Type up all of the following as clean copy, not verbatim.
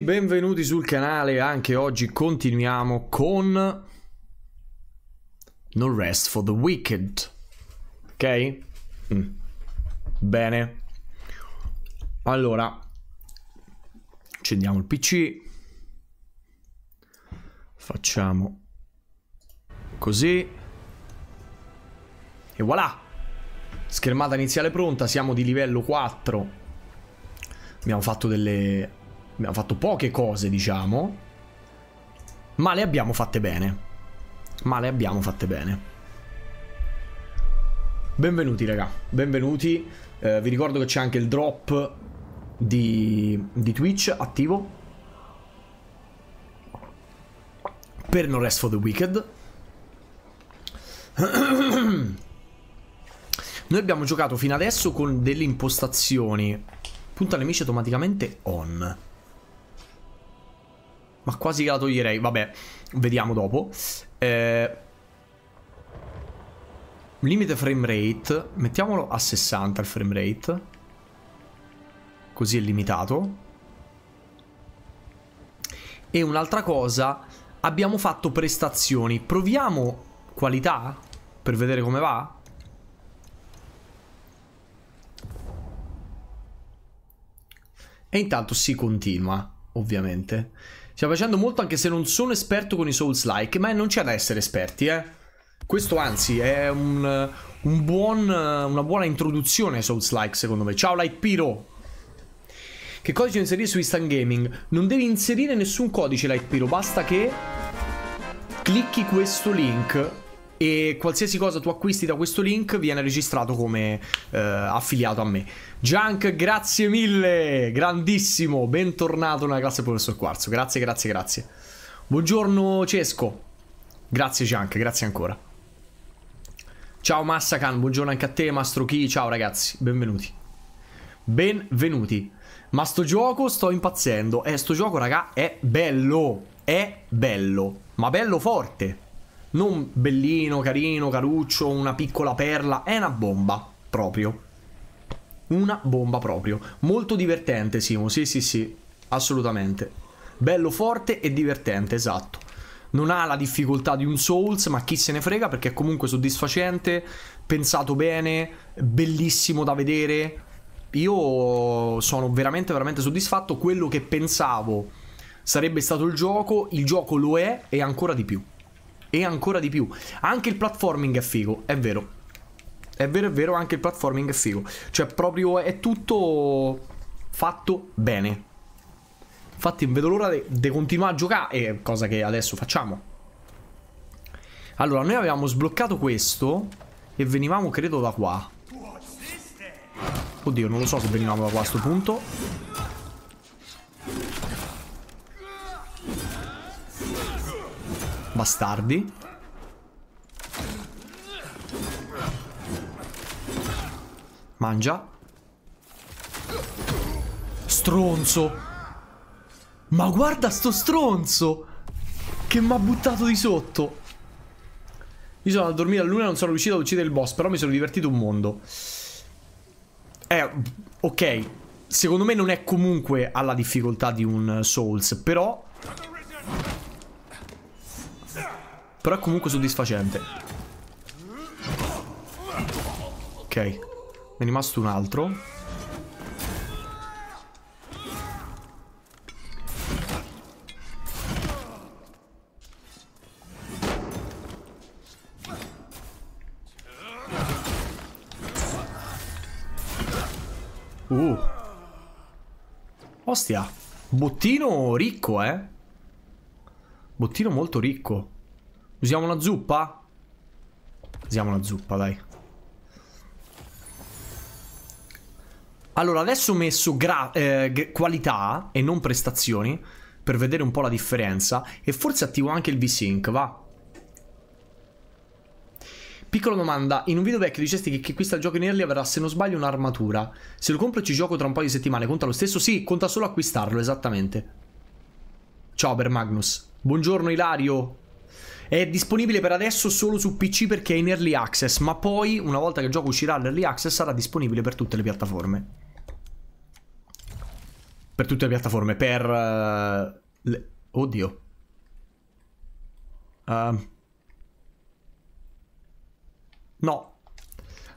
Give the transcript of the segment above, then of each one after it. Benvenuti sul canale, anche oggi continuiamo con No Rest for the Wicked. Ok? Bene. Allora, accendiamo il PC. Facciamo così. E voilà! Schermata iniziale pronta, siamo di livello 4. Abbiamo fatto poche cose, diciamo, ma le abbiamo fatte bene. Benvenuti, raga. Benvenuti. Vi ricordo che c'è anche il drop di Twitch attivo per No Rest for the Wicked. Noi abbiamo giocato fino adesso con delle impostazioni. Punta nemici automaticamente on. Ma quasi che la toglierei. Vabbè, vediamo dopo. Limite frame rate. Mettiamolo a 60 il frame rate. Così è limitato. E un'altra cosa. Abbiamo fatto prestazioni. Proviamo qualità per vedere come va. E intanto si continua, ovviamente. Stiamo facendo molto, anche se non sono esperto con i Souls-like, ma non c'è da essere esperti, eh. Questo anzi è una buona introduzione ai Souls-like, secondo me. Ciao Light Piro. Che codice inserire su Instant Gaming? Non devi inserire nessun codice, Light Piro, basta che clicchi questo link e qualsiasi cosa tu acquisti da questo link viene registrato come affiliato a me. Junk, grazie mille, grandissimo, bentornato nella classe Professor Quarzo. Grazie, grazie, grazie. Buongiorno Cesco. Grazie Junk, grazie ancora. Ciao Massacan, buongiorno anche a te. Mastro Chi, ciao ragazzi, benvenuti. Benvenuti. Ma sto gioco sto impazzendo. Sto gioco, raga, è bello. È bello, ma bello forte. Non bellino, carino, caruccio, una piccola perla. È una bomba, proprio. Una bomba proprio. Molto divertente, Simo, sì, assolutamente. Bello forte e divertente, esatto. Non ha la difficoltà di un Souls, ma chi se ne frega, perché è comunque soddisfacente, pensato bene, bellissimo da vedere. Io sono veramente, veramente soddisfatto. Quello che pensavo sarebbe stato il gioco lo è e ancora di più. E ancora di più. Anche il platforming è figo, è vero. È vero, anche il platforming è figo. Cioè proprio è tutto fatto bene. Infatti non vedo l'ora di continuare a giocare, cosa che adesso facciamo. Allora, noi avevamo sbloccato questo e venivamo, credo, da qua. Oddio, non lo so se venivamo da qua a sto punto. Bastardi. Mangia. Stronzo. Ma guarda sto stronzo che mi ha buttato di sotto. Io sono andato a dormire alla luna e non sono riuscito ad uccidere il boss, però mi sono divertito un mondo. Ok. Secondo me non è comunque alla difficoltà di un Souls, però... però è comunque soddisfacente. Ok, ne è rimasto un altro. Ostia. Bottino ricco, eh. Bottino molto ricco. Usiamo una zuppa? Usiamo una zuppa, dai. Allora, adesso ho messo qualità e non prestazioni per vedere un po' la differenza. E forse attivo anche il V-Sync, va. Piccola domanda. In un video vecchio dicesti che chi acquista il gioco in early avrà, se non sbaglio, un'armatura. Se lo compro e ci gioco tra un paio di settimane, conta lo stesso? Sì, conta solo acquistarlo, esattamente. Ciao per Magnus. Buongiorno Ilario. È disponibile per adesso solo su PC perché è in Early Access, ma poi, una volta che il gioco uscirà all'Early Access, sarà disponibile per tutte le piattaforme. Per tutte le piattaforme, per... Oddio. No.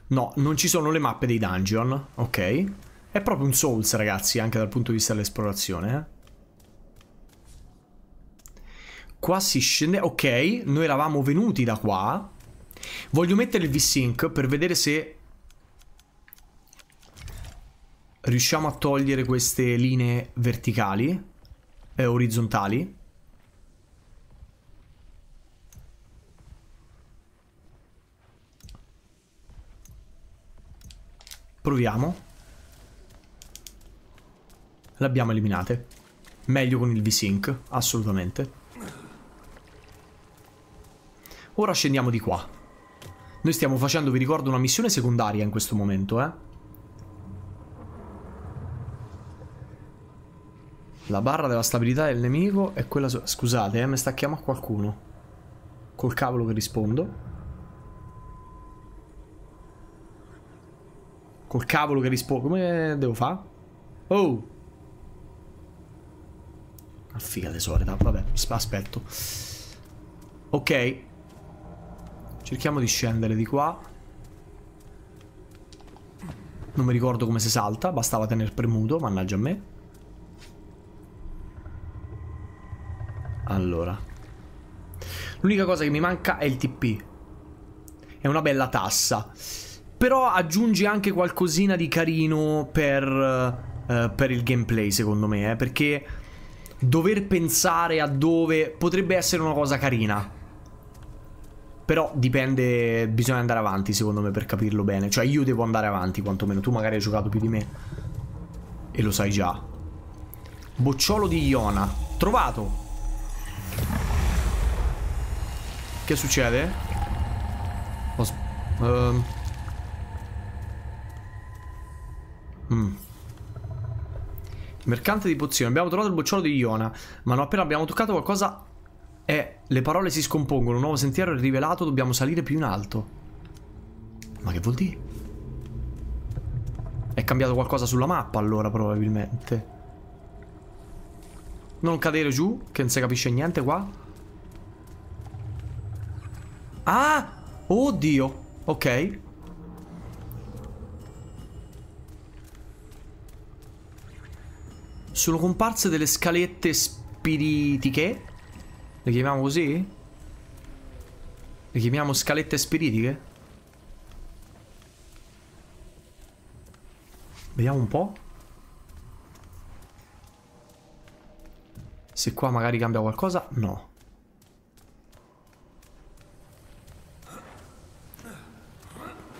No, non ci sono le mappe dei dungeon, ok. È proprio un Souls, ragazzi, anche dal punto di vista dell'esplorazione, eh. Qua si scende... Ok, noi eravamo venuti da qua. Voglio mettere il V-Sync per vedere se... riusciamo a togliere queste linee verticali e orizzontali. Proviamo. Le abbiamo eliminate. Meglio con il V-Sync, assolutamente. Ora scendiamo di qua. Noi stiamo facendo, vi ricordo, una missione secondaria in questo momento, eh. La barra della stabilità del nemico è quella... Scusate, mi stacchiamo a qualcuno. Col cavolo che rispondo. Col cavolo che rispondo... Come devo fare? Oh! Una figa tesorita, vabbè, aspetto. Ok. Cerchiamo di scendere di qua. Non mi ricordo come si salta, bastava tenere premuto, mannaggia a me. Allora, l'unica cosa che mi manca è il TP. È una bella tassa, però aggiunge anche qualcosina di carino per il gameplay, secondo me, perché dover pensare a dove potrebbe essere una cosa carina. Però dipende, bisogna andare avanti, secondo me, per capirlo bene. Cioè io devo andare avanti, quantomeno. Tu magari hai giocato più di me e lo sai già. Bocciolo di Iona, trovato. Che succede? Mercante di pozioni. Abbiamo trovato il bocciolo di Iona, ma non appena abbiamo toccato qualcosa le parole si scompongono. Un nuovo sentiero è rivelato. Dobbiamo salire più in alto. Ma che vuol dire? È cambiato qualcosa sulla mappa, allora, probabilmente. Non cadere giù, che non si capisce niente qua. Ah! Oddio! Ok. Sono comparse delle scalette spiritiche? Le chiamiamo così? Le chiamiamo scalette spiritiche? Vediamo un po'. Se qua magari cambia qualcosa, no.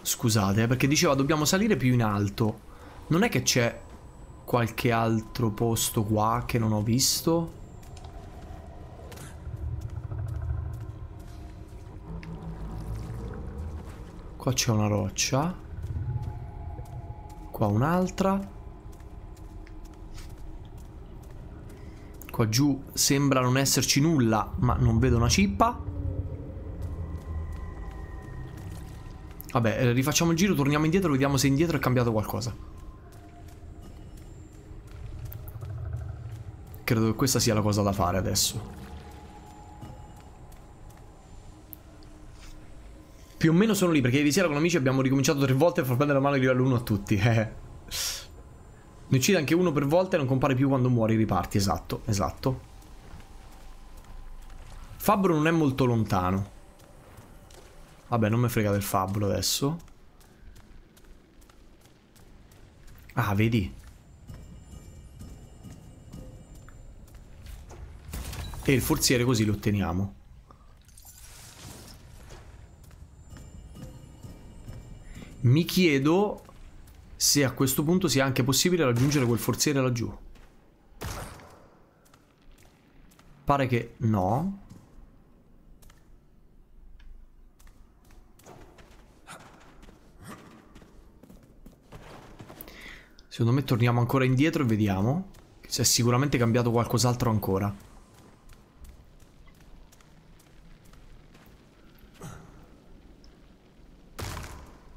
Scusate, perché diceva dobbiamo salire più in alto. Non è che c'è qualche altro posto qua che non ho visto? Qua c'è una roccia. Qua un'altra. Qua giù sembra non esserci nulla, ma non vedo una cippa. Vabbè, rifacciamo il giro, torniamo indietro, vediamo se indietro è cambiato qualcosa. Credo che questa sia la cosa da fare adesso. Più o meno sono lì, perché ieri sera con amici abbiamo ricominciato 3 volte a far prendere la mano di livello 1 a tutti. Ne uccide anche uno per volta e non compare più quando muori, riparti, esatto, esatto. Fabbro non è molto lontano. Vabbè, non mi frega del fabbro adesso. Ah, vedi? E il forziere così lo otteniamo. Mi chiedo se a questo punto sia anche possibile raggiungere quel forziere laggiù. Pare che no. Secondo me torniamo ancora indietro e vediamo. Si è sicuramente cambiato qualcos'altro ancora.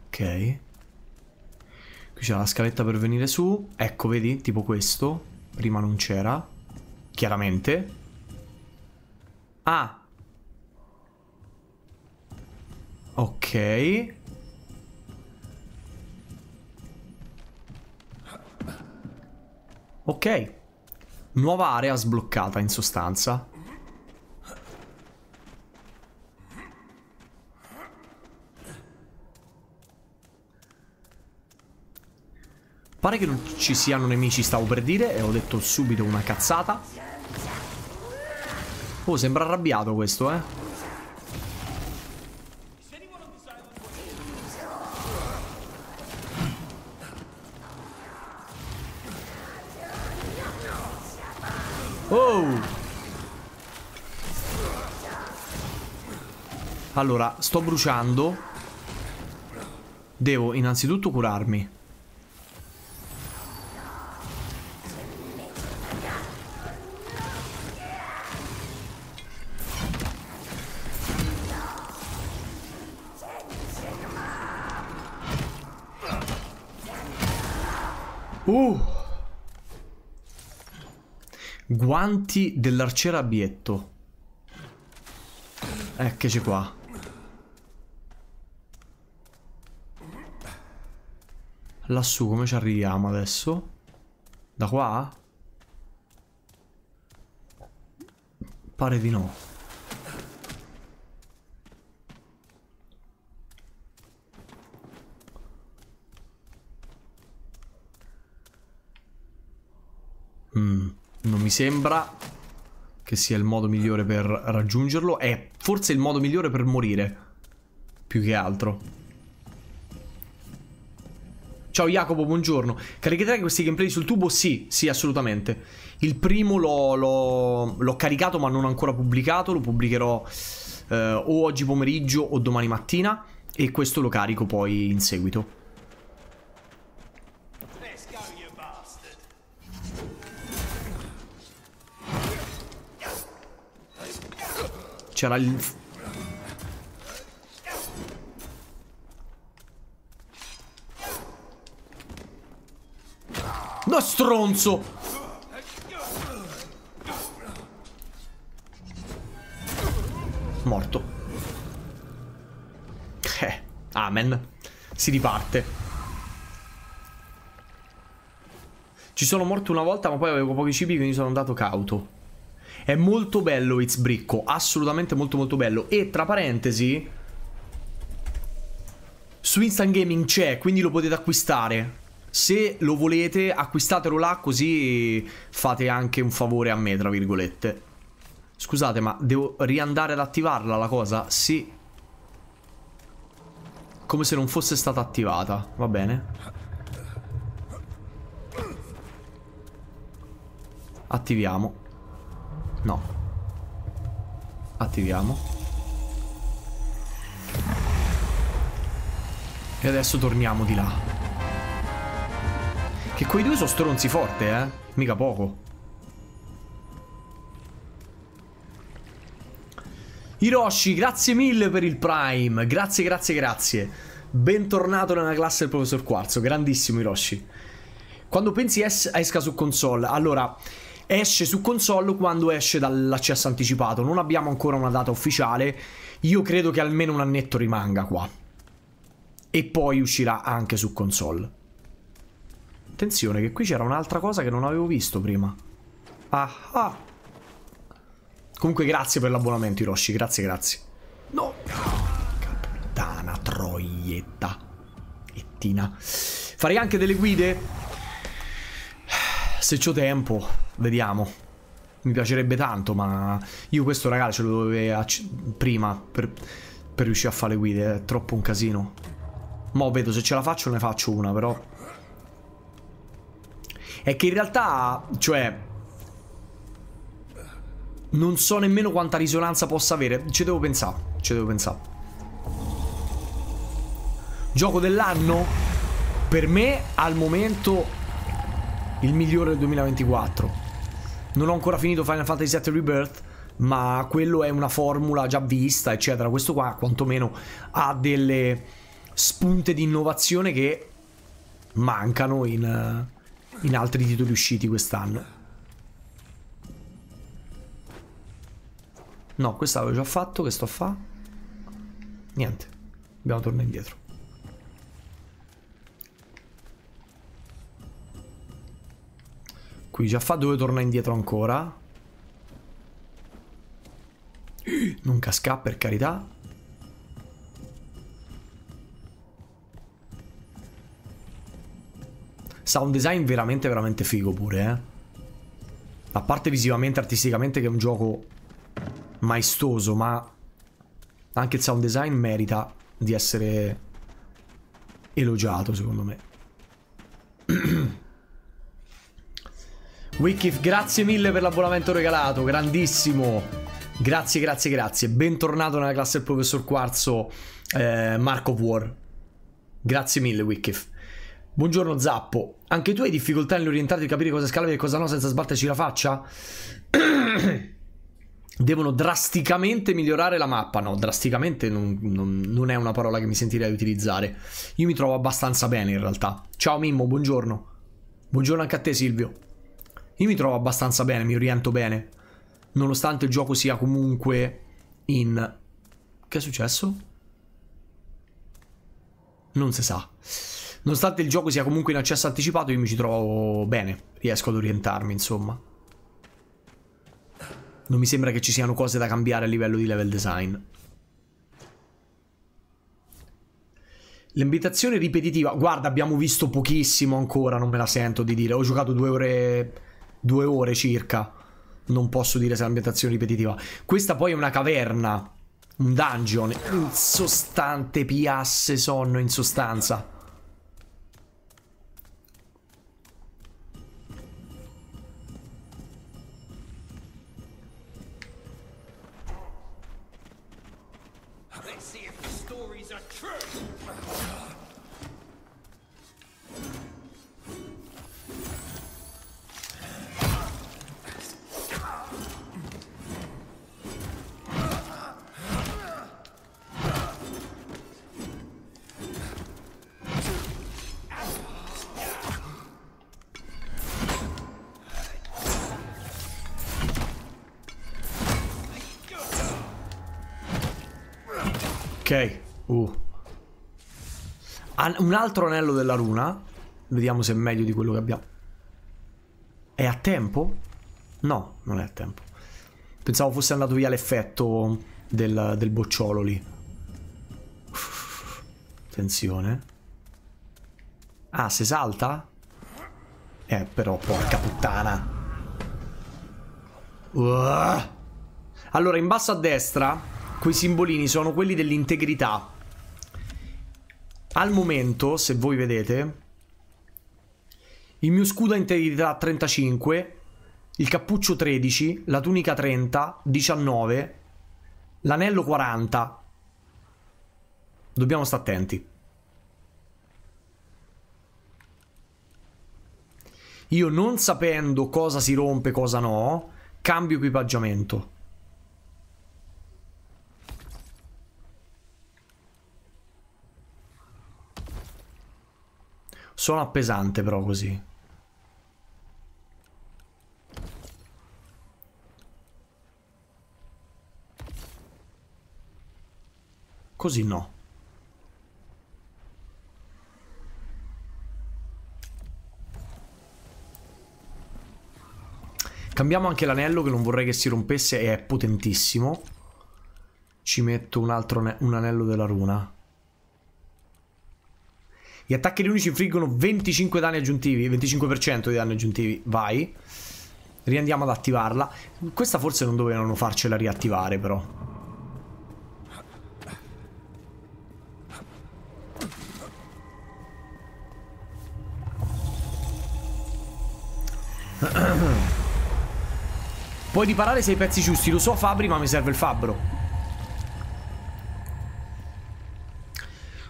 Ok. Qui c'è la scaletta per venire su. Ecco, vedi? Tipo questo. prima non c'era, chiaramente. Ah, ok. Ok, nuova area sbloccata in sostanza. Pare che non ci siano nemici, stavo per dire, e ho detto subito una cazzata. Oh, sembra arrabbiato questo, eh. Allora, sto bruciando. Devo innanzitutto curarmi. Guanti dell'arciere abietto. Eccoci qua. Lassù come ci arriviamo adesso? Da qua? Pare di no. Non mi sembra che sia il modo migliore per raggiungerlo. È forse il modo migliore per morire, più che altro. Ciao Jacopo, buongiorno. Caricherete questi gameplay sul tubo? Sì, sì, assolutamente. Il primo l'ho caricato ma non ancora pubblicato. Lo pubblicherò o oggi pomeriggio o domani mattina. E questo lo carico poi in seguito. C'era il... No, stronzo! Morto. Amen. Si riparte. Ci sono morto una volta, ma poi avevo pochi cibi, quindi sono andato cauto. È molto bello It's Bricco, assolutamente molto molto bello. E tra parentesi, su Instant Gaming c'è, quindi lo potete acquistare. Se lo volete, acquistatelo là, così fate anche un favore a me, tra virgolette. Scusate, ma devo riandare ad attivarla la cosa? Sì. Come se non fosse stata attivata, va bene. Attiviamo. No. Attiviamo. E adesso torniamo di là. Che quei due sono stronzi forte, eh? Mica poco. Hiroshi, grazie mille per il Prime. Grazie, grazie, grazie. Bentornato nella classe del Professor Quarzo. Grandissimo Hiroshi. Quando pensi esca su console? Allora, esce su console quando esce dall'accesso anticipato. Non abbiamo ancora una data ufficiale. Io credo che almeno un annetto rimanga qua. E poi uscirà anche su console. Attenzione che qui c'era un'altra cosa che non avevo visto prima. Ah. Comunque grazie per l'abbonamento Hiroshi, grazie, grazie. No! Capitana troietta. Ettina. Farei anche delle guide? Se c'ho tempo, vediamo. Mi piacerebbe tanto, ma io questo ragazzo ce lo dovevo prima per riuscire a fare le guide, è troppo un casino. Mo vedo se ce la faccio, ne faccio una però. È che in realtà, cioè, non so nemmeno quanta risonanza possa avere. Ci devo pensare, ci devo pensare. Gioco dell'anno? Per me, al momento, il migliore del 2024. Non ho ancora finito Final Fantasy 7 Rebirth, ma quello è una formula già vista, eccetera. Questo qua, quantomeno, ha delle spunte di innovazione che mancano in altri titoli usciti quest'anno. No, questa l'avevo già fatto, che sto a fa? Niente, dobbiamo tornare indietro. Qui già fa, dove torna indietro ancora? Non casca, per carità. Sound design veramente veramente figo pure, A parte visivamente, artisticamente, che è un gioco maestoso, ma anche il sound design merita di essere elogiato, secondo me. Wikif, grazie mille per l'abbonamento regalato, grandissimo. Grazie, grazie, grazie. Bentornato nella classe del professor Quarzo, Marco War. Grazie mille, Wikif. Buongiorno Zappo, anche tu hai difficoltà nell'orientarti e capire cosa scalavi e cosa no senza sbatterci la faccia? Devono drasticamente migliorare la mappa. No, drasticamente non è una parola che mi sentirei utilizzare. Io mi trovo abbastanza bene in realtà. Ciao Mimmo, buongiorno. Buongiorno anche a te Silvio. Io mi trovo abbastanza bene, mi oriento bene, nonostante il gioco sia comunque in... Che è successo? Non si sa. Nonostante il gioco sia comunque in accesso anticipato, io mi ci trovo bene, riesco ad orientarmi, insomma. Non mi sembra che ci siano cose da cambiare a livello di level design. L'ambientazione ripetitiva, guarda, abbiamo visto pochissimo ancora, non me la sento di dire. Ho giocato due ore circa, non posso dire se è l'ambientazione ripetitiva. Questa poi è una caverna, un dungeon, insostante piasse sonno in sostanza. Ok, un altro anello della runa. Vediamo se è meglio di quello che abbiamo. È a tempo? No, non è a tempo. Pensavo fosse andato via l'effetto del bocciolo lì. Attenzione. Ah, se salta? Però, porca puttana. Allora, in basso a destra quei simbolini sono quelli dell'integrità. Al momento, se voi vedete, il mio scudo ha integrità 35, il cappuccio 13, la tunica 30, 19, l'anello 40. Dobbiamo stare attenti. Io, non sapendo cosa si rompe e cosa no, cambio equipaggiamento. Sono appesante però così. Così no. Cambiamo anche l'anello che non vorrei che si rompesse e è potentissimo. Ci metto un anello della runa. Gli attacchi unici infliggono 25 danni aggiuntivi, 25% di danni aggiuntivi. Vai. Riandiamo ad attivarla. Questa forse non dovevano farcela riattivare però. Puoi riparare se hai pezzi giusti. Lo so Fabri, ma mi serve il fabbro.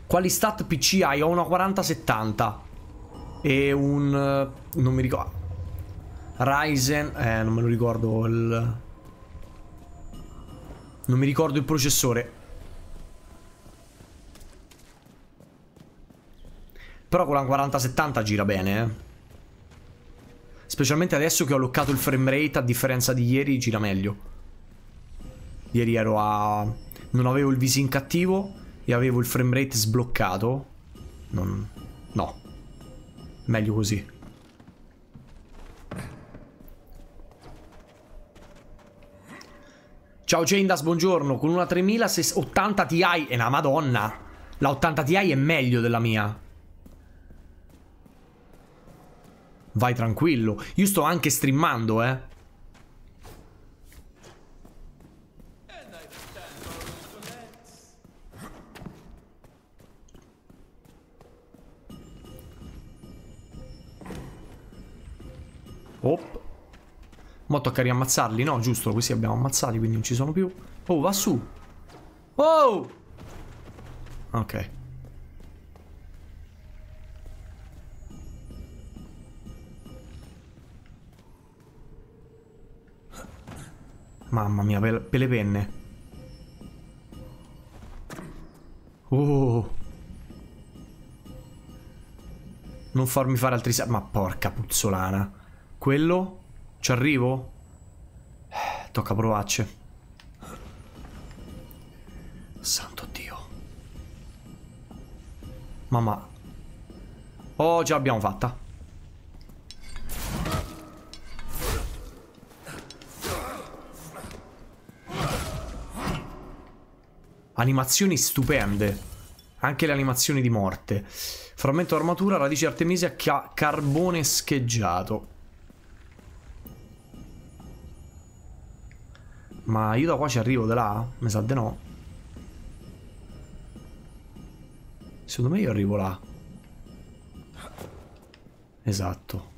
Quali stat PC hai? Ho una 4070 e un... non mi ricordo. Ryzen... non me lo ricordo il... non mi ricordo il processore. Però con la 4070 gira bene, Specialmente adesso che ho alloccato il framerate, a differenza di ieri, gira meglio. Ieri ero a... non avevo il viso in cattivo e avevo il frame rate sbloccato. Non... no. Meglio così. Ciao Cendas, buongiorno. Con una 3080 Ti è una madonna. La 80 Ti è meglio della mia. Vai tranquillo. Io sto anche streamando, eh. Op. Mo' tocca riammazzarli, no? Giusto, questi abbiamo ammazzati, quindi non ci sono più. Oh, va su. Oh! Ok. Mamma mia, per le penne. Oh. Non farmi fare altri ma porca puzzolana. Quello? Ci arrivo? Tocca provarci. Santo Dio. Mamma. Oh, ce l'abbiamo fatta. Animazioni stupende. Anche le animazioni di morte. Frammento armatura, radice artemisia, carbone scheggiato. Ma io da qua ci arrivo, da là? Mi sa di no. Secondo me io arrivo là. Esatto.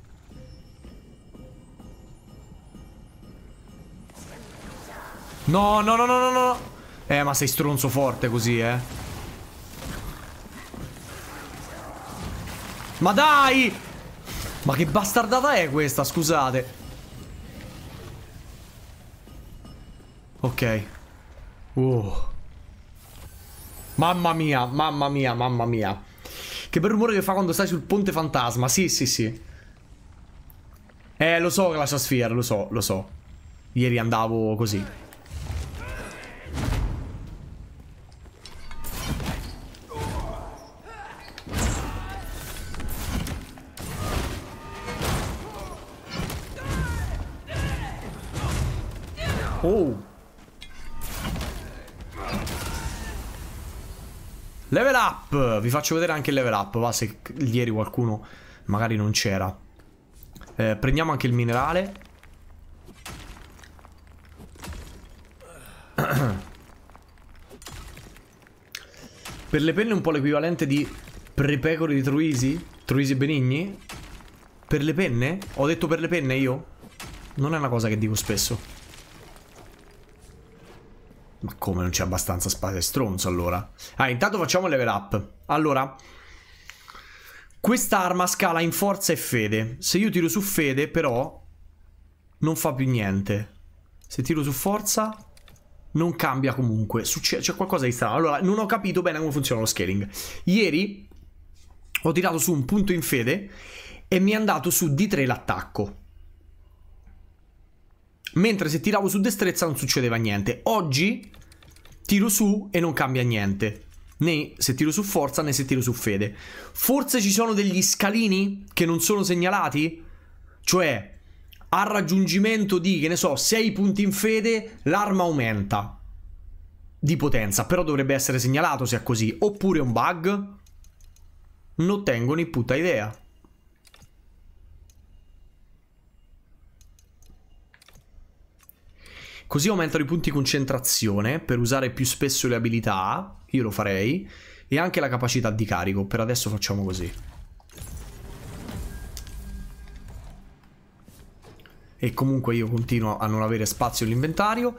No, no, no, no, no, no. Ma sei stronzo forte così, eh. Ma dai! Ma che bastardata è questa, scusate. Ok. Mamma mia, mamma mia, mamma mia. Che bel rumore che fa quando stai sul ponte fantasma. Sì, sì, sì. Lo so che lascia sfiera, lo so, lo so. Ieri andavo così. Oh. Level up! Vi faccio vedere anche il level up. Va, se ieri qualcuno magari non c'era. Prendiamo anche il minerale. Per le penne è un po' l'equivalente di Prepecori di Troisi? Troisi Benigni? Per le penne? Ho detto per le penne io? Non è una cosa che dico spesso. Ma come, non c'è abbastanza spazio? È stronzo allora. Ah, intanto facciamo il level up. Allora, quest'arma scala in forza e fede. Se io tiro su fede però non fa più niente. Se tiro su forza non cambia comunque. C'è qualcosa di strano. Allora, non ho capito bene come funziona lo scaling. Ieri ho tirato su un punto in fede e mi è andato su D3 l'attacco, mentre se tiravo su destrezza non succedeva niente. Oggi tiro su e non cambia niente, né se tiro su forza né se tiro su fede. Forse ci sono degli scalini che non sono segnalati? Cioè, al raggiungimento di, che ne so, 6 punti in fede, l'arma aumenta di potenza. Però dovrebbe essere segnalato se è così. Oppure un bug? Non tengo ni puta idea. Così aumentano i punti concentrazione per usare più spesso le abilità. Io lo farei. E anche la capacità di carico. Per adesso facciamo così. E comunque io continuo a non avere spazio nell'inventario.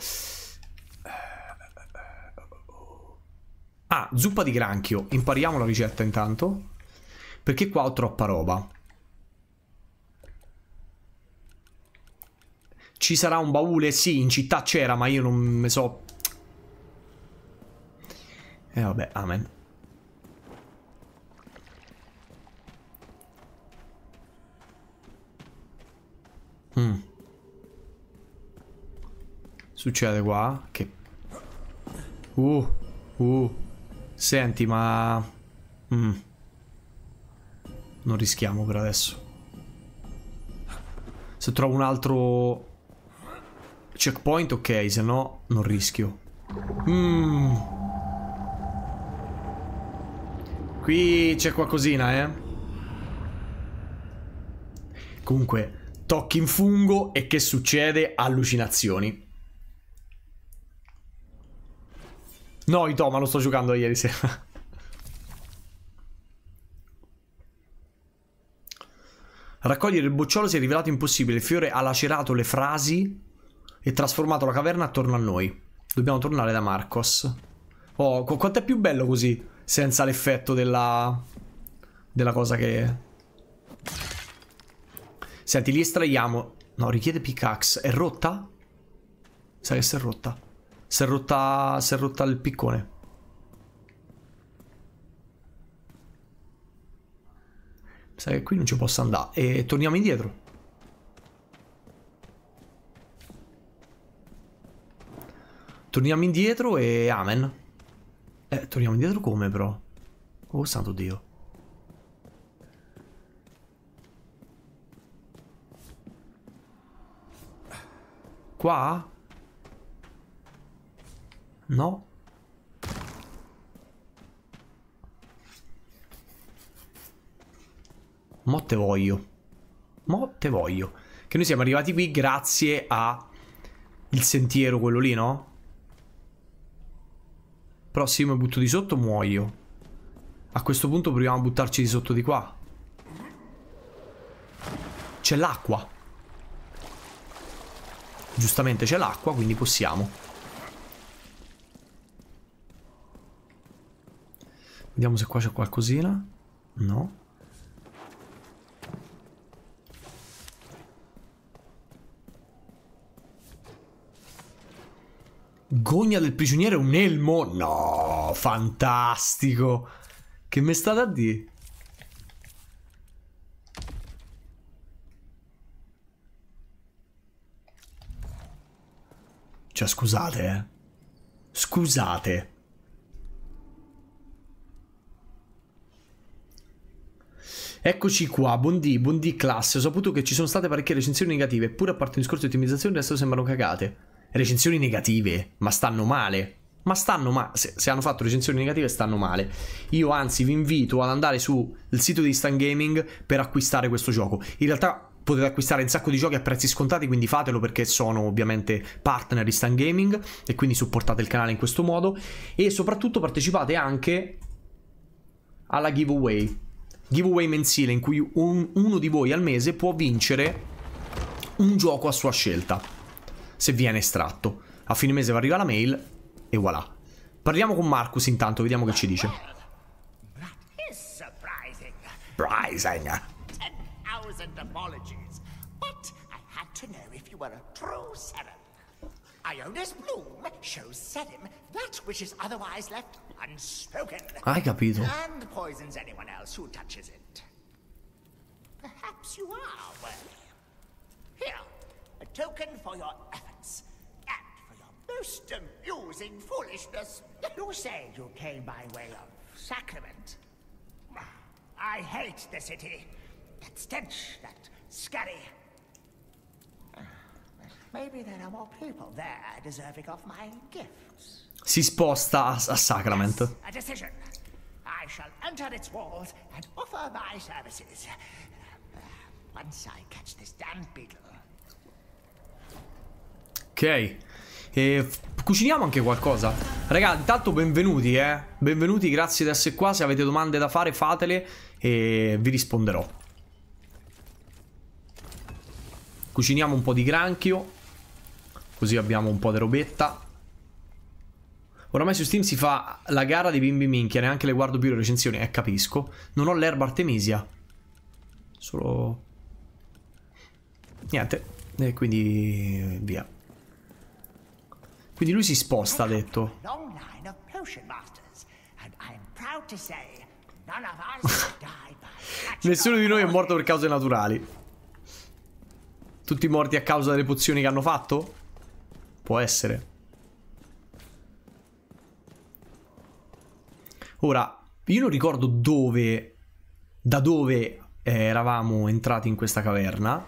Ah, zuppa di granchio. Impariamo la ricetta intanto, perché qua ho troppa roba. Ci sarà un baule? Sì, in città c'era, ma io non me so. E vabbè, amen. Succede qua? Che Senti, ma... non rischiamo per adesso. Se trovo un altro checkpoint, ok, se no non rischio. Qui c'è qualcosina, Comunque, tocchi in fungo e che succede? Allucinazioni. No, Ito, ma lo sto giocando ieri sera. Raccogliere il bocciolo si è rivelato impossibile. Il fiore ha lacerato le frasi e trasformato la caverna attorno a noi. Dobbiamo tornare da Marcos. Oh, quanto è più bello così, senza l'effetto della... cosa che... Senti, li estraiamo. No, richiede pickaxe. È rotta? Sai che si è rotta. Si è rotta... si è rotta il piccone. Sai che qui non ci posso andare. E torniamo indietro. Torniamo indietro e... amen. Torniamo indietro come però? Oh santo Dio. Qua? No. Mo' te voglio. Mo' te voglio. Che noi siamo arrivati qui grazie a... il sentiero, quello lì, no? Però se io mi butto di sotto muoio. A questo punto proviamo a buttarci di sotto di qua. C'è l'acqua. Giustamente c'è l'acqua, quindi possiamo. Vediamo se qua c'è qualcosina. No. Gogna del prigioniero è un elmo? No, fantastico. Che mi è stata a dire? Cioè, scusate, Scusate. Eccoci qua, buondì classe. Ho saputo che ci sono state parecchie recensioni negative, eppure a parte un discorso di ottimizzazione adesso sembrano cagate. Recensioni negative, ma stanno male. Se hanno fatto recensioni negative stanno male. Io anzi vi invito ad andare sul sito di Instant Gaming per acquistare questo gioco. In realtà potete acquistare un sacco di giochi a prezzi scontati, quindi fatelo, perché sono ovviamente partner di Instant Gaming e quindi supportate il canale in questo modo. E soprattutto partecipate anche alla giveaway. Giveaway mensile in cui uno di voi al mese può vincere un gioco a sua scelta. Se viene estratto. A fine mese arriva la mail e voilà. Parliamo con Marcus intanto, vediamo che ci dice. Surprising. 10,000 apologies. But I had to know if you were a true seraph. Iona's bloom shows Sedim that which is otherwise left unspoken. Hai capito. And poisons anyone else who touches it. Perhaps you are worthy. Here, a token for your efforts and for your most amusing foolishness. You say you came by way of Sacrament. I hate the city. That stench, that scurry. Maybe there are more people there deserving of my gifts. Si sposta a Sacrament. Yes, a decision. I shall enter its walls and offer my services. Once I catch this damn beetle. Ok, e cuciniamo anche qualcosa. Raga, intanto benvenuti, benvenuti, grazie di essere qua. Se avete domande da fare fatele e vi risponderò. Cuciniamo un po' di granchio, così abbiamo un po' di robetta. Oramai su Steam si fa la gara dei bimbi minchia. Neanche le guardo più le recensioni, capisco. Non ho l'erba artemisia. Solo... niente. E quindi via. Quindi lui si sposta, ha detto. Nessuno di noi è morto per cause naturali. Tutti morti a causa delle pozioni che hanno fatto? Può essere. Ora, io non ricordo dove, da dove eravamo entrati in questa caverna.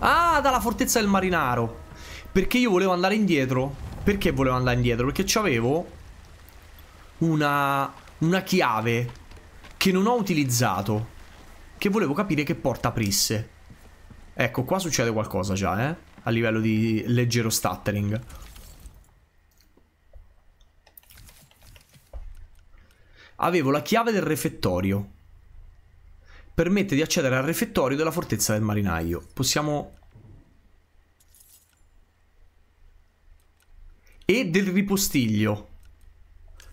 Ah, dalla fortezza del marinaro. Perché io volevo andare indietro. Perché volevo andare indietro? Perché c'avevo una chiave che non ho utilizzato, che volevo capire che porta aprisse. Ecco, qua succede qualcosa già, a livello di leggero stuttering. Avevo la chiave del refettorio. Permette di accedere al refettorio della fortezza del marinaio. Possiamo... E del ripostiglio.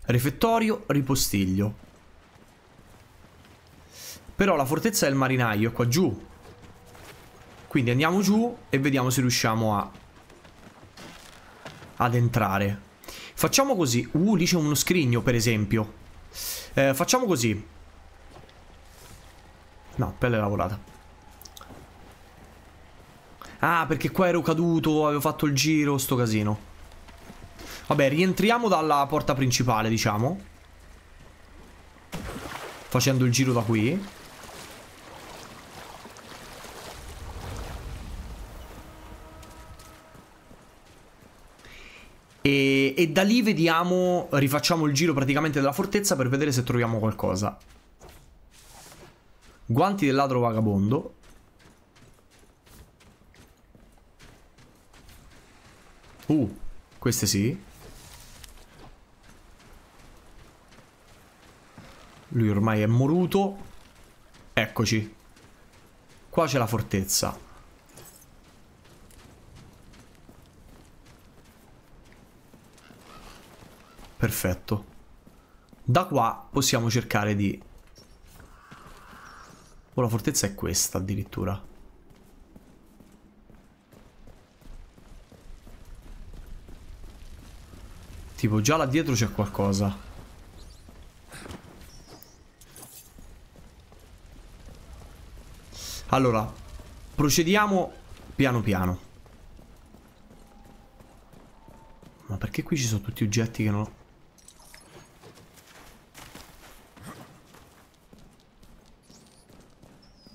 Refettorio, ripostiglio. Però la fortezza del marinaio è qua giù. Quindi andiamo giù e vediamo se riusciamo a... ad entrare. Facciamo così. Lì c'è uno scrigno, per esempio. Facciamo così. No, pelle lavorata. Ah, perché qua ero caduto, avevo fatto il giro, sto casino. Vabbè, rientriamo dalla porta principale, diciamo. Facendo il giro da qui. E da lì vediamo, rifacciamo il giro praticamente della fortezza per vedere se troviamo qualcosa. Guanti del ladro vagabondo. Queste sì. Lui ormai è moruto. Eccoci. Qua c'è la fortezza. Perfetto. Da qua possiamo cercare di... la fortezza è questa addirittura. Tipo già là dietro c'è qualcosa. Allora, procediamo piano piano. Ma perché qui ci sono tutti oggetti che non...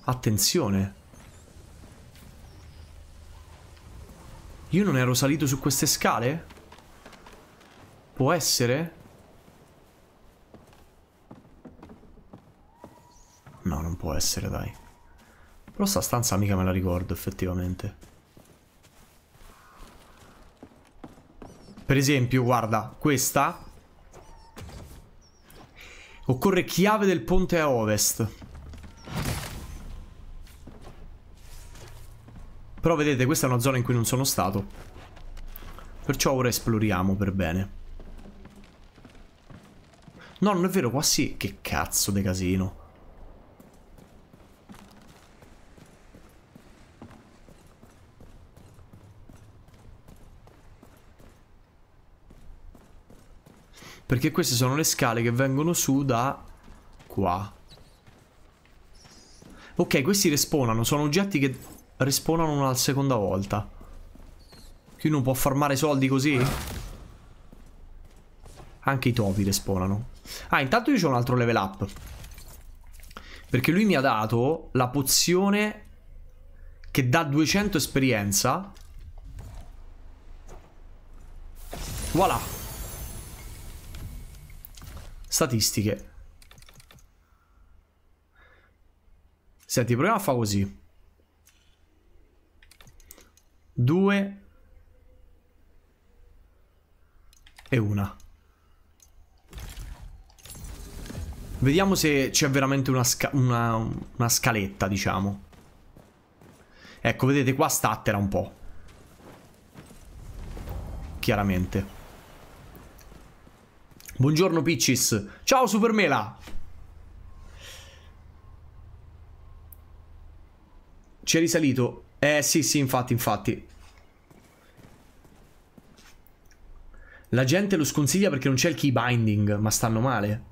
Attenzione. Io non ero salito su queste scale? Può essere? No, non può essere, dai. Però sta stanza mica me la ricordo effettivamente. Per esempio, guarda, questa. Occorre chiave del ponte a ovest. Però vedete, questa è una zona in cui non sono stato. Perciò ora esploriamo per bene. No, non è vero, qua sì. Che cazzo di casino. Perché queste sono le scale che vengono su da qua. Ok, questi respawnano. Sono oggetti che respawnano una seconda volta. Chi non può farmare soldi così? Anche i topi respawnano. Ah, intanto io c'ho un altro level up. Perché lui mi ha dato la pozione che dà 200 esperienza. Voilà. Statistiche. Senti, proviamo a fare così. 2 e 1. Vediamo se c'è veramente una scaletta, diciamo. Ecco, vedete qua stattera un po'. Chiaramente. Buongiorno Piccis. Ciao Supermela. Ci è risalito. Sì, infatti. La gente lo sconsiglia perché non c'è il keybinding, ma stanno male.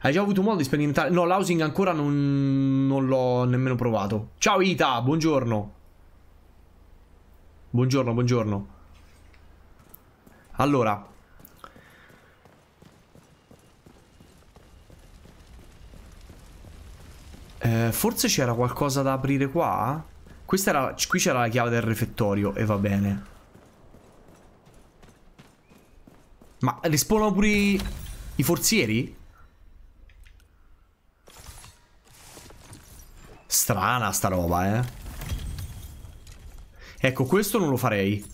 Hai già avuto modo di sperimentare? No, l'housing ancora non l'ho nemmeno provato. Ciao Ita, buongiorno. Buongiorno. Allora, Forse c'era qualcosa da aprire qua? Questa era... qui c'era la chiave del refettorio e va bene. Ma rispondono pure i forzieri? Strana sta roba, eh. Ecco, questo non lo farei.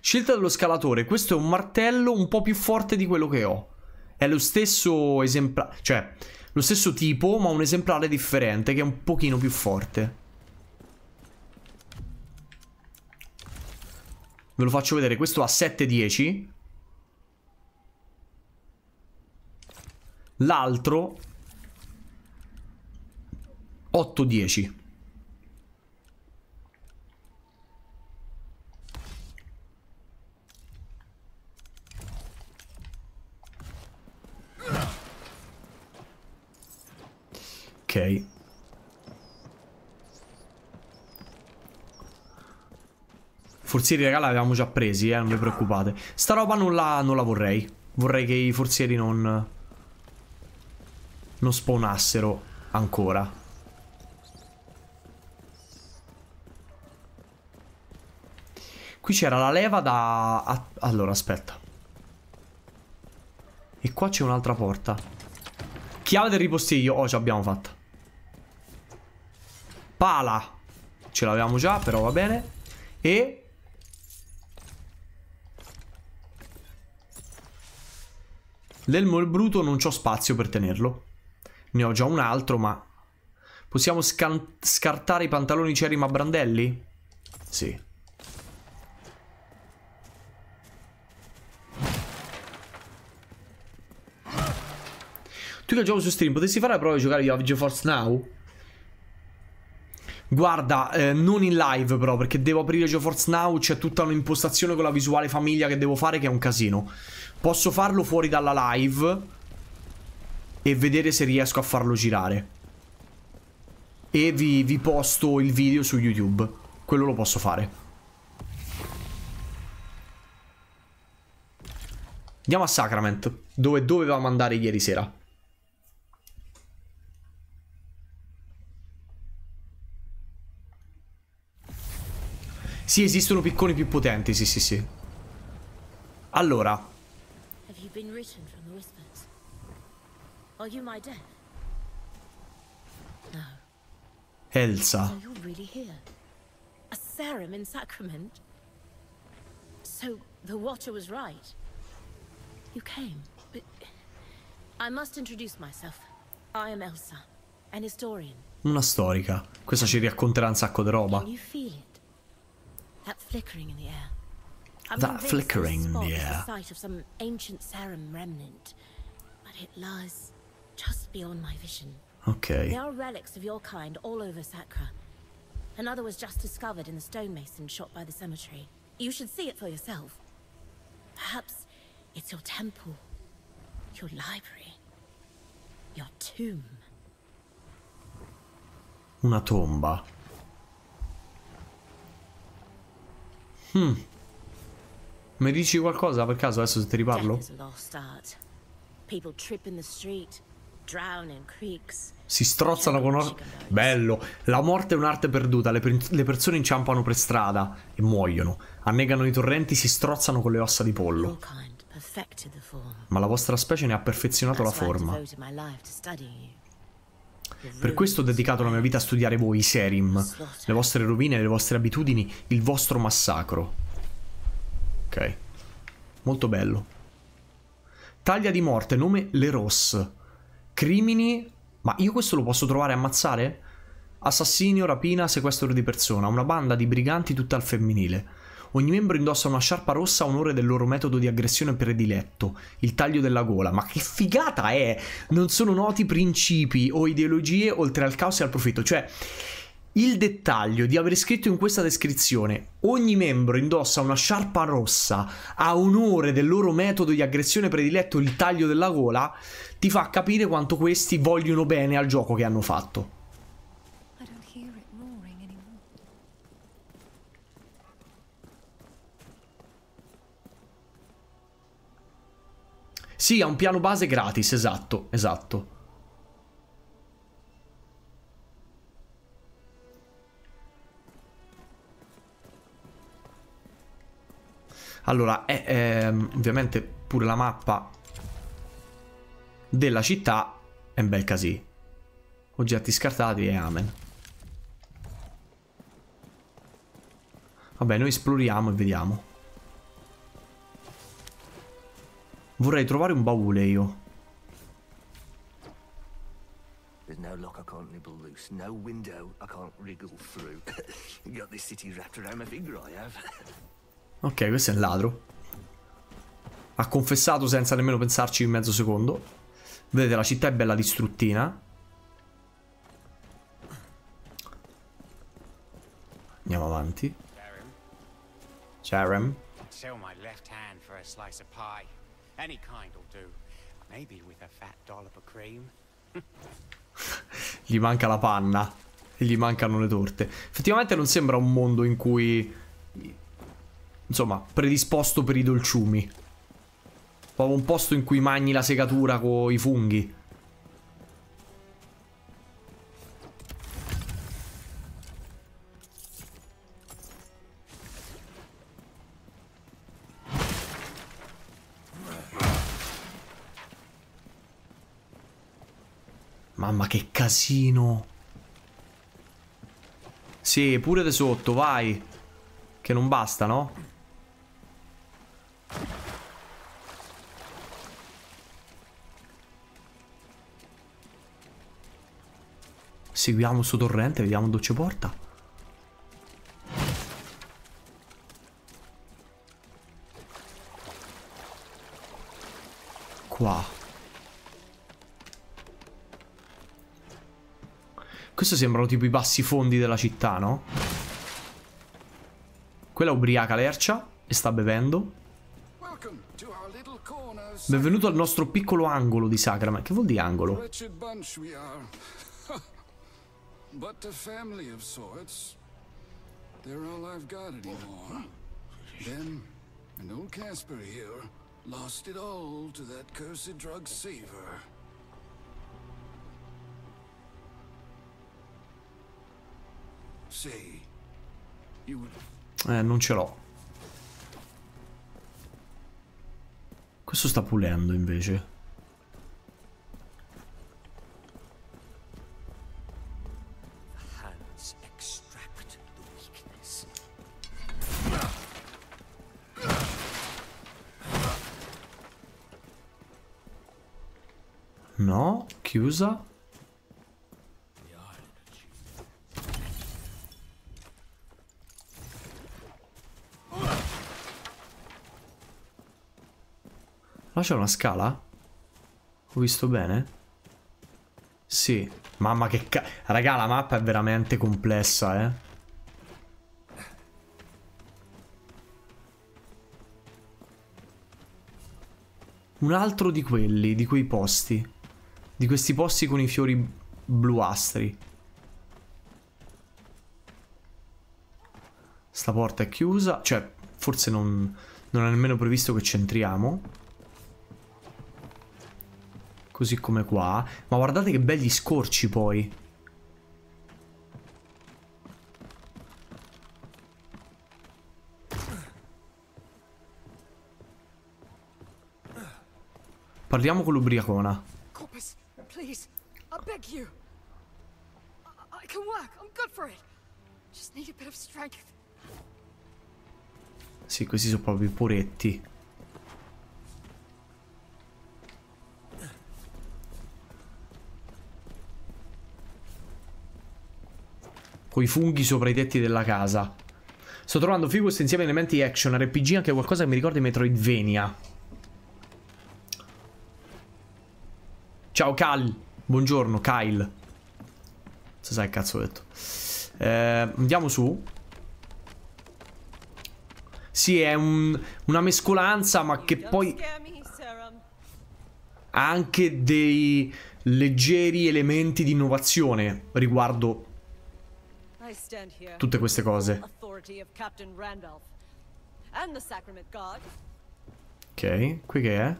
Scelta dello scalatore. Questo è un martello un po' più forte di quello che ho. È lo stesso esemplare, cioè lo stesso tipo, ma un esemplare differente che è un pochino più forte. Ve lo faccio vedere, questo ha 7-10. L'altro 8-10. Ok. Forzieri, raga, l'avevamo già presi, non vi preoccupate. Sta roba non la vorrei. Vorrei che i forzieri non spawnassero ancora. Qui c'era la leva da... Allora, aspetta. E qua c'è un'altra porta. Chiave del ripostiglio. Oh, ce l'abbiamo fatta. Pala. Ce l'avevamo già, però va bene. E... l'elmo e il bruto non c'ho spazio per tenerlo. Ne ho già un altro, ma... possiamo scartare i pantaloni Cerima Brandelli? Sì. Tu che gioco su stream, potessi fare la prova di giocare a GeForce Now? Guarda, non in live però, perché devo aprire GeForce Now, c'è tutta un'impostazione con la visuale famiglia che devo fare che è un casino. Posso farlo fuori dalla live e vedere se riesco a farlo girare. E vi posto il video su YouTube, quello lo posso fare. Andiamo a Sacrament, dove dovevamo andare ieri sera. Sì, esistono picconi più potenti, sì. Allora. Elsa. Una storica. Questa ci racconterà un sacco di roba. That flickering in the air. That flickering in the air. The sight of some ancient Sarum remnant, but it lies just beyond my vision. Okay. There are relics of your kind all over Sacra. Another was just discovered in the stonemason shop by the cemetery. You should see it for yourself. Perhaps it's your temple, your library, your tomb. Una tomba. Mi dici qualcosa per caso adesso se ti riparlo? Si strozzano con or... Bello. La morte è un'arte perduta. Le persone inciampano per strada e muoiono. Annegano i torrenti, si strozzano con le ossa di pollo. Ma la vostra specie ne ha perfezionato la forma. Per questo ho dedicato la mia vita a studiare voi, i Serim, le vostre rovine, le vostre abitudini, il vostro massacro. Ok, molto bello. Taglia di morte, nome Leros. Crimini, ma io questo lo posso trovare e ammazzare? Assassinio, rapina, sequestro di persona, una banda di briganti tutta al femminile. Ogni membro indossa una sciarpa rossa a onore del loro metodo di aggressione prediletto, il taglio della gola. Ma che figata è! Non sono noti principi o ideologie oltre al caos e al profitto. Cioè, il dettaglio di aver scritto in questa descrizione ogni membro indossa una sciarpa rossa a onore del loro metodo di aggressione prediletto, il taglio della gola, ti fa capire quanto questi vogliono bene al gioco che hanno fatto. Sì, ha un piano base gratis, esatto. Allora, è ovviamente pure la mappa della città è un bel casino. Oggetti scartati e amen. Vabbè, noi esploriamo e vediamo. Vorrei trovare un baule io. There's no lock I can't nibble loose, no window I can't wriggle through. Got this city wrapped around my finger, I have. Ok, questo è il ladro. Ha confessato senza nemmeno pensarci in mezzo secondo. Vedete, la città è bella distruttina. Andiamo avanti. Jerem. Sell my left hand for a slice of pie. Any kind will do. Maybe with a fat dollop of cream. Gli manca la panna e gli mancano le torte. Effettivamente non sembra un mondo in cui, insomma, predisposto per i dolciumi. Proprio un posto in cui mangi la segatura con i funghi. Mamma che casino. Sì, pure da sotto, vai. Che non basta, no? Seguiamo sto torrente, vediamo dove ci porta. Qua. Questo sembrano tipo i bassi fondi della città, no? Quella ubriaca lercia e sta bevendo. Benvenuto al nostro piccolo angolo di Sacrament. Che vuol dire angolo? Non ce l'ho. Questo sta pulendo invece. No, chiusa. Là c'è una scala? Ho visto bene? Sì. Mamma che ca... Raga, la mappa è veramente complessa, eh. Un altro di quelli, di quei posti. Di questi posti con i fiori bluastri. Sta porta è chiusa. Cioè, forse non è nemmeno previsto che ci entriamo. Così come qua. Ma guardate che belli scorci poi. Parliamo con l'ubriacona. Corpus, please, I beg you. I can work, I'm good for it. Just need a bit of strength. Sì, questi sono proprio i poretti. Con i funghi sopra i tetti della casa. Sto trovando figo questo insieme di elementi action, RPG, anche qualcosa che mi ricorda i Metroidvania. Ciao Cal. Buongiorno Kyle. Non si sa che cazzo ho detto. Andiamo su. Sì, è una mescolanza, ma che poi ha anche dei leggeri elementi di innovazione riguardo tutte queste cose. Ok, qui che è?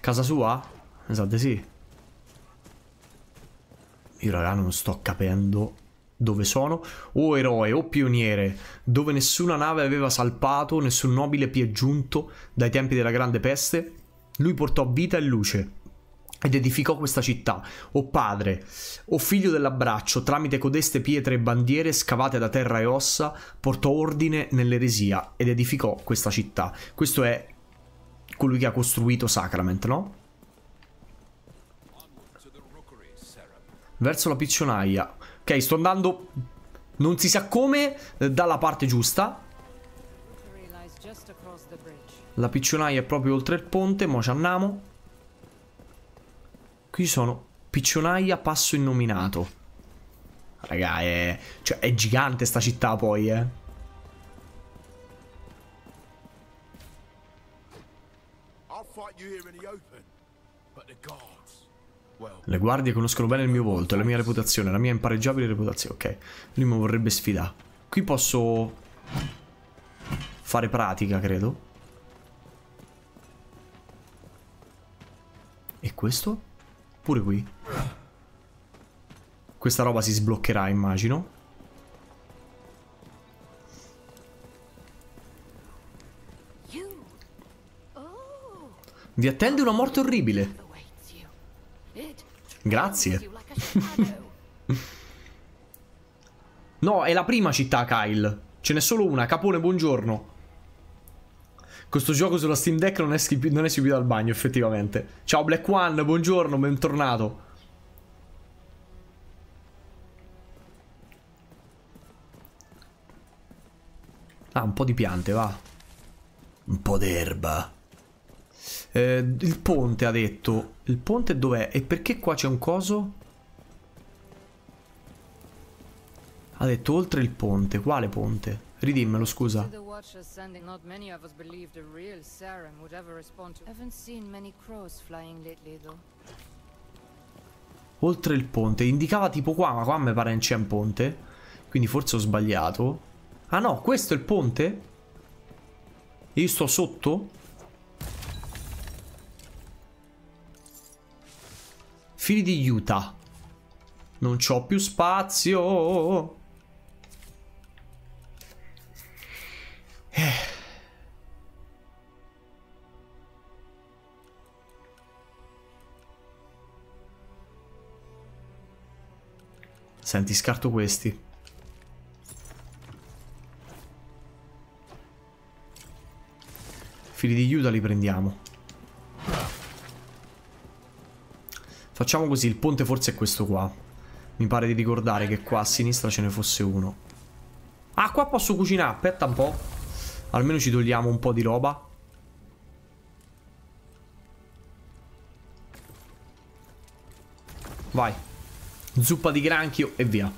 Casa sua? Esatto, sì. Io raga non sto capendo dove sono, o eroe o pioniere, dove nessuna nave aveva salpato, nessun nobile più è giunto dai tempi della grande peste, lui portò vita e luce ed edificò questa città, o padre, o figlio dell'abbraccio, tramite codeste pietre e bandiere scavate da terra e ossa, portò ordine nell'eresia ed edificò questa città. Questo è colui che ha costruito Sacrament, no? Verso la piccionaia. Ok, sto andando, non si sa come, dalla parte giusta. La piccionaia è proprio oltre il ponte, mo ci andiamo. Qui sono piccionaia, passo innominato. Raga, cioè, è gigante sta città poi, Le guardie conoscono bene il mio volto e la mia reputazione, la mia impareggiabile reputazione. Ok, lui mi vorrebbe sfidare. Qui posso fare pratica, credo. E questo? Pure qui. Questa roba si sbloccherà, immagino. Vi attende una morte orribile. Grazie. No, è la prima città, Kyle. Ce n'è solo una. Capone, buongiorno. Questo gioco sulla Steam Deck non esci più dal bagno, effettivamente. Ciao Black One, buongiorno, bentornato. Ah, un po' di piante, va. Un po' d'erba. Il ponte, ha detto. Il ponte dov'è? E perché qua c'è un coso? Ha detto oltre il ponte. Quale ponte? Ridimmelo, scusa. Oltre il ponte. Indicava tipo qua, ma qua mi pare non c'è un ponte. Quindi forse ho sbagliato. Ah no, questo è il ponte? E io sto sotto? Fili di Utah. Non c'ho più spazio. Senti, scarto questi. Fili di Utah li prendiamo. Facciamo così, il ponte forse è questo qua. Mi pare di ricordare che qua a sinistra ce ne fosse uno. Ah, qua posso cucinare, aspetta un po'. Almeno ci togliamo un po' di roba. Vai. Zuppa di granchio e via.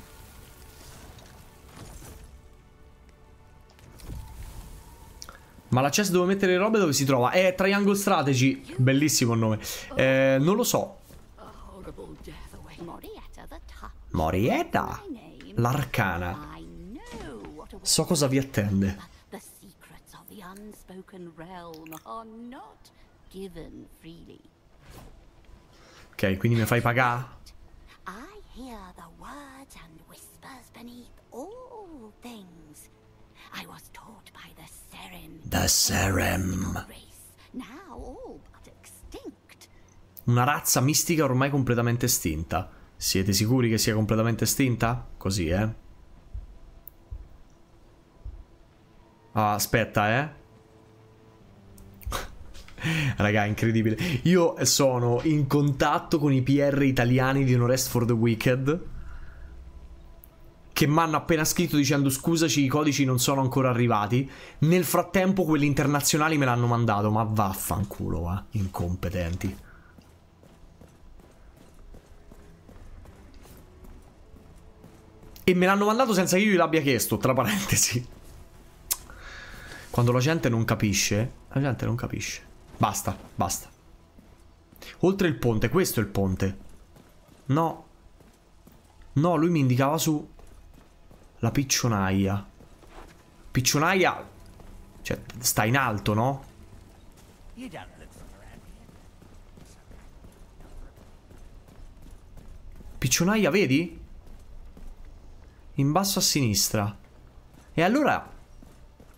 Ma la chest dove mettere le robe dove si trova? Triangle Strategy, bellissimo il nome. Non lo so. Morietta, l'arcana. So cosa vi attende. Ok, quindi mi fai pagare? The Serem. Una razza mistica ormai completamente estinta. Siete sicuri che sia completamente estinta? Così, Ah, aspetta, Raga, incredibile. Io sono in contatto con i PR italiani di No Rest for the Wicked, che mi hanno appena scritto dicendo scusaci, i codici non sono ancora arrivati. Nel frattempo quelli internazionali me l'hanno mandato. Ma vaffanculo, va, incompetenti. E me l'hanno mandato senza che io gliel'abbia chiesto, tra parentesi. Quando la gente non capisce, la gente non capisce. Basta, basta. Oltre il ponte, questo è il ponte. No. No, lui mi indicava su la piccionaia. Piccionaia, cioè, sta in alto, no? Piccionaia, vedi? in basso a sinistra. E allora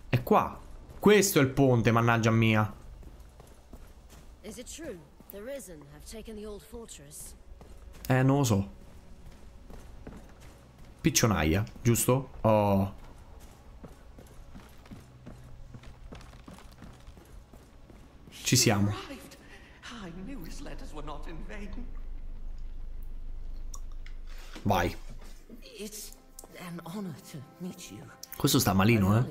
è qua. Questo è il ponte, mannaggia mia. Non lo so. Piccionaia, giusto? Oh. Ci siamo. Vai. Questo sta malino, eh?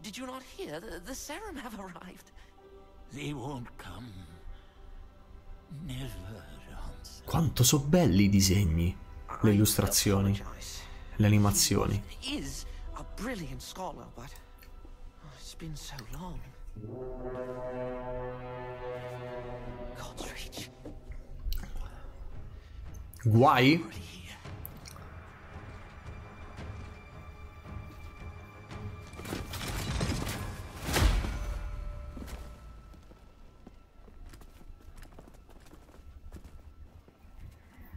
Did you not hear? The Serum have arrived. They won't come. Never answer. Quanto so belli i disegni, le illustrazioni, le animazioni. Is a brilliant scholar, but it's been so long. God's reach. Guai.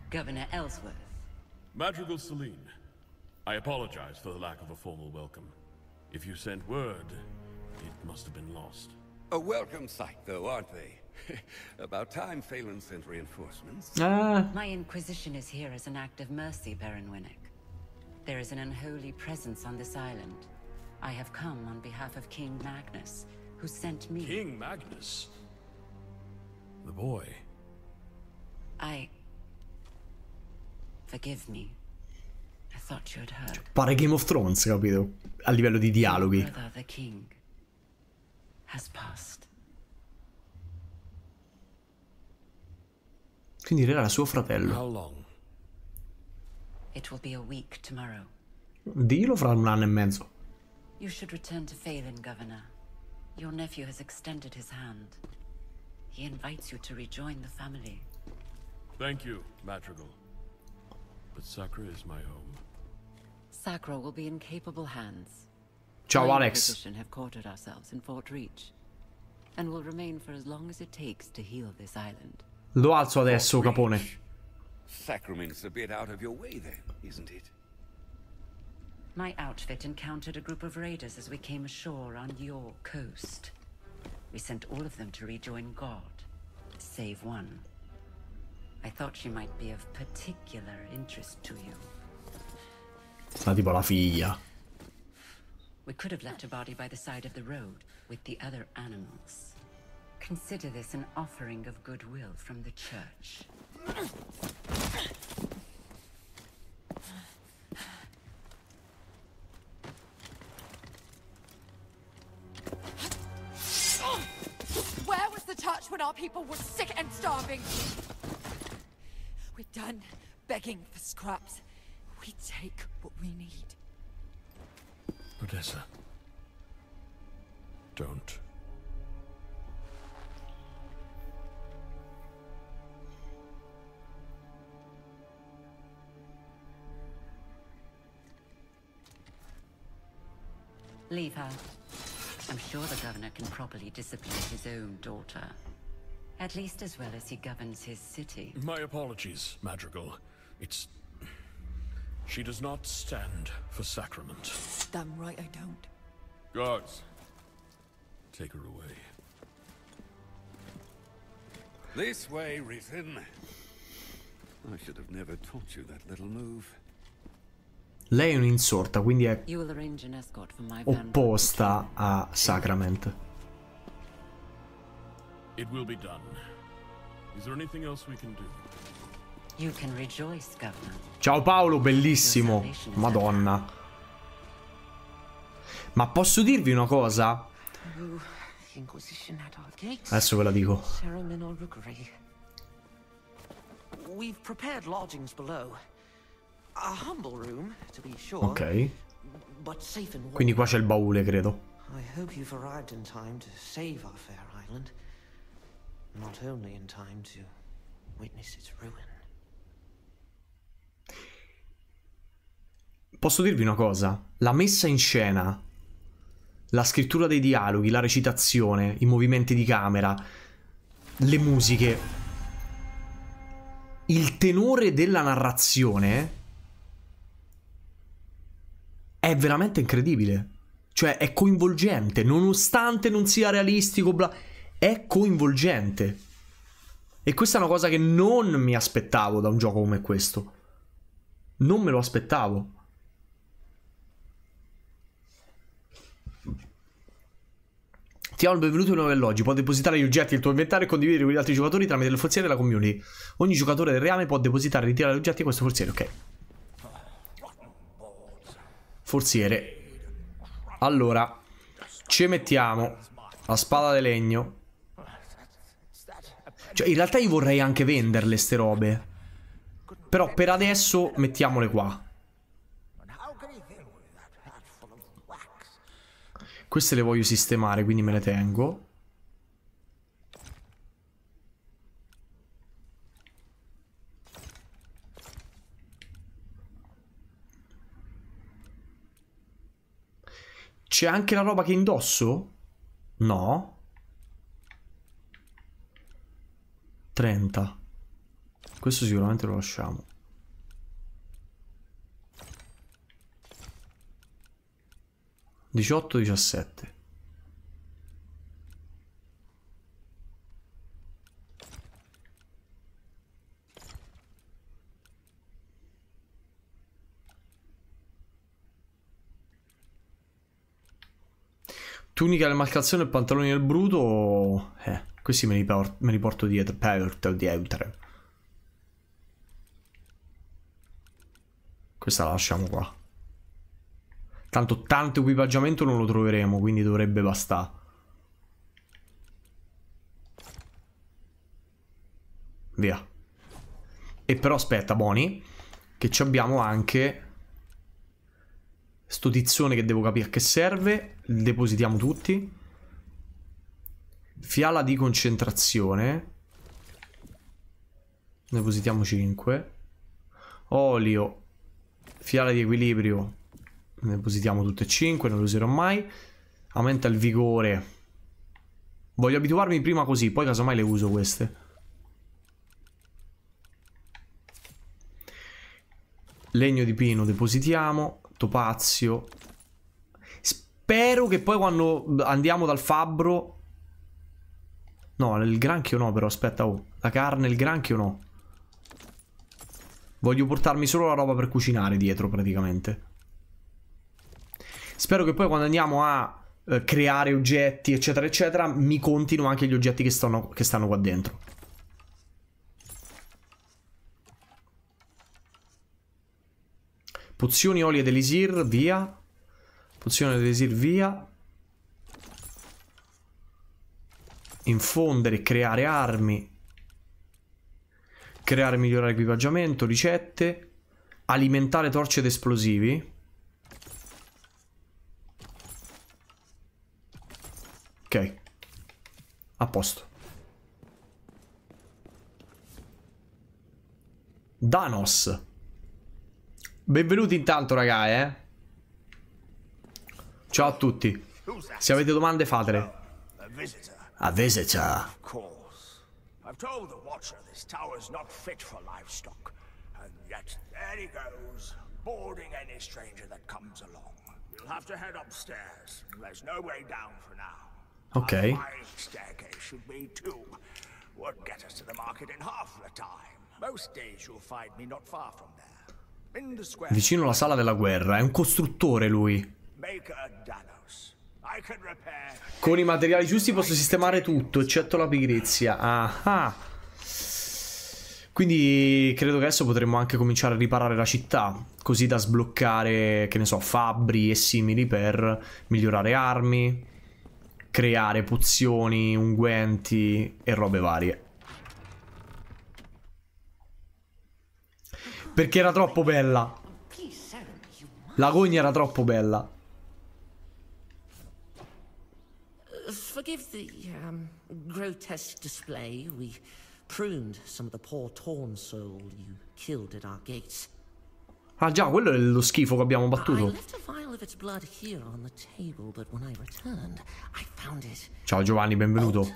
Governor Ellsworth. Madrigal Selene, I apologize for the lack of a formal welcome. If you sent word, it must have been lost. A welcome sight, though, aren't they? About time Phelan sent reinforcements. My Inquisition is here as an act of mercy, Baron Winnick. There is an unholy presence on this island. I have come on behalf of King Magnus, who sent me. King Magnus? The boy. Forgive me. I thought you had heard. Pare Game of Thrones, capito? A livello di dialoghi. The king has passed. Quindi era suo fratello. How long? It will be a week tomorrow. Dillo fra un anno e mezzo. You should return to Phelan, Governor. Your nephew has extended his hand. He invites you to rejoin the family. Thank you, Madrigal. But Sacra is my home. Sacra will be in capable hands. Ciao, Alex. We have quartered ourselves in Fort Reach, and will remain for as long as it takes to heal this island. Lo alzo adesso, Capone. Sacrament's a bit out of your way, then, isn't it? My outfit encountered a group of raiders as we came ashore on your coast. We sent all of them to rejoin God, save one. I thought she might be of particular interest to you. Sta tipo la figlia. We could have left her body by the side of the road with the other animals. Consider this an offering of goodwill from the church. Where was the church when our people were sick and starving? We're done begging for scraps. We take what we need. Odessa. Don't. Leave her. I'm sure the governor can properly discipline his own daughter. At least as well as he governs his city. My apologies, Madrigal. It's... She does not stand for Sacrament. Damn right I don't. Guards, take her away. This way, Risen. I should have never taught you that little move. Lei è un'insorta, quindi è opposta a Sacrament. It will be done. Is there anything else we can do? You can rejoice, Governor. Ciao Paolo, bellissimo. Madonna. Ma posso dirvi una cosa? Adesso ve la dico. Ok. Quindi qua c'è il baule, credo. Not only in time to witness its ruin. Posso dirvi una cosa? La messa in scena, la scrittura dei dialoghi, la recitazione, i movimenti di camera, le musiche, il tenore della narrazione è veramente incredibile. Cioè è coinvolgente, nonostante non sia realistico, bla, è coinvolgente. E questa è una cosa che non mi aspettavo da un gioco come questo. Non me lo aspettavo. Ti do il benvenuto in un orologio. Puoi depositare gli oggetti del tuo inventario e condividere con gli altri giocatori tramite il forziere della community. Ogni giocatore del reame può depositare e ritirare gli oggetti a questo forziere. Ok. Forziere. Allora, ci mettiamo la spada di legno. Cioè, in realtà io vorrei anche venderle ste robe. Però per adesso mettiamole qua. Queste le voglio sistemare, quindi me le tengo. C'è anche la roba che indosso? No. 30. Questo sicuramente lo lasciamo. (18, 17). Tunica, le malcalzoni e il pantalone del bruto. Questi me li porto dietro. Questa la lasciamo qua. Tanto equipaggiamento non lo troveremo, quindi dovrebbe bastare. Via. E però aspetta, Boni, che ci abbiamo anche sto tizzone che devo capire a che serve. Li depositiamo tutti. Fiala di concentrazione. Depositiamo 5. Olio. Fiala di equilibrio. Ne depositiamo tutte e 5, non lo userò mai. Aumenta il vigore. Voglio abituarmi prima così, poi casomai le uso queste. Legno di pino depositiamo. Topazio. Spero che poi quando andiamo dal fabbro... No, il granchio no, però aspetta, la carne, il granchio no. Voglio portarmi solo la roba per cucinare dietro praticamente. Spero che poi quando andiamo a creare oggetti eccetera eccetera mi contino anche gli oggetti che stanno qua dentro. Pozioni, oli ed elisir, via. Pozioni ed elisir, via. Infondere e creare armi. Creare e migliorare equipaggiamento, ricette. Alimentare torce ed esplosivi. Ok, a posto. Danos. Benvenuti intanto raga, Ciao a tutti. Se avete domande fatele. A visitor. I've told the watcher this tower's not fit for livestock. And yet there he goes, boarding any stranger that comes along. You'll have to head upstairs. There's no way down for now. Ok. Vicino alla sala della guerra. È un costruttore lui. Con i materiali giusti posso sistemare tutto, eccetto la pigrizia. Ah. Quindi credo che adesso potremmo anche cominciare a riparare la città, così da sbloccare, che ne so, fabbri e simili per migliorare armi, creare pozioni, unguenti e robe varie. Perché era troppo bella. La gogna era troppo bella. Forgive the grotesque display. We pruned some of the poor torn soul you killed at our gates. Ah già, quello è lo schifo che abbiamo battuto. Ciao Giovanni, benvenuto.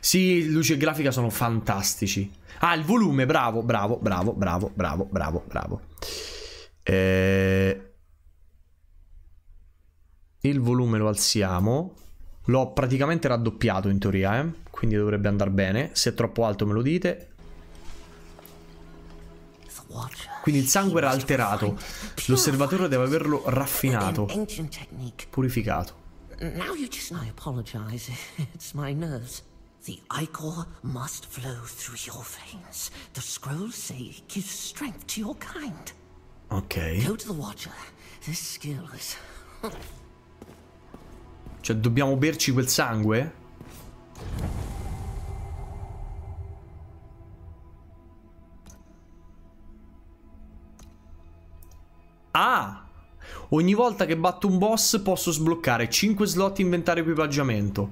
Sì, luce e grafica sono fantastici. Ah, il volume, bravo, bravo, bravo, bravo, bravo, bravo, bravo. Il volume lo alziamo. L'ho praticamente raddoppiato in teoria, eh? Quindi dovrebbe andare bene. Se è troppo alto me lo dite. Quindi il sangue era alterato. L'osservatore deve averlo raffinato, purificato. Ok. Cioè dobbiamo berci quel sangue? Ah! Ogni volta che batto un boss posso sbloccare 5 slot inventario equipaggiamento,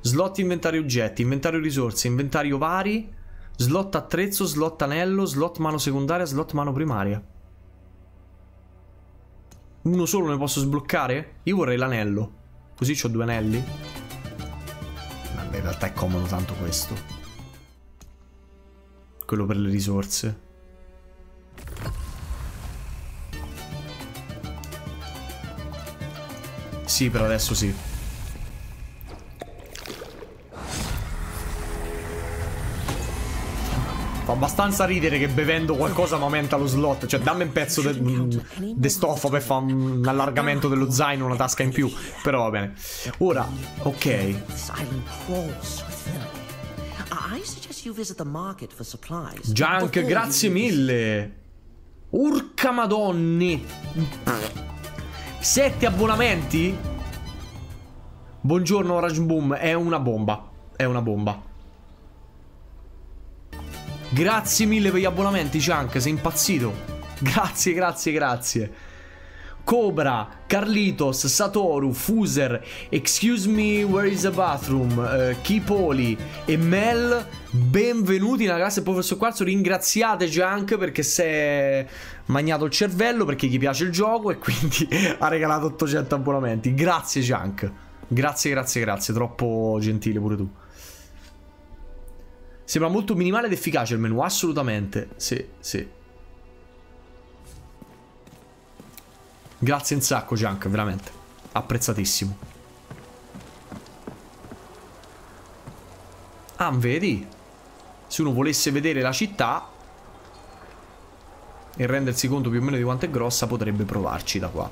slot inventario oggetti, inventario risorse, inventario vari, slot attrezzo, slot anello, slot mano secondaria, slot mano primaria. Uno solo ne posso sbloccare? Io vorrei l'anello. Così c'ho due anelli. Vabbè, in realtà è comodo tanto questo. Quello per le risorse. Sì, per adesso sì. Fa abbastanza ridere che bevendo qualcosa mi aumenta lo slot. Cioè dammi un pezzo di stoffa per fare un allargamento dello zaino, una tasca in più. Però va bene. Ora, ok. Junk, grazie mille. Urca madonni. 7 abbonamenti? Buongiorno Orange Boom, è una bomba. È una bomba. Grazie mille per gli abbonamenti, Chunk, sei impazzito. Grazie, grazie, grazie. Cobra, Carlitos, Satoru, Fuser, Excuse me, where is the bathroom? Kipoli e Mel, benvenuti nella classe Professor Quarzo. Ringraziate Chunk perché si è magnato il cervello, perché gli piace il gioco e quindi ha regalato 800 abbonamenti. Grazie Chunk. Grazie, grazie, grazie. Troppo gentile pure tu. Sembra molto minimale ed efficace il menu, assolutamente. Sì, sì. Grazie un sacco, Chunk, veramente. Apprezzatissimo. Ah, vedi? Se uno volesse vedere la città e rendersi conto più o meno di quanto è grossa, potrebbe provarci da qua.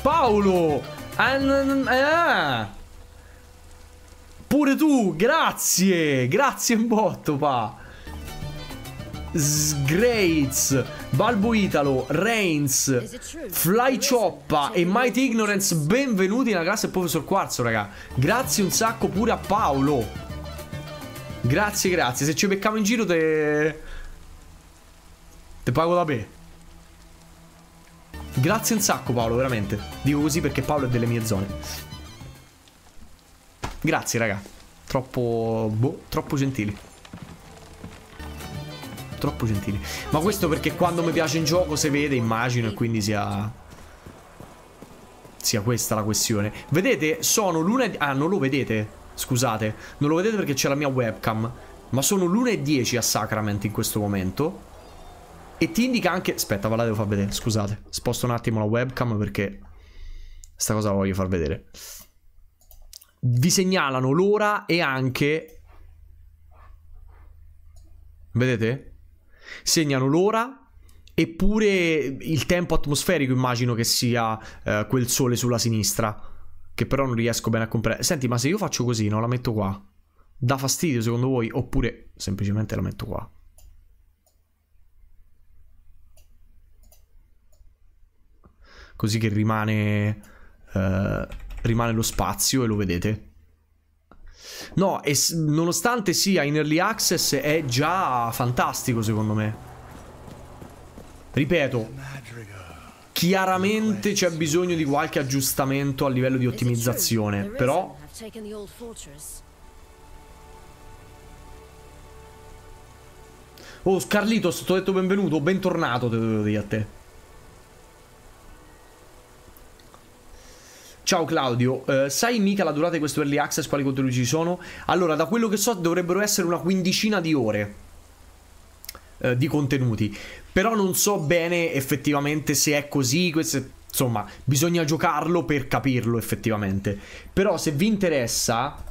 Paolo! Ah! Pure tu, grazie! Grazie un botto, pa! Sgrates, Balbo Italo, Reigns, Fly Choppa e Mighty Ignorance, benvenuti nella classe Professor Quarzo, raga. Grazie un sacco pure a Paolo. Grazie, grazie. Se ci becchiamo in giro te pago da me. Grazie un sacco Paolo, veramente. Dico così perché Paolo è delle mie zone. Grazie raga, troppo troppo gentili. Troppo gentili. Ma questo perché quando mi piace in gioco si vede, immagino, e quindi sia questa la questione. Vedete, sono lunedì. Ah, non lo vedete, scusate. Non lo vedete perché c'è la mia webcam. Ma sono l'1:10 a Sacrament in questo momento. E ti indica anche... Aspetta, ve la devo far vedere, scusate. Sposto un attimo la webcam perché sta cosa la voglio far vedere. Vi segnalano l'ora e anche... Vedete? Segnano l'ora e pure il tempo atmosferico, immagino che sia quel sole sulla sinistra. Che però non riesco bene a comprendere. Senti, ma se io faccio così, no? La metto qua. Dà fastidio secondo voi? Oppure semplicemente la metto qua? Così che rimane... rimane lo spazio e lo vedete. No, e nonostante sia in early access è già fantastico secondo me. Ripeto, chiaramente c'è bisogno di qualche aggiustamento a livello di ottimizzazione, però Oh, Scarlitos, ti ho detto benvenuto, bentornato, te devo dire a te. Ciao Claudio, sai mica la durata di questo early access, quali contenuti ci sono? Allora, da quello che so dovrebbero essere una quindicina di ore di contenuti. Però non so bene effettivamente se è così, insomma, bisogna giocarlo per capirlo effettivamente. Però se vi interessa...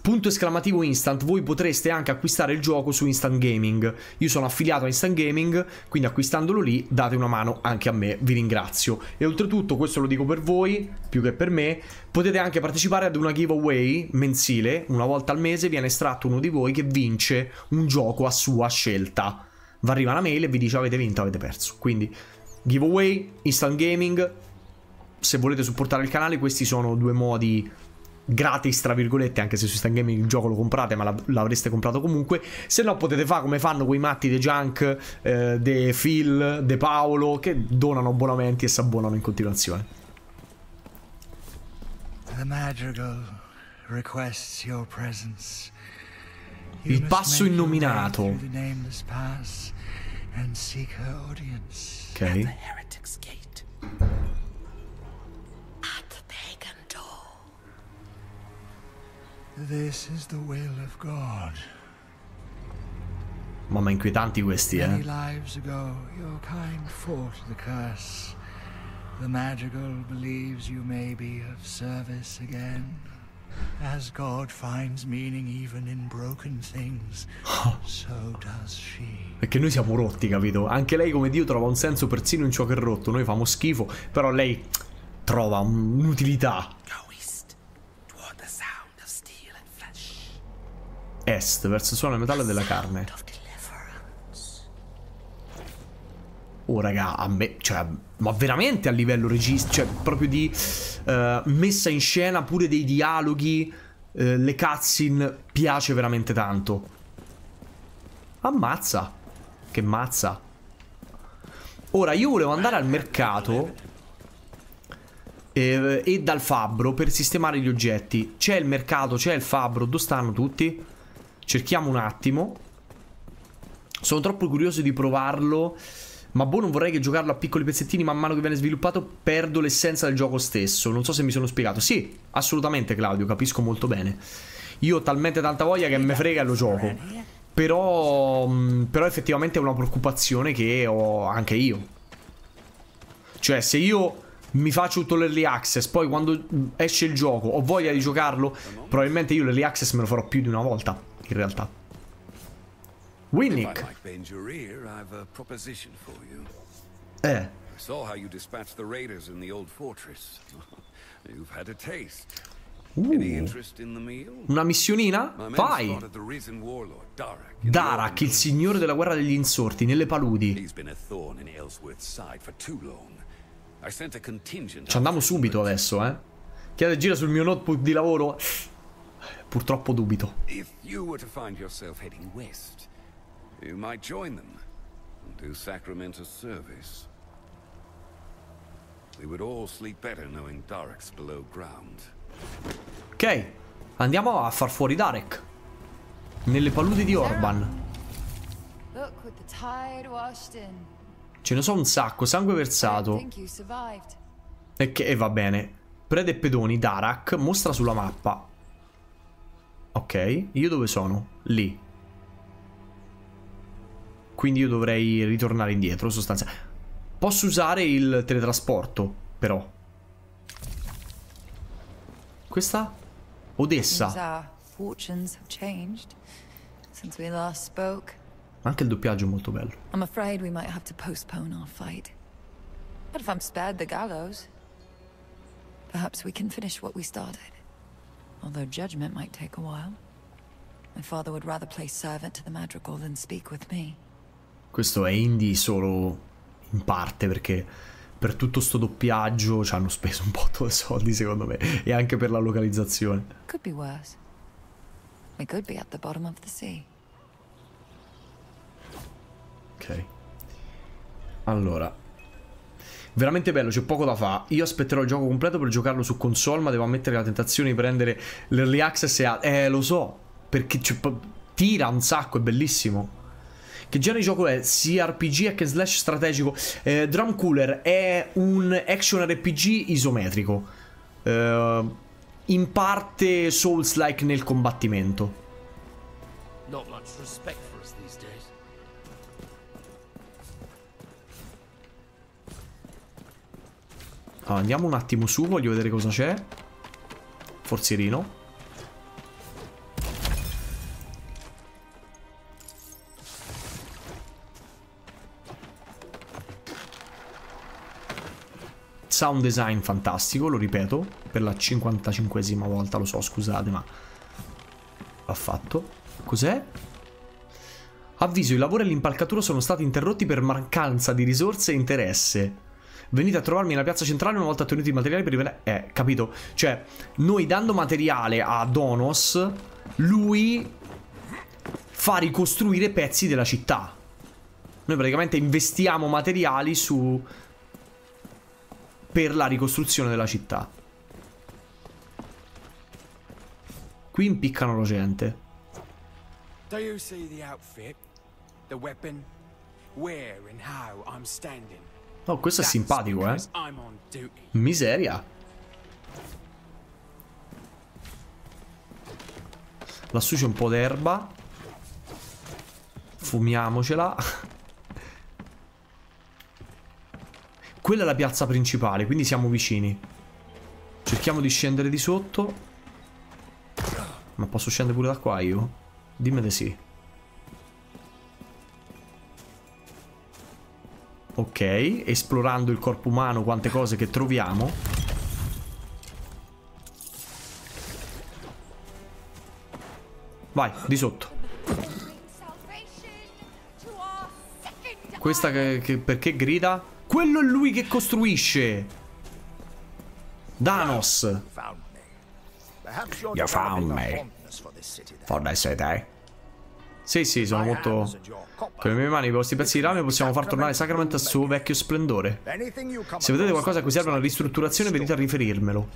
punto esclamativo Instant, voi potreste anche acquistare il gioco su Instant Gaming. Io sono affiliato a Instant Gaming, quindi acquistandolo lì date una mano anche a me, vi ringrazio. E oltretutto, questo lo dico per voi più che per me, potete anche partecipare ad una giveaway mensile. Una volta al mese viene estratto uno di voi che vince un gioco a sua scelta. Vi arriva una mail e vi dice avete vinto, avete perso. Quindi giveaway, Instant Gaming, se volete supportare il canale questi sono due modi gratis tra virgolette, anche se su Instant Gaming il gioco lo comprate ma l'avreste comprato comunque. Se no potete fare come fanno quei matti de Junk, de Phil, de Paolo, che donano abbonamenti e si abbonano in continuazione. Il passo innominato. Ok. Mamma, inquietanti questi, eh. Perché noi siamo rotti, capito? Anche lei come Dio trova un senso persino in ciò che è rotto. Noi famo schifo, però lei trova un'utilità. Est, verso il suono del metallo e della carne. Oh raga, a me, cioè, ma veramente a livello regista, cioè proprio di messa in scena, pure dei dialoghi, le cutscene, piace veramente tanto. Ammazza, che mazza. Ora io volevo andare al mercato e dal fabbro per sistemare gli oggetti. C'è il mercato, c'è il fabbro, dove stanno tutti? Cerchiamo un attimo. Sono troppo curioso di provarlo, ma boh, non vorrei che giocarlo a piccoli pezzettini man mano che viene sviluppato perdo l'essenza del gioco stesso. Non so se mi sono spiegato. Sì, assolutamente Claudio, capisco molto bene. Io ho talmente tanta voglia che me frega e lo gioco. Però effettivamente è una preoccupazione che ho anche io. Cioè se io mi faccio tutto l'early access, poi quando esce il gioco ho voglia di giocarlo, probabilmente io l'early access me lo farò più di una volta in realtà. Winnick. Una missionina? Vai! Darak, il signore della guerra degli insorti, nelle paludi. Ci andiamo subito adesso, eh. Chiede gira sul mio notebook di lavoro. Purtroppo dubito. Ok, andiamo a far fuori Darek nelle paludi di Orban. Ce ne so un sacco, sangue versato. E che va bene. Prede e pedoni, Darak, mostra sulla mappa. Ok, io dove sono? Lì. Quindi io dovrei ritornare indietro, sostanzialmente. Posso usare il teletrasporto, però. Questa? Odessa. Anche il doppiaggio è molto bello. I'm afraid we might have to postpone our fight. But if I'm spared the gallows, perhaps we can finish what we started. Although judgment might take a while. My father would rather play servant to the Madrigal than speak with me. Questo è indie solo in parte perché per tutto sto doppiaggio ci hanno speso un botto di soldi secondo me e anche per la localizzazione. Could be worse. We could be at the bottom of the sea. Ok. Allora, veramente bello, c'è poco da fa. Io aspetterò il gioco completo per giocarlo su console, ma devo ammettere la tentazione di prendere l'early access e lo so, perché tira un sacco, è bellissimo. Che genere di gioco è? Sia RPG che slash strategico. Drum Cooler è un action RPG isometrico, in parte Souls-like nel combattimento. Not much respect for us these days. Allora, andiamo un attimo su, voglio vedere cosa c'è. Forzierino. Sound design fantastico, lo ripeto per la 55esima volta, lo so, scusate, ma va fatto. Cos'è? Avviso, il lavoro e l'impalcatura sono stati interrotti per mancanza di risorse e interesse. Venite a trovarmi nella piazza centrale una volta ottenuti i materiali per rivelare... capito? Cioè, noi dando materiale a Donos, lui fa ricostruire pezzi della città. Noi praticamente investiamo materiali su... per la ricostruzione della città. Qui impiccano la gente. Oh, questo è simpatico, eh. Miseria. Lassù c'è un po' d'erba. Fumiamocela. Quella è la piazza principale, quindi siamo vicini. Cerchiamo di scendere di sotto. Ma posso scendere pure da qua io? Dimmi di sì. Ok, esplorando il corpo umano, quante cose che troviamo. Vai, di sotto. Questa che perché grida? Quello è lui che costruisce. Danos. You found me. For this city. Sì, sì, sono molto... Con le mie mani, per questi pezzi di rame possiamo far tornare Sacrament al suo vecchio splendore. Se vedete qualcosa a cui serve una ristrutturazione, venite a riferirmelo.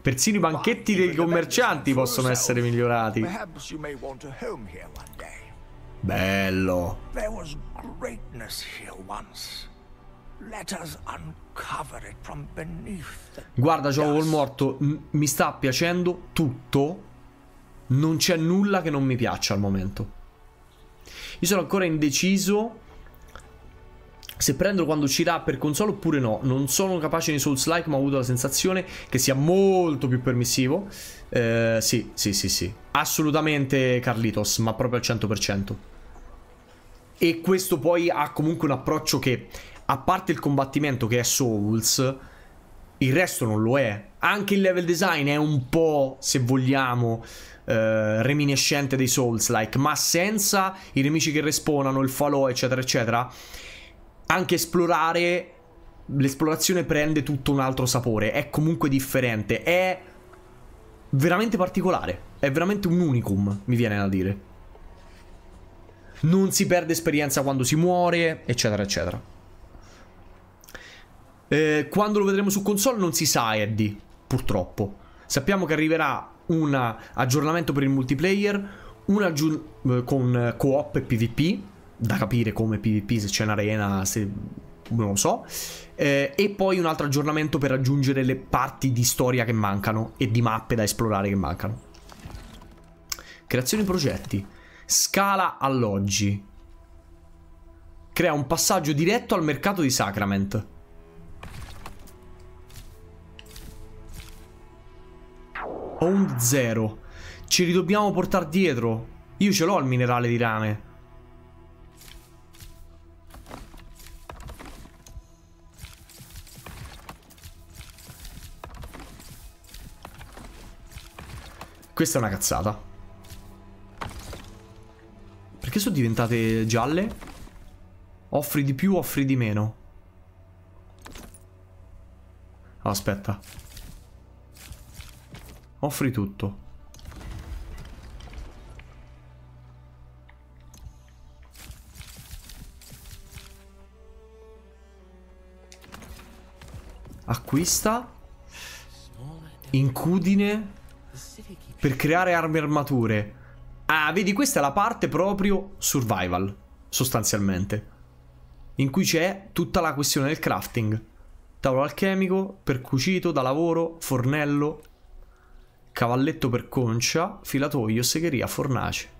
Persino i banchetti dei commercianti possono essere migliorati. Bello. There was greatness here once. Guarda, gioco col morto. Mi sta piacendo tutto. Non c'è nulla che non mi piaccia al momento. Io sono ancora indeciso se prenderlo quando uscirà per console oppure no. Non sono capace di Souls-like, ma ho avuto la sensazione che sia molto più permissivo. Sì, sì, sì, sì. Assolutamente, Carlitos, ma proprio al 100%. E questo poi ha comunque un approccio che... a parte il combattimento che è Souls, il resto non lo è. Anche il level design è un po', se vogliamo, reminiscente dei Souls-like, ma senza i nemici che respawnano, il falò, eccetera, eccetera. Anche esplorare, l'esplorazione prende tutto un altro sapore, è comunque differente, è veramente particolare, è veramente un unicum, mi viene da dire. Non si perde esperienza quando si muore, eccetera, eccetera. Quando lo vedremo su console non si sa, Eddie, purtroppo. Sappiamo che arriverà un aggiornamento per il multiplayer, con co-op e PvP, da capire come PvP, se c'è un'arena, se... non lo so, e poi un altro aggiornamento per aggiungere le parti di storia che mancano e di mappe da esplorare che mancano. Creazione progetti. Scala alloggi. Crea un passaggio diretto al mercato di Sacrament. Owned 0. Ce li dobbiamo portare dietro. Io ce l'ho il minerale di rame. Questa è una cazzata. Perché sono diventate gialle? Offri di più, offri di meno. Oh, aspetta. Offri tutto. Acquista incudine per creare armi e armature. Ah, vedi, questa è la parte proprio survival. sostanzialmente, in cui c'è tutta la questione del crafting, tavolo alchemico, percucito da lavoro, fornello, cavalletto per concia, filatoio, segheria, fornace.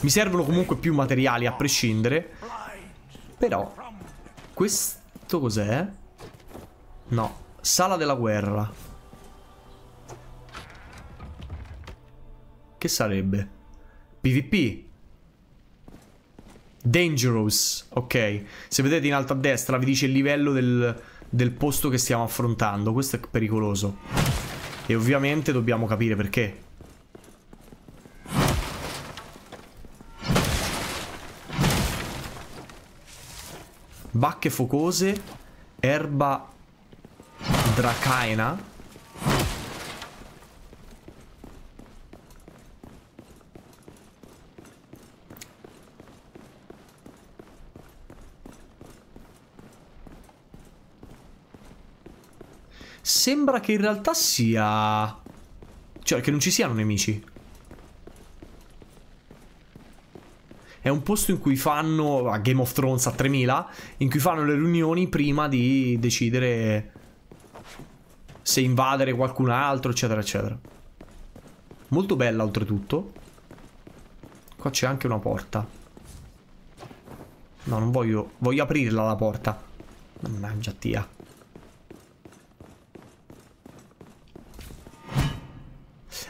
Mi servono comunque più materiali a prescindere. Però questo cos'è? No, sala della guerra. Che sarebbe? PvP Dangerous. Ok, se vedete in alto a destra vi dice il livello del posto che stiamo affrontando. Questo è pericoloso e ovviamente dobbiamo capire perché. Bacche focose, erba dracaena. Sembra che in realtà sia... cioè che non ci siano nemici. È un posto in cui fanno, a Game of Thrones a 3000, in cui fanno le riunioni prima di decidere se invadere qualcun altro, eccetera, eccetera. Molto bella oltretutto. Qua c'è anche una porta. No, non voglio... voglio aprirla la porta. Mannaggia tia.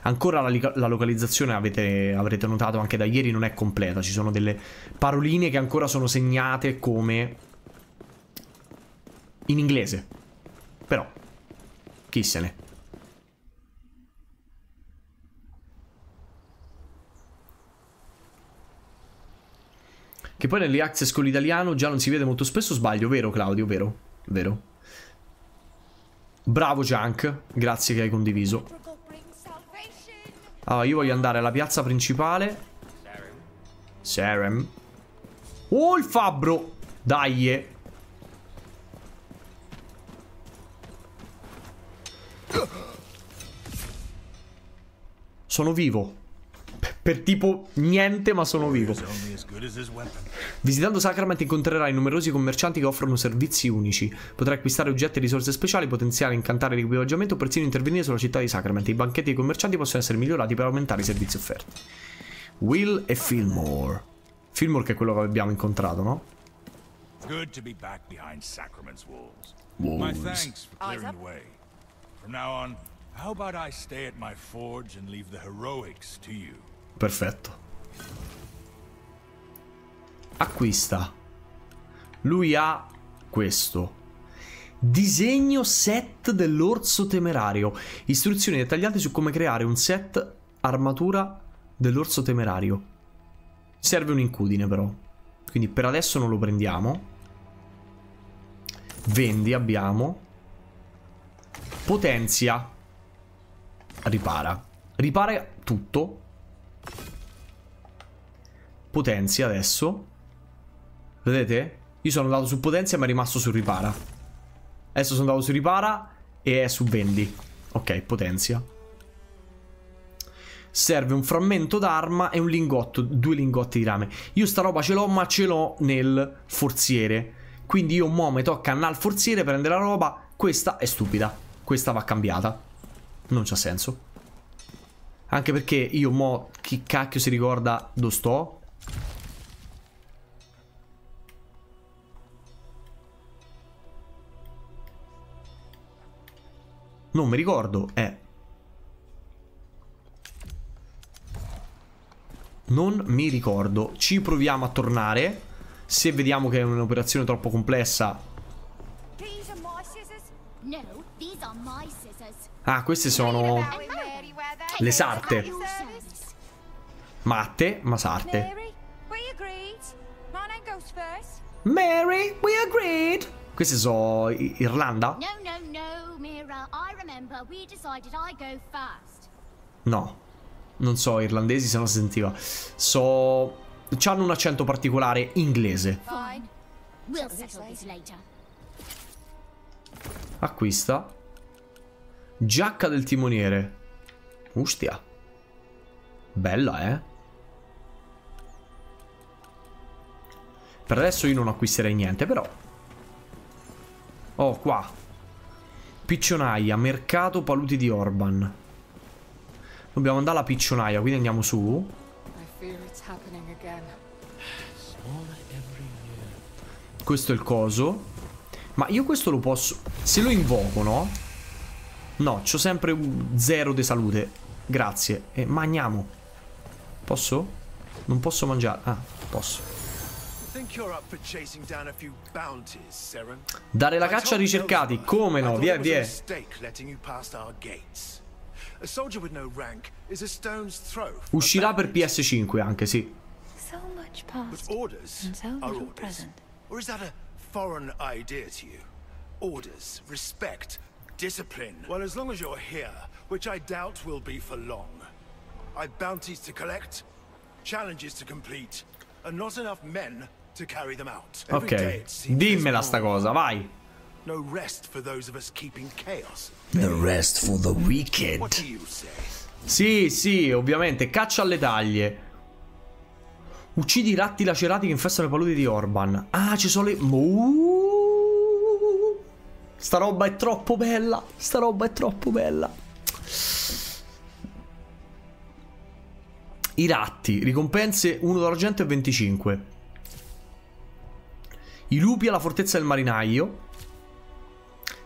Ancora la localizzazione, avrete notato anche da ieri, non è completa. Ci sono delle paroline che ancora sono segnate come in inglese. Però, chi se ne. Che poi nelle access con l'italiano già non si vede molto spesso, sbaglio, vero Claudio? Vero, vero. Bravo Junk, grazie che hai condiviso. Allora, io voglio andare alla piazza principale. Serem. Oh, il fabbro! Dai! Sono vivo. Per tipo niente, ma sono vivo. Visitando Sacrament incontrerai numerosi commercianti che offrono servizi unici. Potrai acquistare oggetti e risorse speciali, potenziare, incantare l'equipaggiamento o persino intervenire sulla città di Sacrament. I banchetti dei commercianti possono essere migliorati per aumentare i servizi offerti. Will e Fillmore. Fillmore che è quello che abbiamo incontrato, no? Good to be back behind Sacrament's walls. My thanks for clearing the way. From now on, how about I stay at my forge and leave the heroics to you? Perfetto. Acquista. Lui ha questo. Disegno set dell'orso temerario. Istruzioni dettagliate su come creare un set armatura dell'orso temerario. Serve un incudine però, quindi per adesso non lo prendiamo. Vendi abbiamo. Potenzia. Ripara. Ripara tutto. Potenzia adesso. Vedete? Io sono andato su potenzia ma è rimasto su ripara. Adesso sono andato su ripara e è su vendi. Ok, potenzia. Serve un frammento d'arma e un lingotto. 2 lingotti di rame. Io sta roba ce l'ho ma ce l'ho nel forziere. Quindi io mo mi tocca andare al forziere, prendere la roba. Questa è stupida. Questa va cambiata. Non c'ha senso. Anche perché io mo chi cacchio si ricorda dove sto? Non mi ricordo, non mi ricordo. Ci proviamo a tornare. Se vediamo che è un'operazione troppo complessa. Ah, queste sono le sarte. Matte, ma sarte. Mary, we agreed. Queste sono Irlanda? No, non so irlandesi, se no si sentiva. So... c'hanno un accento particolare inglese. Acquista. Giacca del timoniere. Ustia. Bella, eh? Per adesso io non acquisterei niente, però. Oh, qua. Piccionaia, mercato paludi di Orban. Dobbiamo andare alla piccionaia, quindi andiamo su. Questo è il coso. Ma io questo lo posso... Se lo invoco, no? No, c'ho sempre un zero di salute. Grazie. Mangiamo. Posso? Non posso mangiare. Ah, posso. Dare la caccia a ricercati, come no? Via, via. Uscirà per PS5 anche, sì. Ok, dimmela sta cosa, vai. No rest for those of us keeping chaos. No rest for the wicked. Sì, sì, ovviamente, caccia alle taglie. Uccidi i ratti lacerati che infestano le paludi di Orban. Ah, ci sono le... Sta roba è troppo bella. Sta roba è troppo bella. I ratti, ricompense 1 d'argento e 25. I lupi alla fortezza del marinaio.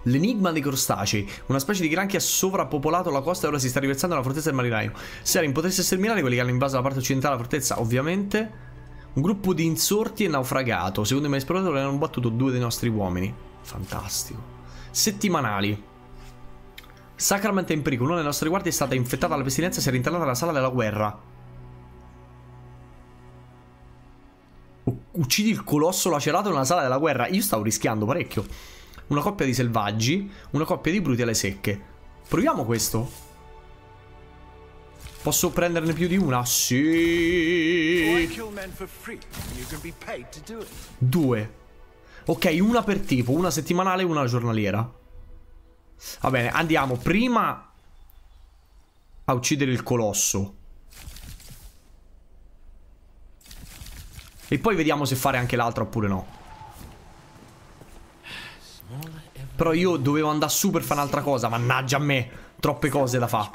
L'enigma dei crostacei. Una specie di granchia ha sovrappopolato la costa e ora si sta riversando alla fortezza del marinaio. Serin potesse sterminare quelli che hanno invaso la parte occidentale della fortezza, ovviamente. Un gruppo di insorti è naufragato. Secondo i miei esploratori hanno battuto 2 dei nostri uomini. Fantastico. Settimanali. Sacrament è in pericolo. Una delle nostre guardie è stata infettata dalla pestilenza e si è rintanata nella sala della guerra. Uccidi il colosso lacerato nella sala della guerra. Io stavo rischiando parecchio. Una coppia di selvaggi, una coppia di bruti alle secche. Proviamo questo. Posso prenderne più di una? Sì. 2. Ok, una per tipo. Una settimanale e una giornaliera. Va bene, andiamo prima a uccidere il colosso e poi vediamo se fare anche l'altra oppure no. Però io dovevo andare su per fare un'altra cosa. Mannaggia a me. Troppe cose da fare.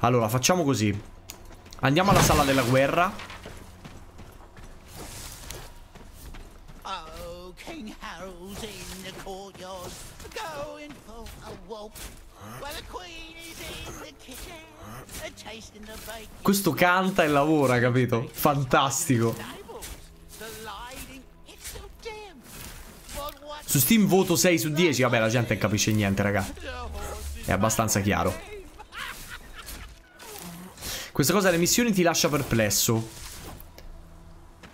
Allora, facciamo così. Andiamo alla sala della guerra. Questo canta e lavora, capito? Fantastico. Su Steam voto 6 su 10. Vabbè, la gente non capisce niente, raga. È abbastanza chiaro. Questa cosa delle missioni ti lascia perplesso.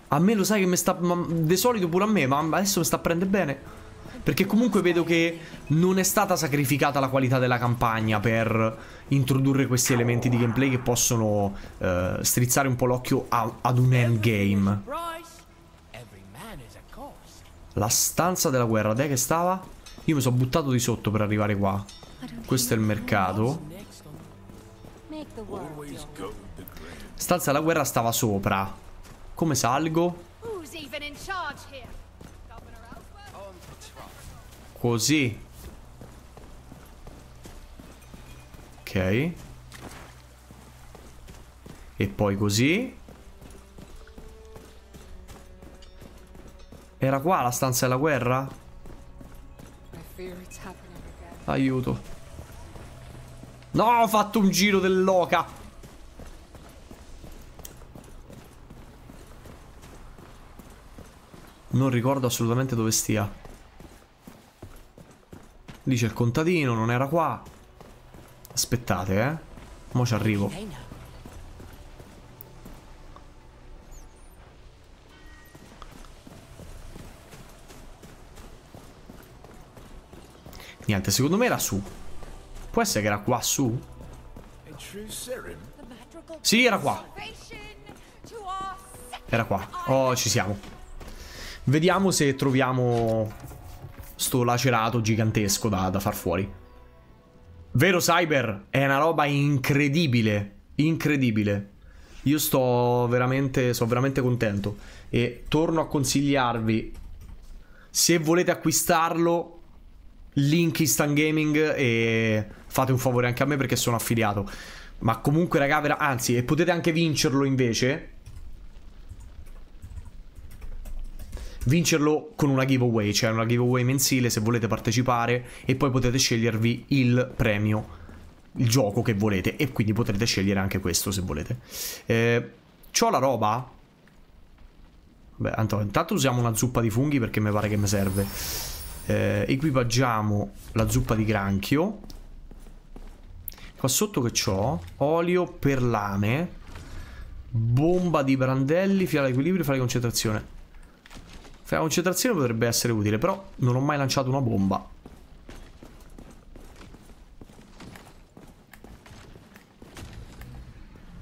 A me lo sai che mi sta... Di solito pure a me, ma adesso mi sta a prendere bene. Perché comunque vedo che non è stata sacrificata la qualità della campagna per introdurre questi elementi di gameplay che possono strizzare un po' l'occhio ad un endgame. La stanza della guerra, dai che stava? Io mi sono buttato di sotto per arrivare qua. Questo è il mercato. Stanza della guerra stava sopra. Come salgo? Così. Ok. E poi così. Era qua la stanza della guerra? Aiuto. No, ho fatto un giro dell'oca. Non ricordo assolutamente dove stia. Lì c'è il contadino, non era qua. Aspettate, eh. Mo' ci arrivo. Niente, secondo me era su. Può essere che era qua su? Sì, era qua. Era qua. Oh, ci siamo. Vediamo se troviamo sto lacerato gigantesco da far fuori. Vero Cyber? È una roba incredibile. Incredibile. Io sto veramente, sono veramente contento. E torno a consigliarvi, se volete acquistarlo, link Instant Gaming, e fate un favore anche a me perché sono affiliato. Ma comunque raga, anzi, e potete anche vincerlo invece. Vincerlo con una giveaway, cioè una giveaway mensile se volete partecipare, e poi potete scegliervi il premio, il gioco che volete, e quindi potrete scegliere anche questo se volete. C'ho la roba? Beh, Antonio, intanto usiamo una zuppa di funghi perché mi pare che mi serve. Equipaggiamo la zuppa di granchio. Qua sotto che c'ho? Olio per lame, bomba di brandelli, fiala di equilibrio, fare concentrazione. La concentrazione potrebbe essere utile, però non ho mai lanciato una bomba.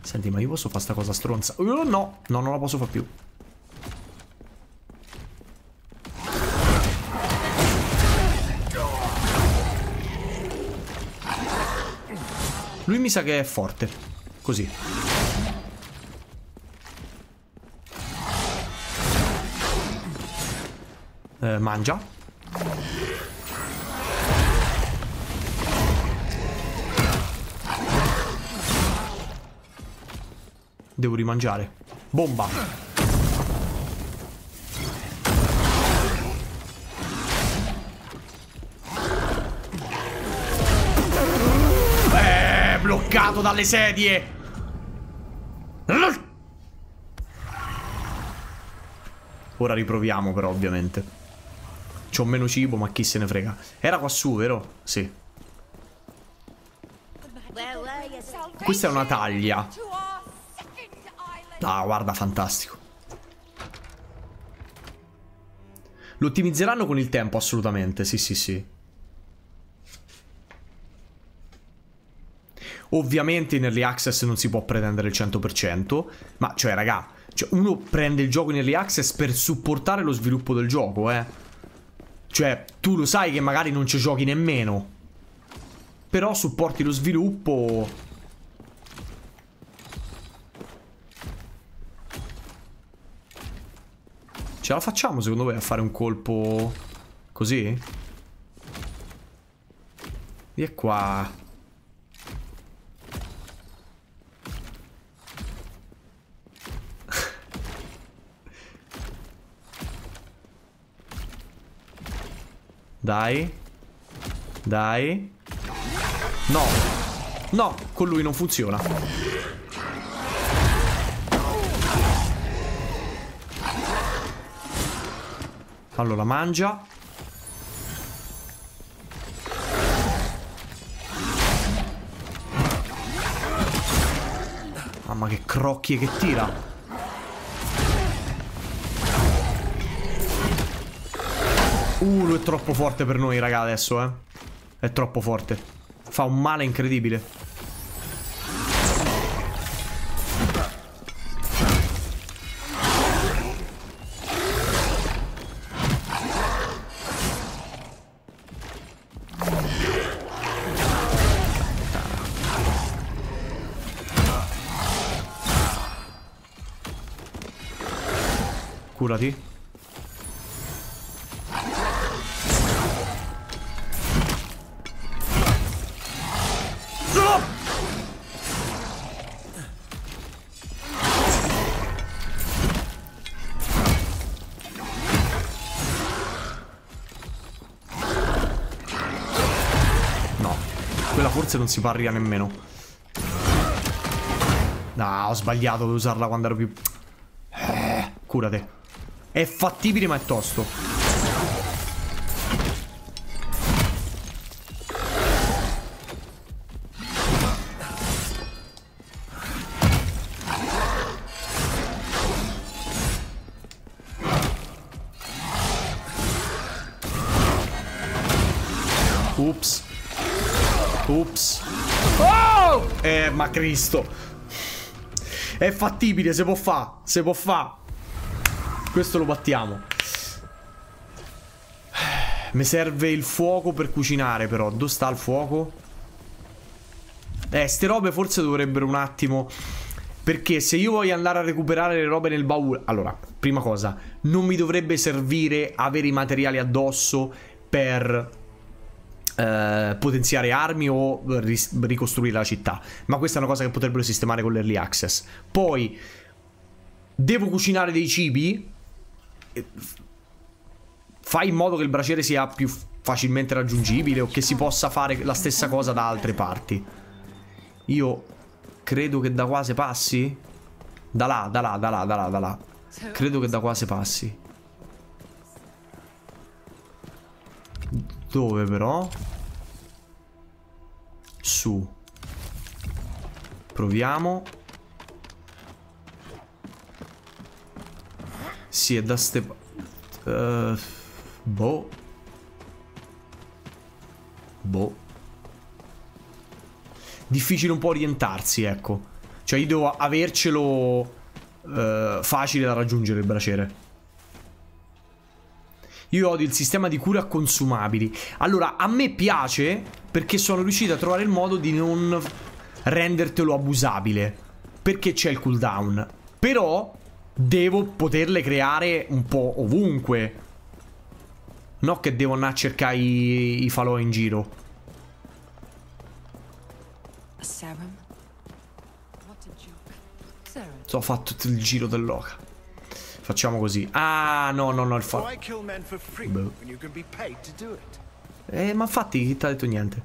Senti, ma io posso fare sta cosa stronza? Oh, no, no, non la posso fare più. Lui mi sa che è forte. Così. Mangia. Devo rimangiare. Bomba. Bloccato dalle sedie. Ora riproviamo però, ovviamente. C'ho meno cibo, ma chi se ne frega. Era qua su, vero? Sì. Questa è una taglia. Ah, guarda, fantastico. Lo ottimizzeranno con il tempo, assolutamente. Sì, sì, sì. Ovviamente in early access non si può pretendere il 100%. Ma, cioè, raga, cioè, uno prende il gioco in early access per supportare lo sviluppo del gioco, Cioè, tu lo sai che magari non ci giochi nemmeno, però supporti lo sviluppo. Ce la facciamo, secondo voi, a fare un colpo così? E qua. Dai. Dai. No. No, con lui non funziona. Allora, mangia. Mamma, che crocchie che tira. Lui è troppo forte per noi, raga, adesso, È troppo forte. Fa un male incredibile. Curati. Non si parria nemmeno. No, ho sbagliato ad usarla quando ero più... curate. È fattibile ma è tosto. Ups. Ups. Oh! Ma Cristo. È fattibile, se può fa. Se può fa. Questo lo battiamo. Mi serve il fuoco per cucinare però. Dove sta il fuoco? Ste robe forse dovrebbero un attimo... Perché se io voglio andare a recuperare le robe nel baule... Allora, prima cosa, non mi dovrebbe servire avere i materiali addosso per... potenziare armi o ricostruire la città. Ma questa è una cosa che potrebbero sistemare con l'early access. Poi devo cucinare dei cibi, fai in modo che il braciere sia più facilmente raggiungibile o che si possa fare la stessa cosa da altre parti. Io credo che da qua se passi. Da là. Credo che da qua se passi. Dove però? Su. Proviamo. Sì, è da ste... boh. Boh. Difficile un po' orientarsi, ecco. Cioè io devo avercelo facile da raggiungere il braciere. Io odio il sistema di cura consumabili. Allora, a me piace perché sono riuscito a trovare il modo di non rendertelo abusabile, perché c'è il cooldown. Però devo poterle creare un po' ovunque. No che devo andare a cercare i falò in giro. Ho fatto tutto il giro dell'oca. Facciamo così. Ah, no, il falò. Ma infatti chi t'ha detto niente?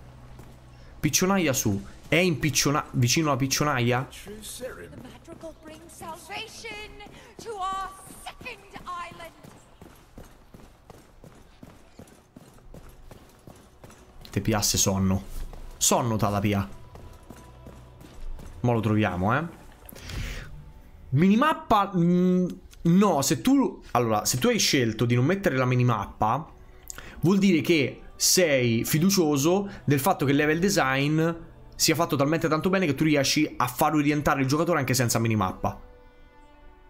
Piccionaia su. È in piccionaia. Vicino alla piccionaia? Te piasse sonno. Sonno t'ha la pia. Mo lo troviamo, eh. Minimappa... no, se tu... Allora, se tu hai scelto di non mettere la minimappa, vuol dire che sei fiducioso del fatto che il level design sia fatto talmente tanto bene che tu riesci a far orientare il giocatore anche senza minimappa.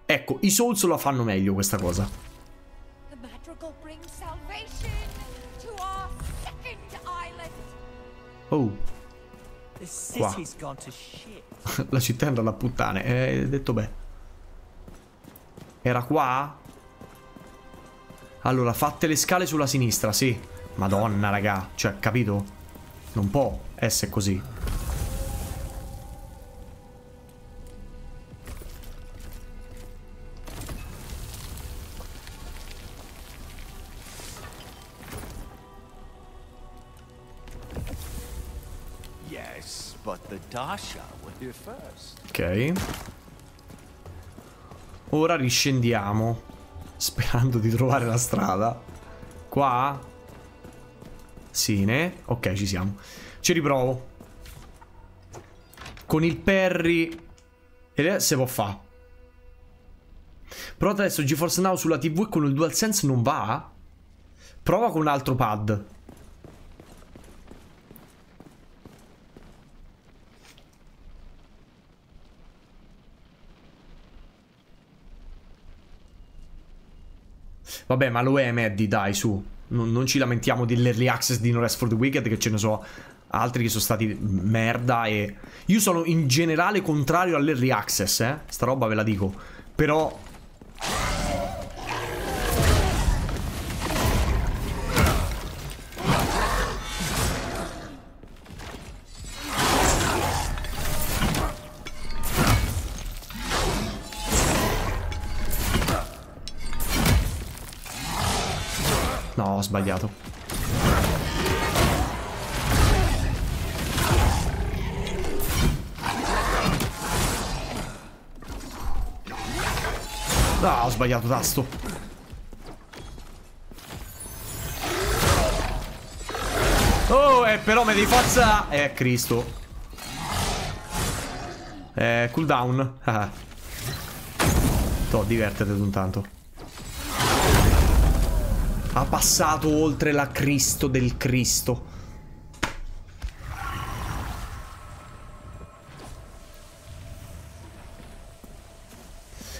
Ecco, i Souls la fanno meglio questa cosa. Oh. Qua. La città è andata a puttane, detto bene. Era qua? Allora, fatte le scale sulla sinistra, sì. Madonna, raga. Cioè, capito? Non può essere così. Ok. Ora riscendiamo, sperando di trovare la strada. Qua? Sì, ne? Ok, ci siamo. Ci riprovo. Con il parry se può fa. Però adesso GeForce Now sulla TV con il DualSense non va? Prova con un altro pad. Vabbè, ma lo è Maddy, dai, su. Non ci lamentiamo dell'early access di No Rest for the Wicked, che ce ne so altri che sono stati merda e... Io sono in generale contrario all'early access, eh. Sta roba ve la dico. Però... ho sbagliato. No, ho sbagliato tasto. Oh, però me devi forza. Cristo. Cooldown. Toh, divertete d'un tanto. Ha passato oltre la Cristo del Cristo.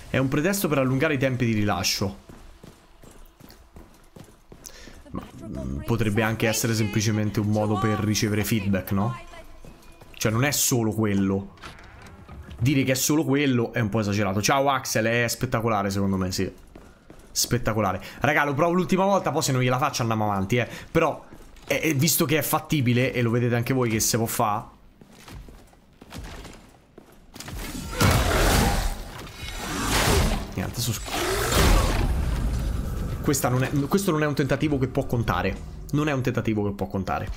È un pretesto per allungare i tempi di rilascio. Ma potrebbe anche essere semplicemente un modo per ricevere feedback, no? Cioè non è solo quello. Dire che è solo quello è un po' esagerato. Ciao Axel, è spettacolare secondo me, sì. Spettacolare. Raga, lo provo l'ultima volta, poi se non gliela faccio andiamo avanti, eh. Però, visto che è fattibile, e lo vedete anche voi che se può fa. Niente, questo non è un tentativo che può contare. Non è un tentativo che può contare.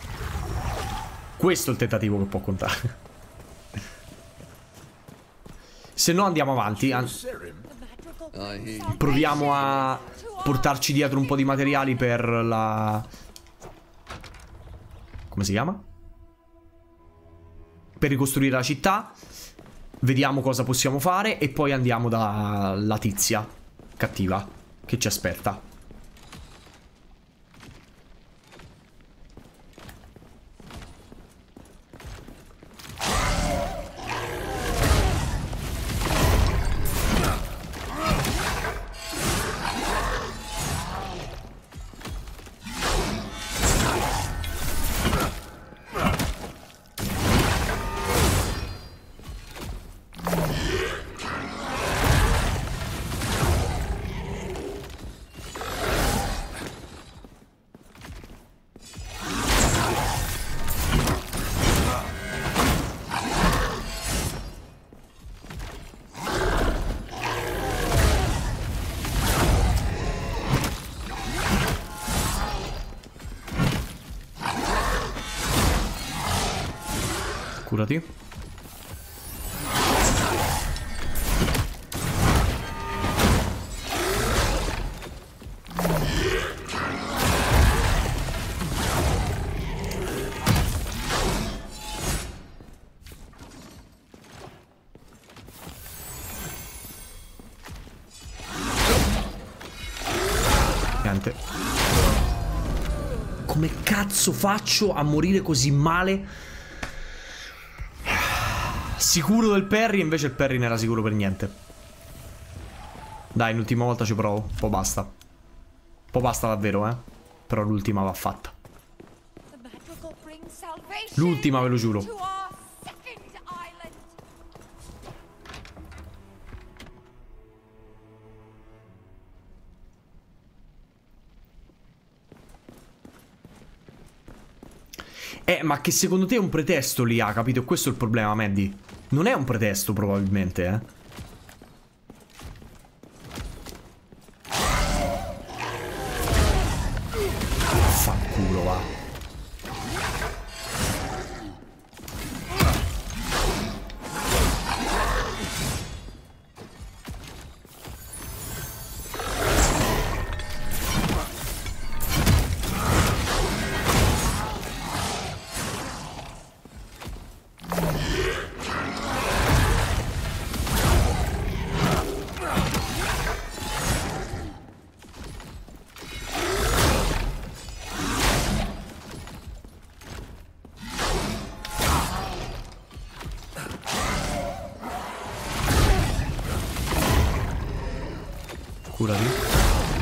Questo è il tentativo che può contare. Se no andiamo avanti. Proviamo a portarci dietro un po' di materiali per la... come si chiama? Per ricostruire la città. Vediamo cosa possiamo fare e poi andiamo dalla tizia cattiva che ci aspetta. Curati. Niente. Come cazzo faccio a morire così male? Sicuro del parry, invece il parry non era sicuro per niente. Dai, l'ultima volta ci provo. Poi basta. Poi basta davvero, eh. Però l'ultima va fatta. L'ultima, ve lo giuro. Ma che secondo te è un pretesto lì, ha capito? Questo è il problema, Mandy. Non è un pretesto, probabilmente, eh. Fanculo, va.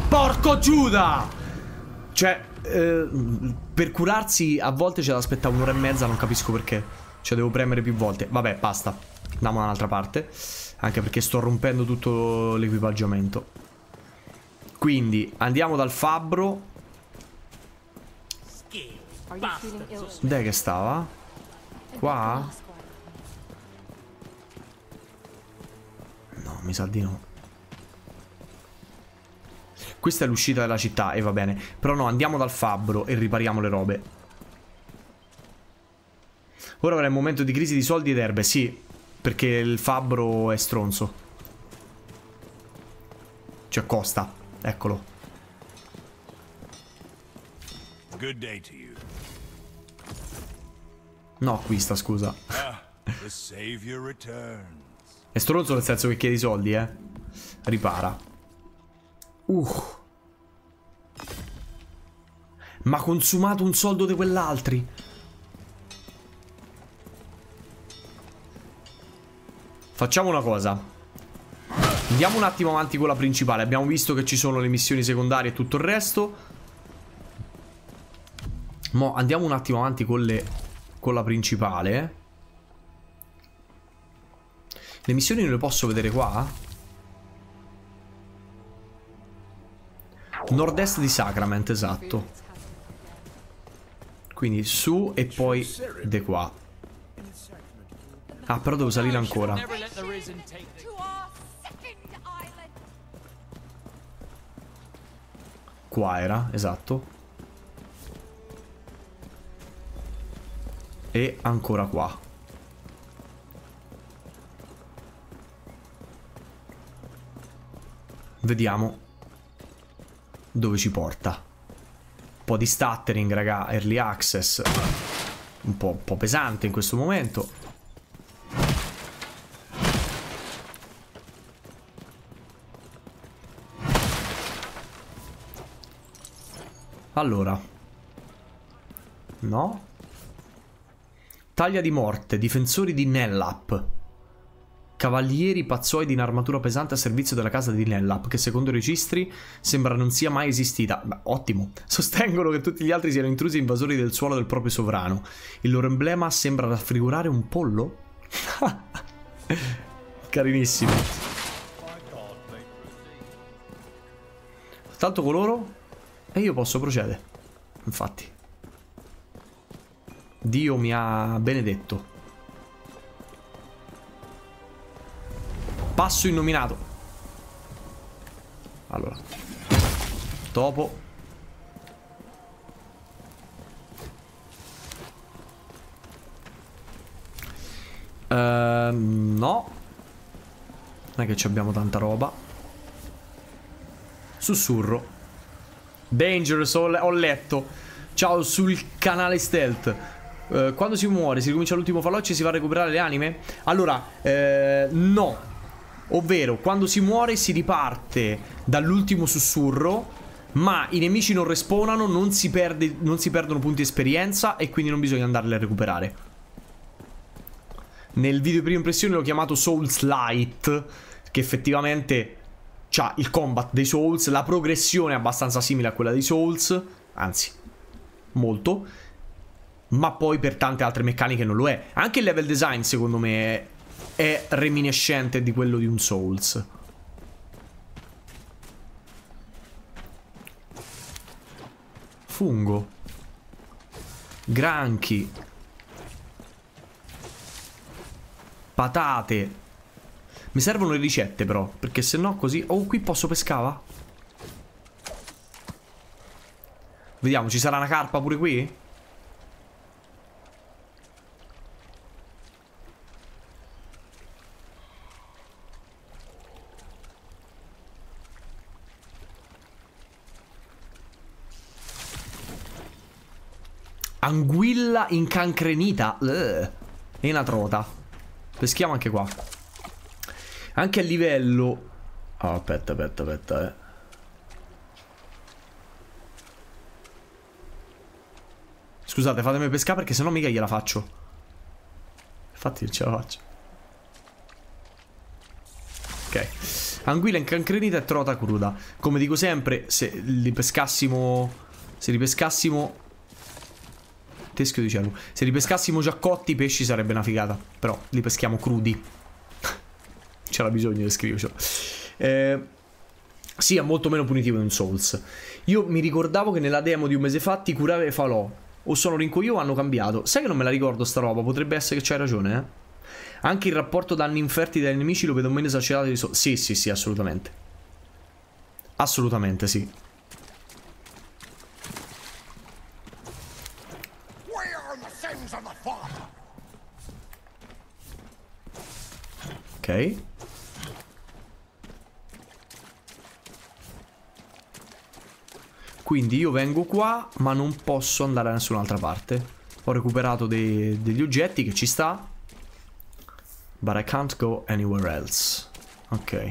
Porco Giuda! Cioè, per curarsi a volte ce l'aspetta un'ora e mezza, non capisco perché. Cioè, devo premere più volte. Vabbè, basta. Andiamo da un'altra parte. Anche perché sto rompendo tutto l'equipaggiamento. Quindi, andiamo dal fabbro. Dai, che stava? Qua? No, mi sa di no. Questa è l'uscita della città e va bene. Però no, andiamo dal fabbro e ripariamo le robe. Ora avrà un momento di crisi di soldi ed erbe, sì. Perché il fabbro è stronzo. Cioè costa, eccolo. No, acquista, scusa. È stronzo nel senso che chiede i soldi, eh. Ripara. Ma ha consumato un soldo di quell'altri. Facciamo una cosa. Andiamo un attimo avanti con la principale. Abbiamo visto che ci sono le missioni secondarie e tutto il resto. Mo' andiamo un attimo avanti con la principale. Le missioni non le posso vedere qua? Nord-est di Sacrament, esatto. Quindi su e poi di qua. Ah, però devo salire ancora. Qua era, esatto. E ancora qua. Vediamo dove ci porta. Un po' di stuttering, raga. Early access un po' pesante in questo momento. Allora, no, taglia di morte, difensori di Nellap, cavalieri pazzoidi in armatura pesante a servizio della casa di Nellap, che secondo i registri sembra non sia mai esistita. Beh, ottimo. Sostengono che tutti gli altri siano intrusi invasori del suolo del proprio sovrano. Il loro emblema sembra raffigurare un pollo. Carinissimo. Tanto coloro. E io posso procedere. Infatti Dio mi ha benedetto. Passo innominato. Allora, topo. No, non è che ci abbiamo tanta roba. Sussurro. Dangerous, ho letto. Ciao sul canale Stealth. Quando si muore, si ricomincia l'ultimo faloccio e si va a recuperare le anime? Allora, no. Ovvero, quando si muore si riparte dall'ultimo sussurro, ma i nemici non respawnano, non si perdono punti esperienza e quindi non bisogna andarli a recuperare. Nel video di prima impressione l'ho chiamato Souls Light, che effettivamente c'ha il combat dei Souls, la progressione è abbastanza simile a quella dei Souls, anzi, molto, ma poi per tante altre meccaniche non lo è. Anche il level design secondo me è reminiscente di quello di un Souls. Fungo, granchi, patate. Mi servono le ricette però, perché se no così... Oh, qui posso pescava? Vediamo, ci sarà una carpa pure qui? Anguilla incancrenita. E una trota. Peschiamo anche qua. Anche a livello... Oh, aspetta. Scusate, fatemi pescare perché sennò mica gliela faccio. Infatti non ce la faccio. Ok. Anguilla incancrenita e trota cruda. Come dico sempre, se li pescassimo... Teschio di cielo. Se li pescassimo già cotti i pesci sarebbe una figata. Però li peschiamo crudi. C'era bisogno di scrivercelo. Sì, è molto meno punitivo di un Souls. Io mi ricordavo che nella demo di un mese fa ti curava e falò. O sono rincoglio o hanno cambiato. Sai che non me la ricordo sta roba. Potrebbe essere che c'hai ragione, eh. Anche il rapporto danni inferti dai nemici lo vedo meno esagerato di Souls. Sì, assolutamente. Assolutamente sì. Ok. Quindi io vengo qua, ma non posso andare da nessun'altra parte. Ho recuperato degli oggetti che ci sta. But I can't go anywhere else. Ok.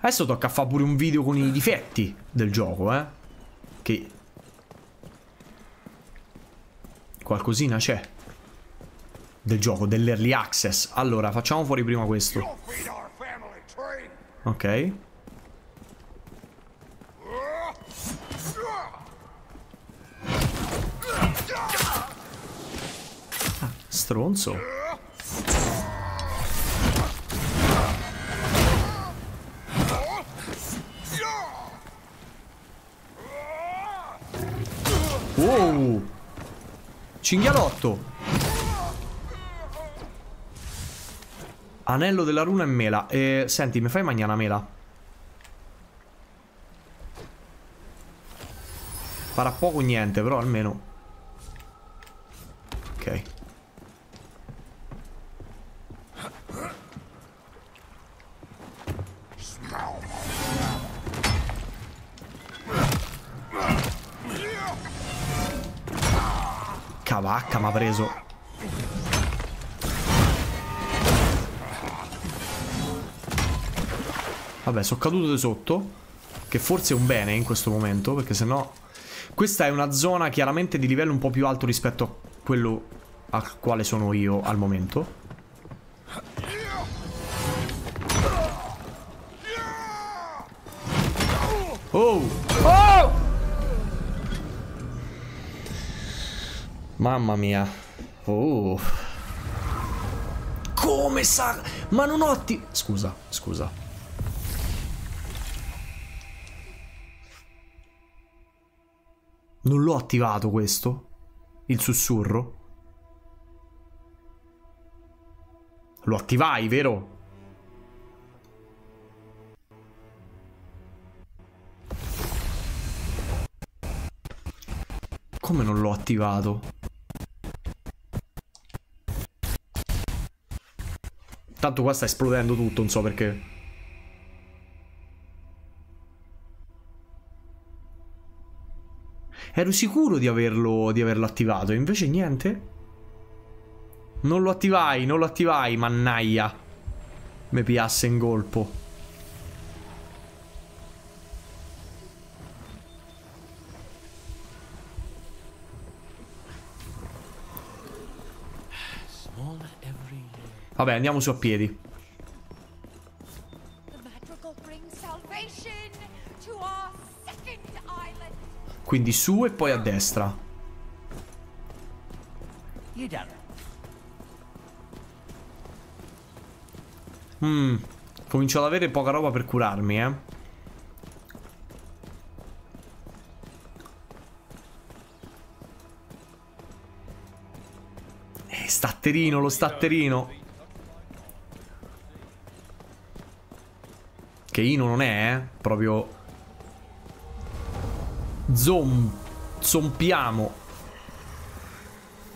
Adesso tocca fare pure un video con i difetti del gioco, eh. Che qualcosina c'è del gioco, dell'early access. Allora, facciamo fuori prima questo. Ok. Ah, stronzo. Wow. Cinghialotto. Anello della runa e mela. Senti, mi fai mangiare una mela? Farà poco niente, però almeno. Ok. Cavacca m'ha preso. Vabbè, sono caduto di sotto, che forse è un bene in questo momento, perché sennò... Questa è una zona chiaramente di livello un po' più alto rispetto a quello al quale sono io al momento. Oh! Oh! Mamma mia. Oh. Come sa... Ma non ho ti... Scusa, scusa. Non l'ho attivato questo? Il sussurro? Lo attivai, vero? Come non l'ho attivato? Tanto qua sta esplodendo tutto, non so perché. Ero sicuro di averlo attivato, invece niente. Non lo attivai, non lo attivai, mannaia. Mi piasse in colpo. Vabbè, andiamo su a piedi. Quindi su e poi a destra. Comincio ad avere poca roba per curarmi, eh. Statterino, lo statterino. Che Ino non è, proprio... Zompiamo.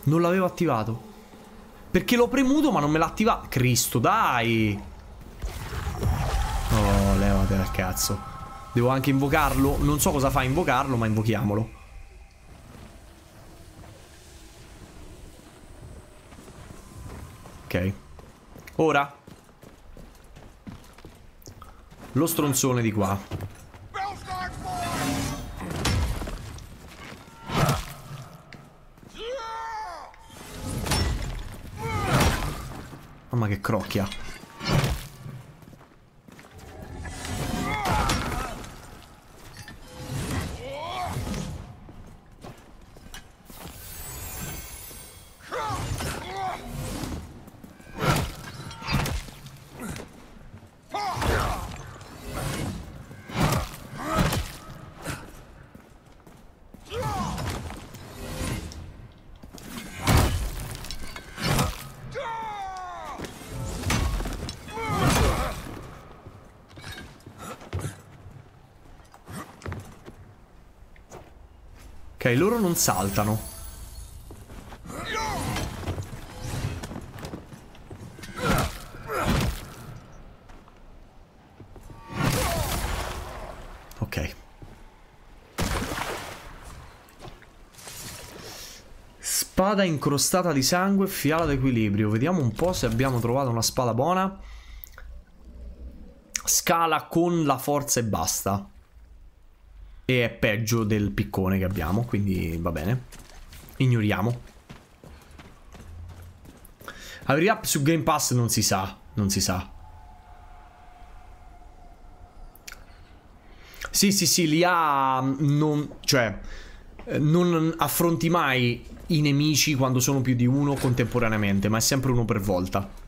Non l'avevo attivato. Perché l'ho premuto ma non me l'ha attivato. Cristo, dai! Oh, levate dal cazzo. Devo anche invocarlo. Non so cosa fa invocarlo, ma invochiamolo. Ok. Ora... Lo stronzone di qua. Mamma che crocchia. Ok, loro non saltano. Ok. Spada incrostata di sangue, fiala d'equilibrio. Vediamo un po' se abbiamo trovato una spada buona. Scala con la forza e basta. E è peggio del piccone che abbiamo, quindi va bene. Ignoriamo. Apri up su Game Pass non si sa, non si sa. Sì, sì, sì, li ha... cioè, non affronti mai i nemici quando sono più di uno contemporaneamente, ma è sempre uno per volta.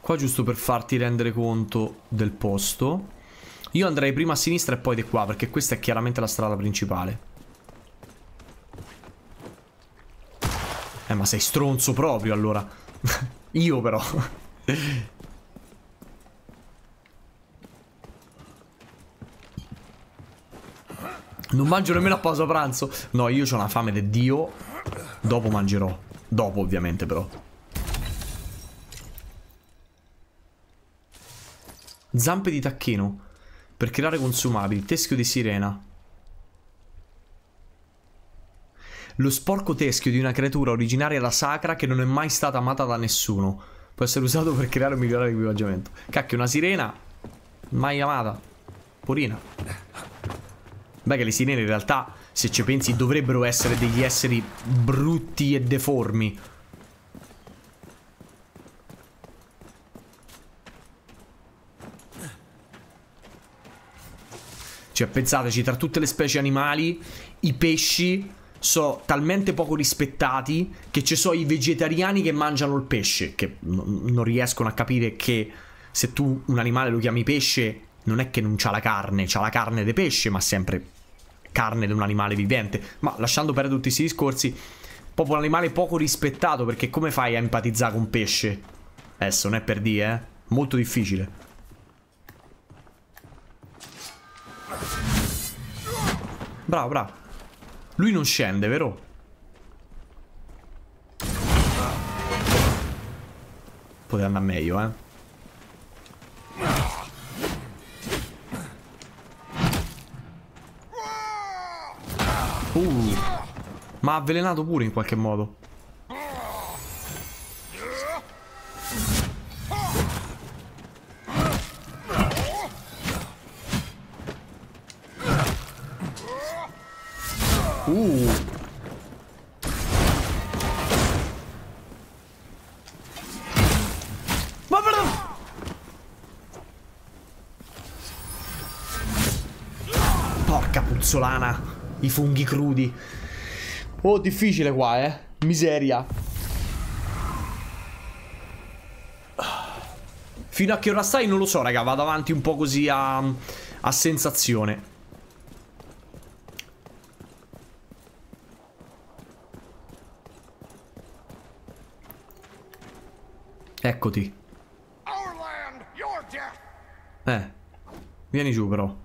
Qua giusto per farti rendere conto del posto. Io andrei prima a sinistra e poi di qua, perché questa è chiaramente la strada principale. Ma sei stronzo proprio allora. Io però. Non mangio nemmeno a pausa pranzo. No, io ho una fame di Dio. Dopo mangerò. Dopo ovviamente però. Zampe di tacchino. Per creare consumabili. Teschio di sirena. Lo sporco teschio di una creatura originaria da Sacra che non è mai stata amata da nessuno. Può essere usato per creare o migliorare l'equipaggiamento. Cacchio, una sirena mai amata. Porina. Beh, che le sirene in realtà, se ci pensi, dovrebbero essere degli esseri brutti e deformi. Cioè, pensateci, tra tutte le specie animali, i pesci sono talmente poco rispettati che ci sono i vegetariani che mangiano il pesce, che non riescono a capire che se tu un animale lo chiami pesce non è che non c'ha la carne, c'ha la carne di pesce, ma sempre carne di un animale vivente. Ma lasciando perdere tutti questi discorsi, proprio un animale poco rispettato, perché come fai a empatizzare con pesce? Adesso non è per dire, molto difficile. Bravo, bravo. Lui non scende, vero? Poteva andare meglio, eh. Ma ha avvelenato pure in qualche modo. Ma perdon! Porca puzzolana. I funghi crudi. Oh, difficile qua, eh. Miseria. Fino a che ora stai non lo so, raga. Vado avanti un po' così a sensazione. Eccoti. Vieni giù però.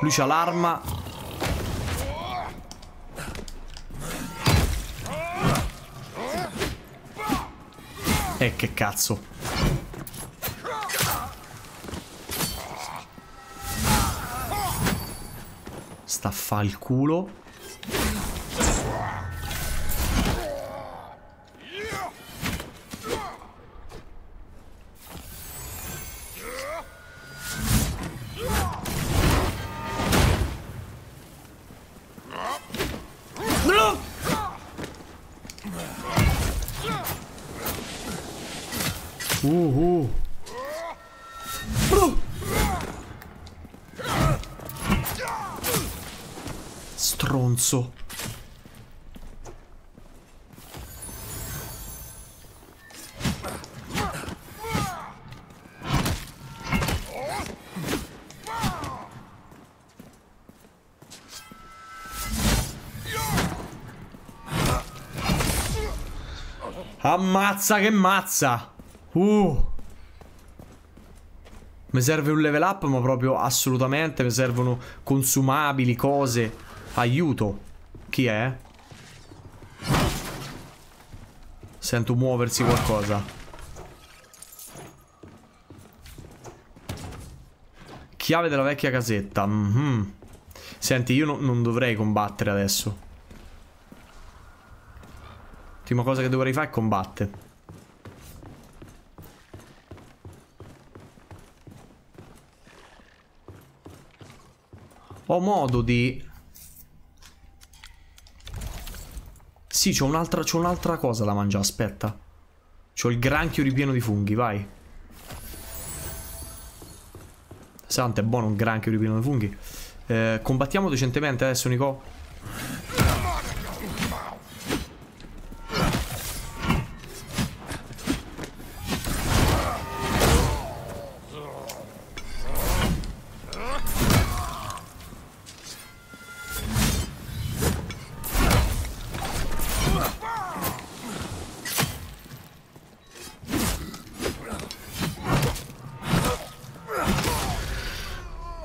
Lui c'ha l'arma. Che cazzo. Sta a fa' il culo. Stronzo. Ammazza che mazza. Mi serve un level up, ma proprio assolutamente. Mi servono consumabili, cose. Aiuto. Chi è? Sento muoversi qualcosa. Chiave della vecchia casetta. Senti, io non dovrei combattere adesso. L'ultima cosa che dovrei fare è combattere. Ho modo di... Sì, c'ho un'altra cosa da mangiare, aspetta. C'ho il granchio ripieno di funghi, vai. Santo, è buono un granchio ripieno di funghi. Combattiamo decentemente adesso, Nico.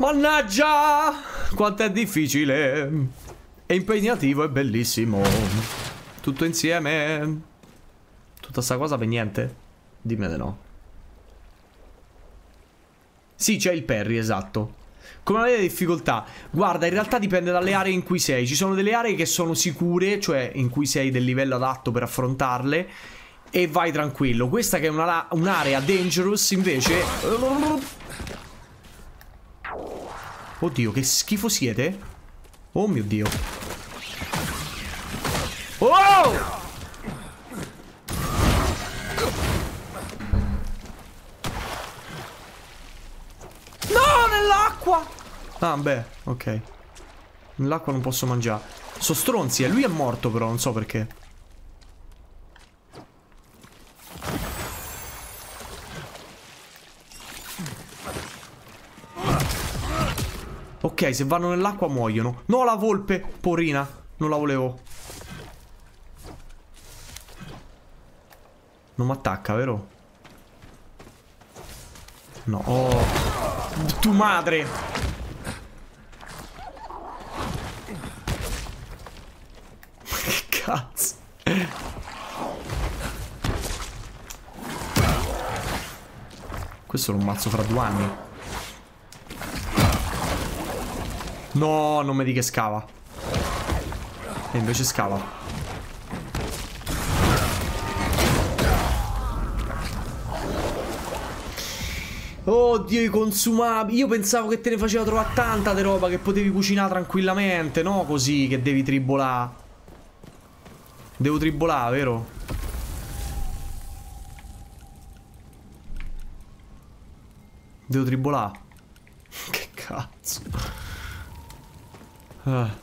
Mannaggia! Quanto è difficile! È impegnativo e bellissimo! Tutto insieme! Tutta sta cosa per niente? Dimmi di no. Sì, c'è il parry, esatto. Come avete difficoltà? Guarda, in realtà dipende dalle aree in cui sei. Ci sono delle aree che sono sicure, cioè in cui sei del livello adatto per affrontarle, e vai tranquillo. Questa che è un'area dangerous invece... Oddio, che schifo siete? Oh mio Dio. Oh! No, nell'acqua! Ah, beh, ok. Nell'acqua non posso mangiare. So stronzi, e lui è morto però, non so perché. Ok, se vanno nell'acqua muoiono. No, la volpe, porina. Non la volevo. Non mi attacca, vero? No, oh... Tu madre. Che cazzo. Questo lo ammazzo fra 2 anni. No, non mi dica che scava. E invece scava. Oddio, i consumabili. Io pensavo che te ne faceva trovare tanta di roba che potevi cucinare tranquillamente, no? Così che devi tribolare. Devo tribolare, vero? Devo tribolare. Che cazzo. No,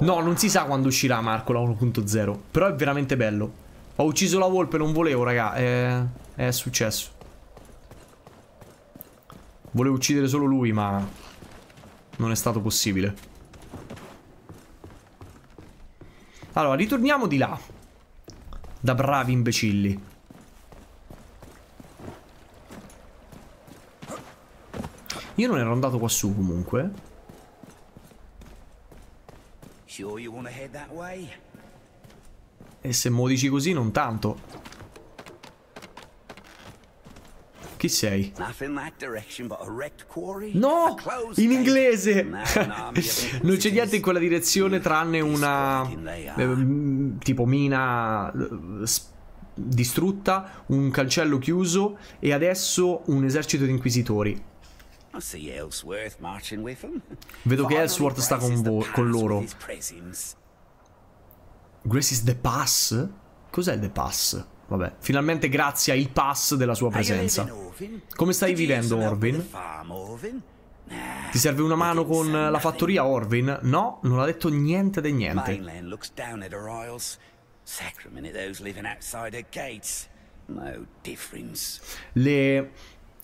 non si sa quando uscirà Marco la 1.0. Però è veramente bello. Ho ucciso la volpe, non volevo, raga. È successo. Volevo uccidere solo lui, ma non è stato possibile. Allora, ritorniamo di là. Da bravi imbecilli. Io non ero andato quassù comunque. Sure you wanna head that way? E se mo dici così, non tanto. Chi sei? No! In inglese! Non c'è niente in quella direzione tranne una... tipo mina... distrutta, un cancello chiuso e adesso un esercito di inquisitori. Vedo che Ellsworth sta con loro. Grace is the pass? Cos'è the pass? Vabbè, finalmente grazie al pass della sua presenza. Come stai vivendo, Orvin? Ti serve una mano con la fattoria, Orvin? No, non ha detto niente di niente.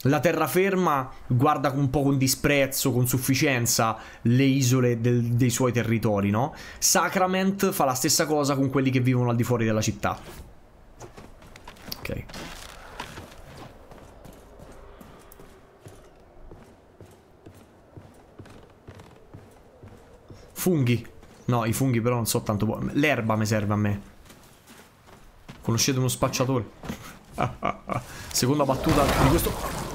La terraferma guarda un po' con disprezzo, con sufficienza, le isole dei suoi territori, no? Sacrament fa la stessa cosa con quelli che vivono al di fuori della città. Ok. Funghi. No, i funghi però non so tanto buoni. L'erba mi serve a me. Conoscete uno spacciatore? Seconda battuta di questo...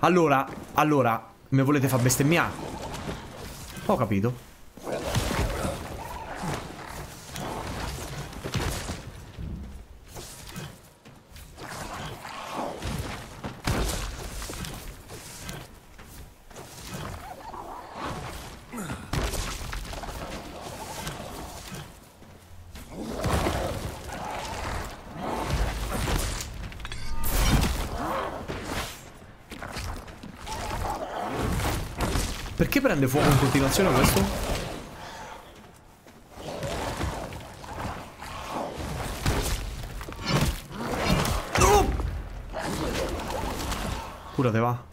Allora, mi volete far bestemmiare? Ho capito. Perché prende fuoco in continuazione questo? Oh! Pura te va.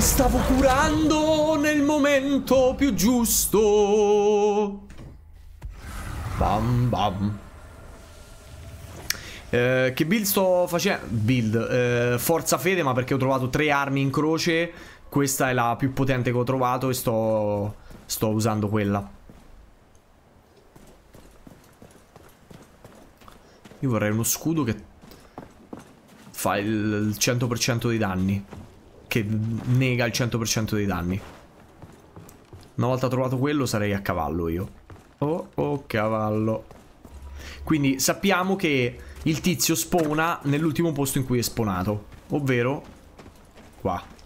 Ti stavo curando nel momento più giusto. Bam bam. Che build sto facendo? Build Forza Fede, ma perché ho trovato 3 armi in croce. Questa è la più potente che ho trovato e sto usando quella. Io vorrei uno scudo che fa il 100% dei danni, che nega il 100% dei danni. Una volta trovato quello sarei a cavallo io. Oh cavallo. Quindi sappiamo che il tizio spawna nell'ultimo posto in cui è spawnato, ovvero qua.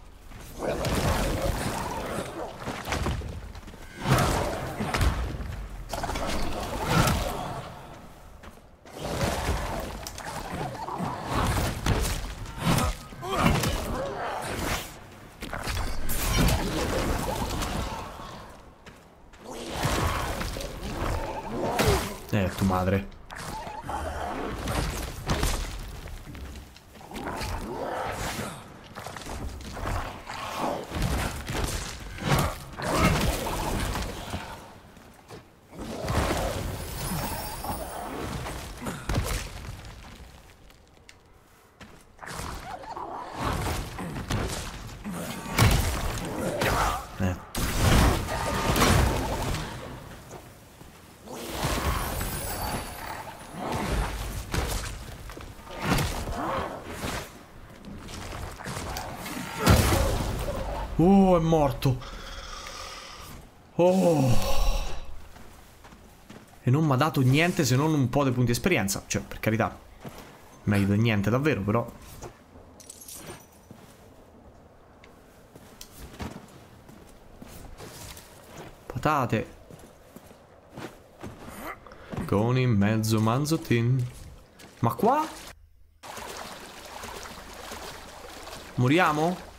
Tu madre. È morto. Oh. E non mi ha dato niente se non un po' di punti esperienza. Cioè, per carità, meglio di niente davvero, però. Patate. Con in mezzo manzotin. Ma qua? Moriamo?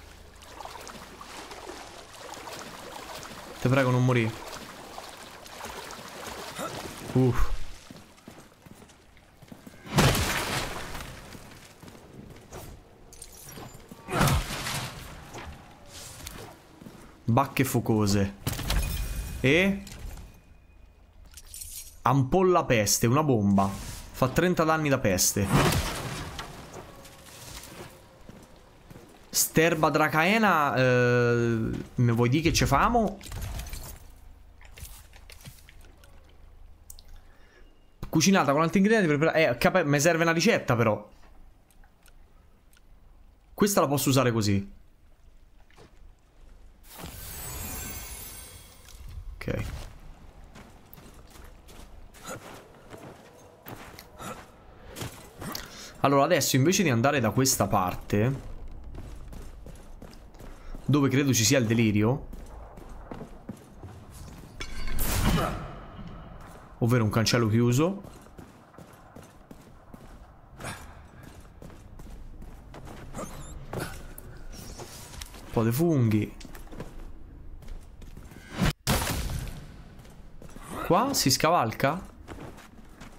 Ti prego non morire. Uff. Bacche focose. E ampolla peste, una bomba. Fa 30 danni da peste. Sterba dracaena, me vuoi dire che ce famo? Cucinata con altri ingredienti per... mi serve una ricetta però. Questa la posso usare così. Ok. Allora adesso invece di andare da questa parte, dove credo ci sia il delirio, ovvero un cancello chiuso. Un po' di funghi. Qua si scavalca?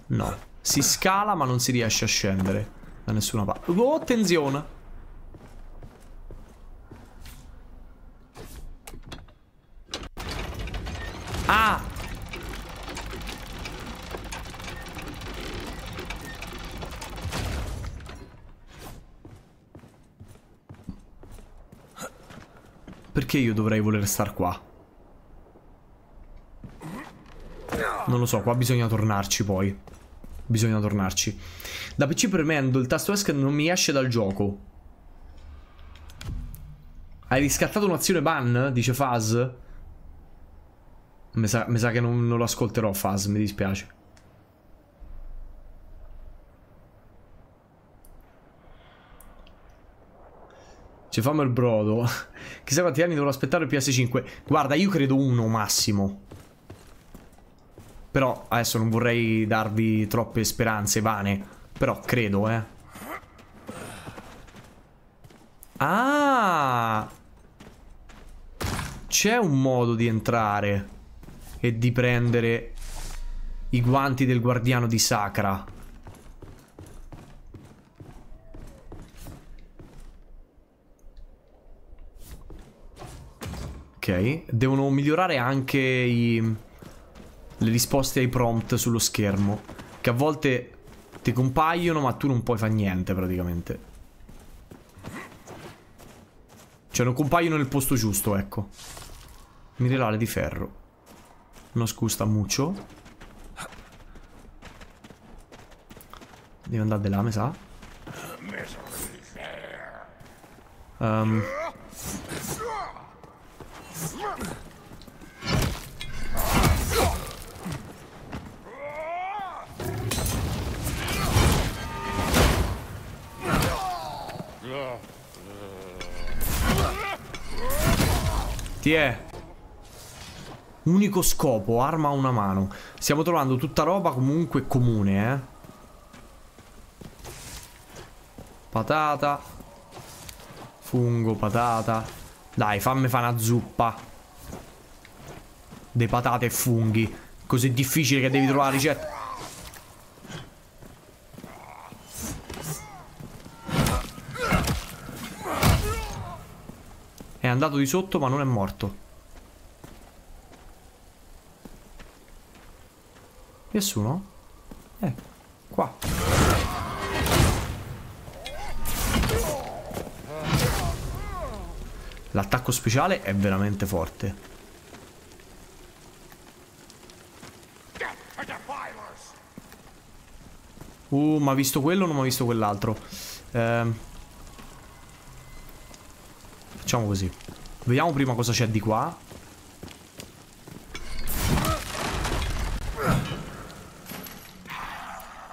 No. Si scala ma non si riesce a scendere da nessuna parte. Oh, attenzione! Ah! Perché io dovrei voler star qua? Non lo so, qua bisogna tornarci poi. Bisogna tornarci. Da PC premendo il tasto ESC non mi esce dal gioco. Hai riscattato un'azione ban? Dice Faz. Mi sa che non lo ascolterò Faz, mi dispiace. Fammi il brodo. Chissà quanti anni dovrò aspettare il PS5. Guarda, io credo uno massimo. Però adesso non vorrei darvi troppe speranze vane. Però credo, eh. Ah, c'è un modo di entrare e di prendere i guanti del guardiano di Sacra. Ok, devono migliorare anche le risposte ai prompt sullo schermo, che a volte ti compaiono ma tu non puoi fare niente praticamente. Cioè non compaiono nel posto giusto, ecco. Minerale di ferro. No scusa, muccio. Deve andare di là, mi sa. Ti è unico scopo, arma a una mano. Stiamo trovando tutta roba comunque comune, Patata. Fungo, patata. Dai, fammi fare una zuppa de patate e funghi. Così difficile che devi trovare la ricetta. È andato di sotto ma non è morto. Nessuno? Qua. L'attacco speciale è veramente forte. Ma ha visto quello o non mi ha visto quell'altro? Facciamo così. Vediamo prima cosa c'è di qua.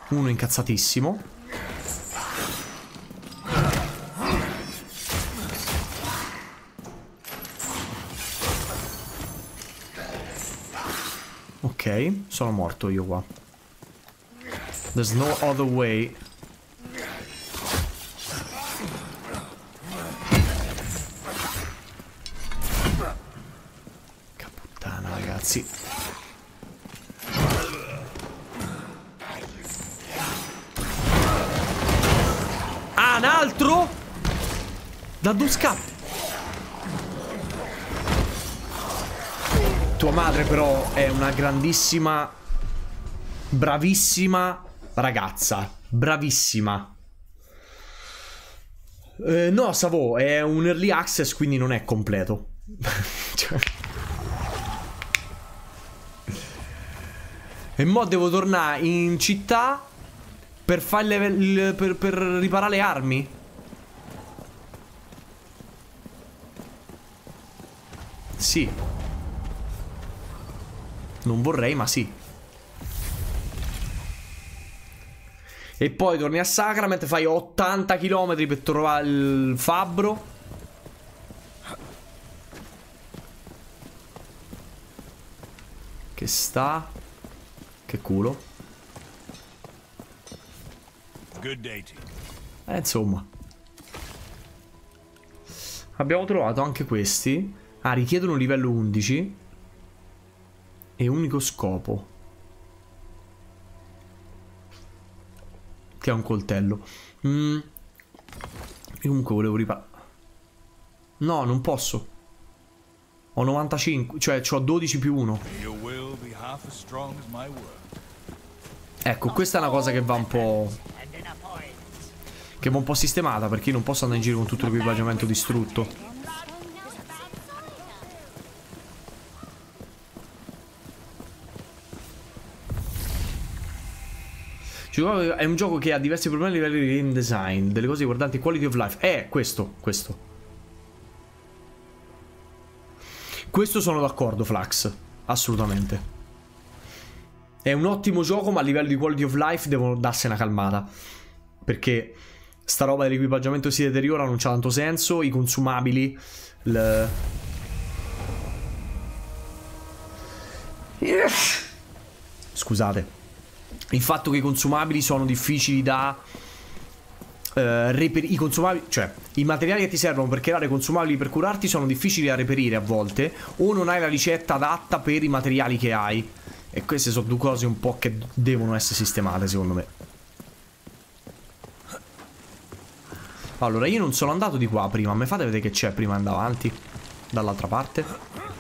Uno incazzatissimo. Ok, sono morto io qua. There's no other way. Sì. Ah, un altro? Da due scappi. Tua madre però è una grandissima, bravissima ragazza. Bravissima. No, Savo, è un early access, quindi non è completo. Cioè... E mo' devo tornare in città per fare per riparare le armi. Sì. Non vorrei, ma sì. E poi torni a Sacrament, fai 80 km per trovare il fabbro. Che sta... Che culo. Insomma. Abbiamo trovato anche questi. Ah, richiedono livello 11. E unico scopo. Che è un coltello. Comunque volevo riparare. No, non posso. Ho 95, cioè ho 12 più 1. Ecco, questa è una cosa che va un po'... che va un po' sistemata, perché io non posso andare in giro con tutto l'equipaggiamento distrutto. Cioè, è un gioco che ha diversi problemi a livello di game design, delle cose riguardanti quality of life. Questo. Questo sono d'accordo, Flax. Assolutamente. È un ottimo gioco, ma a livello di quality of life devono darsi una calmata. Perché sta roba dell'equipaggiamento si deteriora, non c'ha tanto senso. I consumabili... Scusate. Il fatto che i consumabili sono difficili da... i consumabili, cioè i materiali che ti servono per creare consumabili per curarti sono difficili da reperire a volte, o non hai la ricetta adatta per i materiali che hai, e queste sono due cose un po' che devono essere sistemate secondo me. Allora, io non sono andato di qua prima, mi fate vedere che c'è prima, andare avanti dall'altra parte.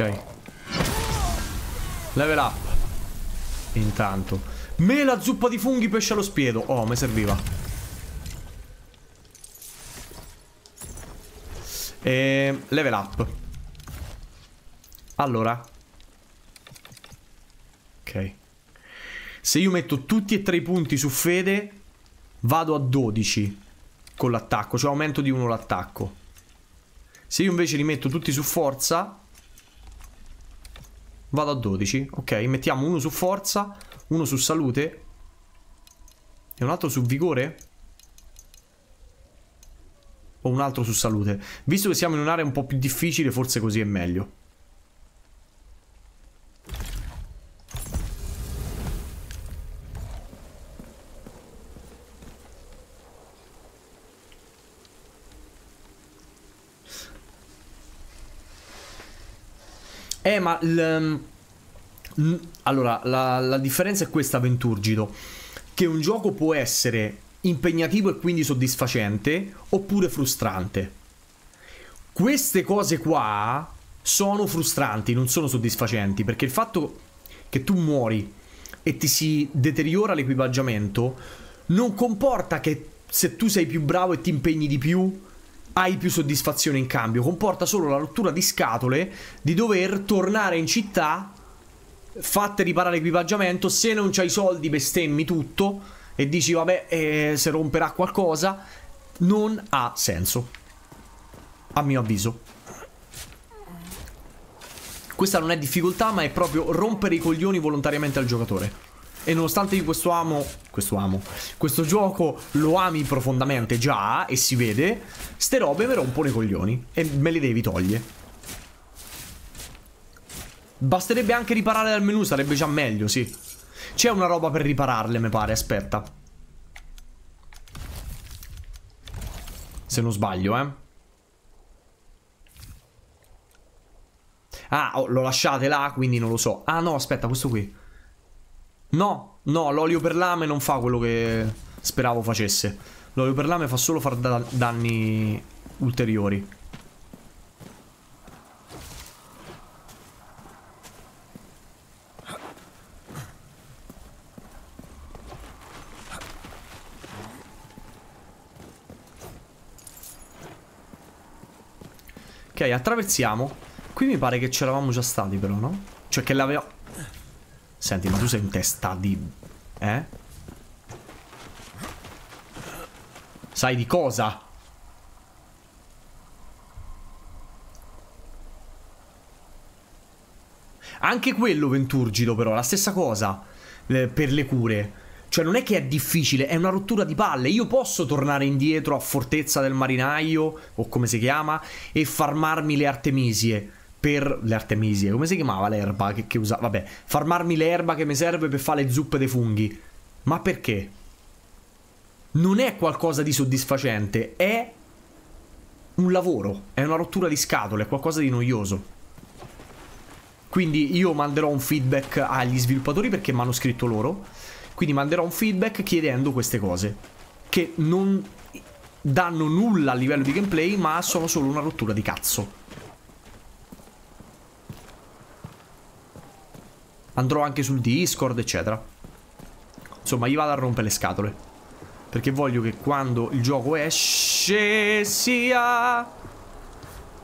Ok. Level up. Intanto. Mela, zuppa di funghi, pesce allo spiedo. Oh, mi serviva. E level up. Allora. Ok. Se io metto tutti e tre i punti su fede, vado a 12 con l'attacco, cioè aumento di 1 l'attacco. Se io invece li metto tutti su forza, vado a 12. Ok, mettiamo uno su forza, uno su salute e un altro su vigore? O un altro su salute? Visto che siamo in un'area un po' più difficile, forse così è meglio. Ma allora la differenza è questa, Venturgido, che un gioco può essere impegnativo e quindi soddisfacente oppure frustrante. Queste cose qua sono frustranti, non sono soddisfacenti, perché il fatto che tu muori e ti si deteriora l'equipaggiamento non comporta che se tu sei più bravo e ti impegni di più hai più soddisfazione in cambio, comporta solo la rottura di scatole di dover tornare in città, fatte riparare l'equipaggiamento, se non c'hai soldi bestemmi tutto e dici vabbè, se romperà qualcosa. Non ha senso, a mio avviso. Questa non è difficoltà, ma è proprio rompere i coglioni volontariamente al giocatore. E nonostante io questo gioco lo ami profondamente già, e si vede, ste robe mi rompono i coglioni e me le devi togliere. Basterebbe anche riparare dal menu, sarebbe già meglio, sì. C'è una roba per ripararle, mi pare, aspetta. Se non sbaglio, Ah, oh, lo lasciate là, quindi non lo so. Ah no, aspetta, questo qui. No, no, l'olio per lame non fa quello che speravo facesse. L'olio per lame fa solo far danni ulteriori. Ok, attraversiamo. Qui mi pare che c'eravamo già stati però, no? Cioè che l'avevamo... Senti, ma tu sei in testa di... Sai di cosa? Anche quello, Venturgido, però, la stessa cosa per le cure. Cioè, non è che è difficile, è una rottura di palle. Io posso tornare indietro a Fortezza del Marinaio, o come si chiama, e farmarmi le artemisie. Per le artemisie, come si chiamava l'erba che usavo? Vabbè, farmarmi l'erba che mi serve per fare le zuppe dei funghi. Ma perché? Non è qualcosa di soddisfacente, è un lavoro, è una rottura di scatole, è qualcosa di noioso. Quindi io manderò un feedback agli sviluppatori, perché mi hanno scritto loro. Quindi manderò un feedback chiedendo queste cose, che non danno nulla a livello di gameplay, ma sono solo una rottura di cazzo. Andrò anche sul Discord, eccetera. Insomma, gli vado a rompere le scatole, perché voglio che quando il gioco esce sia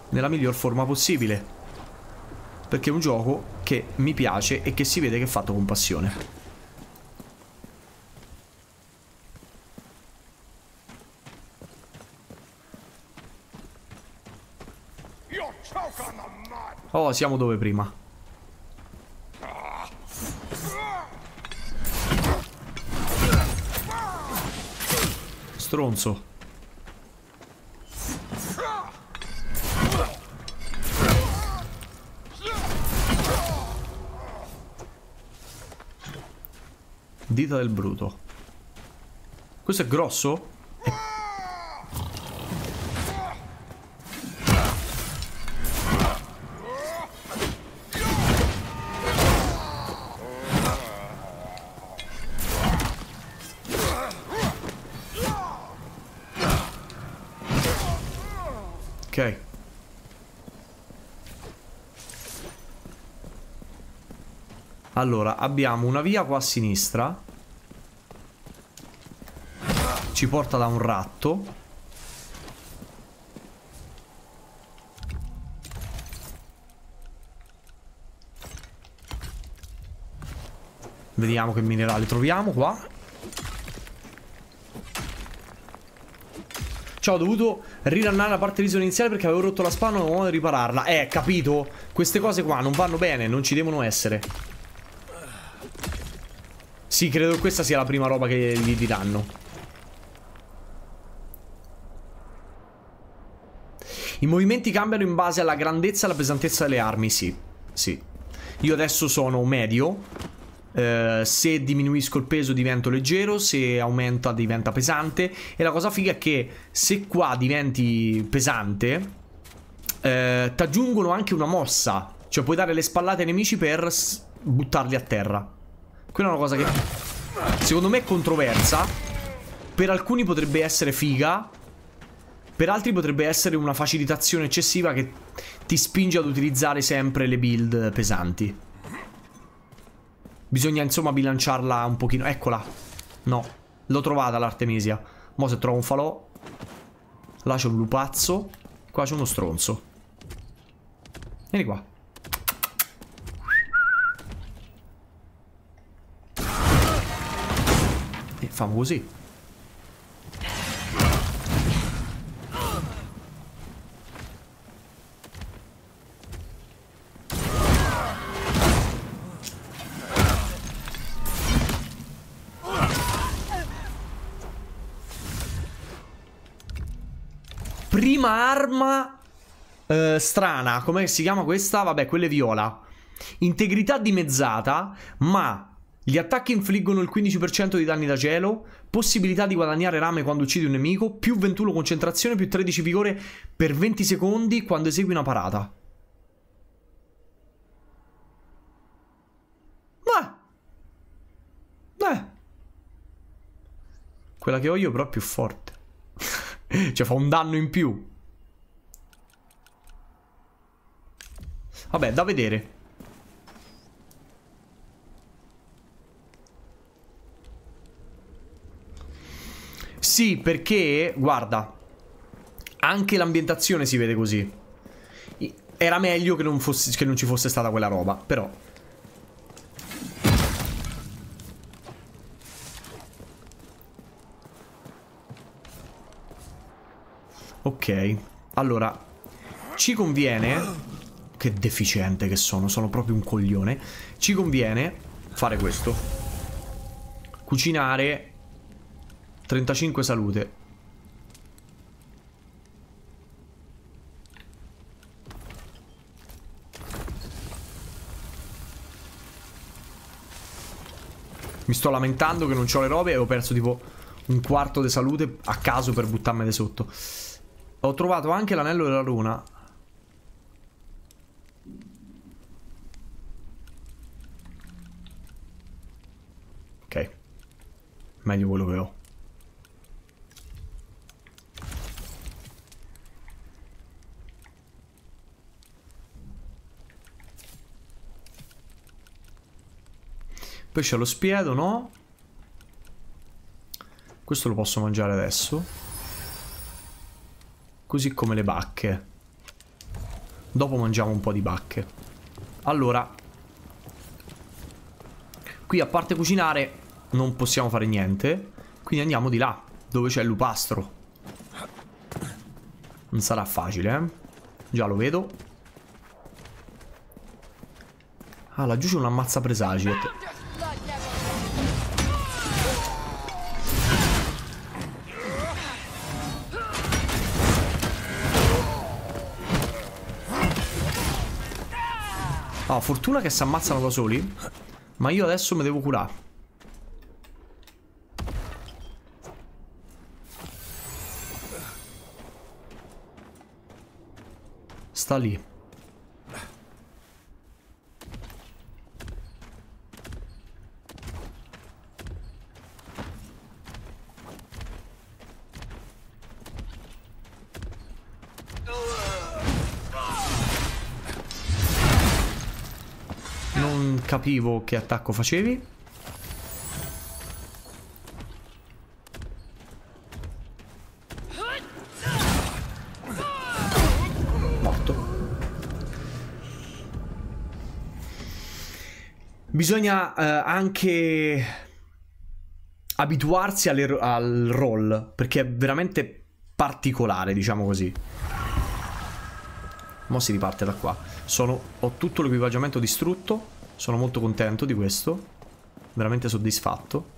nella miglior forma possibile, perché è un gioco che mi piace e che si vede che è fatto con passione. Oh, siamo dove prima. Stronzo. Dita del bruto. Questo è grosso? Allora, abbiamo una via qua a sinistra, ci porta da un ratto. Vediamo che minerale troviamo qua. Cioè, ho dovuto rirunnare la parte visione iniziale perché avevo rotto la spada e non avevo modo di ripararla. Capito? Queste cose qua non vanno bene, non ci devono essere. Sì, credo che questa sia la prima roba che gli diranno. I movimenti cambiano in base alla grandezza e alla pesantezza delle armi, sì. Sì. Io adesso sono medio. Se diminuisco il peso divento leggero, se aumenta diventa pesante. E la cosa figa è che se qua diventi pesante ti aggiungono anche una mossa, cioè puoi dare le spallate ai nemici per buttarli a terra. Quella è una cosa che secondo me è controversa. Per alcuni potrebbe essere figa, per altri potrebbe essere una facilitazione eccessiva che ti spinge ad utilizzare sempre le build pesanti. Bisogna insomma bilanciarla un pochino. Eccola. No, l'ho trovata l'Artemisia. Mo se trovo un falò. Là c'è un lupazzo. Qua c'è uno stronzo. Vieni qua. E famo così. Prima arma strana, come si chiama questa? Vabbè, quella è viola. Integrità dimezzata, ma gli attacchi infliggono il 15% di danni da gelo, possibilità di guadagnare rame quando uccidi un nemico, più 21 concentrazione, più 13 vigore per 20 secondi quando esegui una parata. Ma quella che ho io però è più forte. Cioè fa un danno in più. Vabbè, da vedere. Sì, perché, guarda, anche l'ambientazione si vede così. Era meglio che non ci fosse stata quella roba, però. Ok, allora ci conviene. Che deficiente che sono, sono proprio un coglione. Ci conviene fare questo. Cucinare 35 salute. Mi sto lamentando che non c'ho le robe e ho perso tipo un quarto di salute a caso per buttarmele sotto. Ho trovato anche l'anello della luna. Ok. Meglio quello che ho. Poi c'è lo spiedo, no? Questo lo posso mangiare adesso. Così come le bacche. Dopo mangiamo un po' di bacche. Allora, qui a parte cucinare non possiamo fare niente. Quindi andiamo di là, dove c'è il lupastro. Non sarà facile, eh. Già lo vedo. Ah, laggiù c'è un ammazza presagi. Ah, fortuna che si ammazzano da soli. Ma io adesso mi devo curare. Sta lì. non capivo che attacco facevi. Morto. Bisogna anche abituarsi al roll, perché è veramente particolare, diciamo così. Mo' si riparte da qua. Ho tutto l'equipaggiamento distrutto. Sono molto contento di questo. Veramente soddisfatto.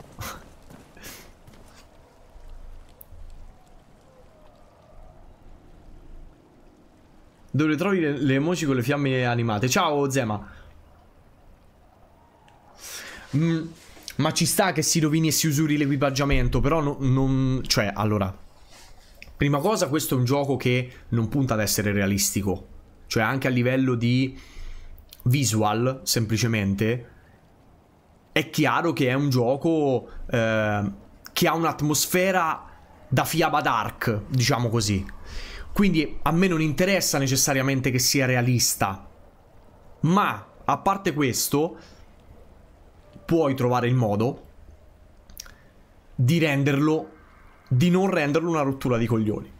Dove trovi le emoji con le fiamme animate? Ciao Zema. Ma ci sta che si rovini e si usuri l'equipaggiamento. Però non... Cioè, allora, prima cosa, questo è un gioco che non punta ad essere realistico. Cioè, anche a livello di visual, semplicemente, è chiaro che è un gioco che ha un'atmosfera da fiaba dark, diciamo così. Quindi a me non interessa necessariamente che sia realista. Ma, a parte questo, puoi trovare il modo di renderlo, di non renderlo una rottura di coglioni.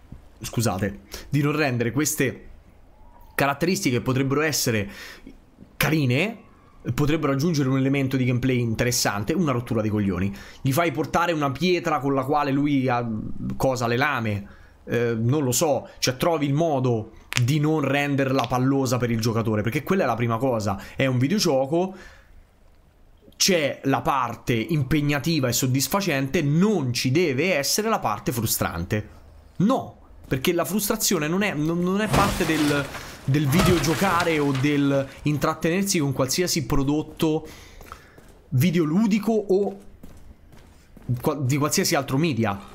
Scusate, di non rendere queste caratteristiche che potrebbero essere carine, potrebbero aggiungere un elemento di gameplay interessante, una rottura di coglioni. Gli fai portare una pietra con la quale lui cosa le lame, non lo so, cioè trovi il modo di non renderla pallosa per il giocatore, perché quella è la prima cosa. È un videogioco, c'è la parte impegnativa e soddisfacente, non ci deve essere la parte frustrante. No, perché la frustrazione non è parte del videogiocare o del intrattenersi con qualsiasi prodotto videoludico o di qualsiasi altro media.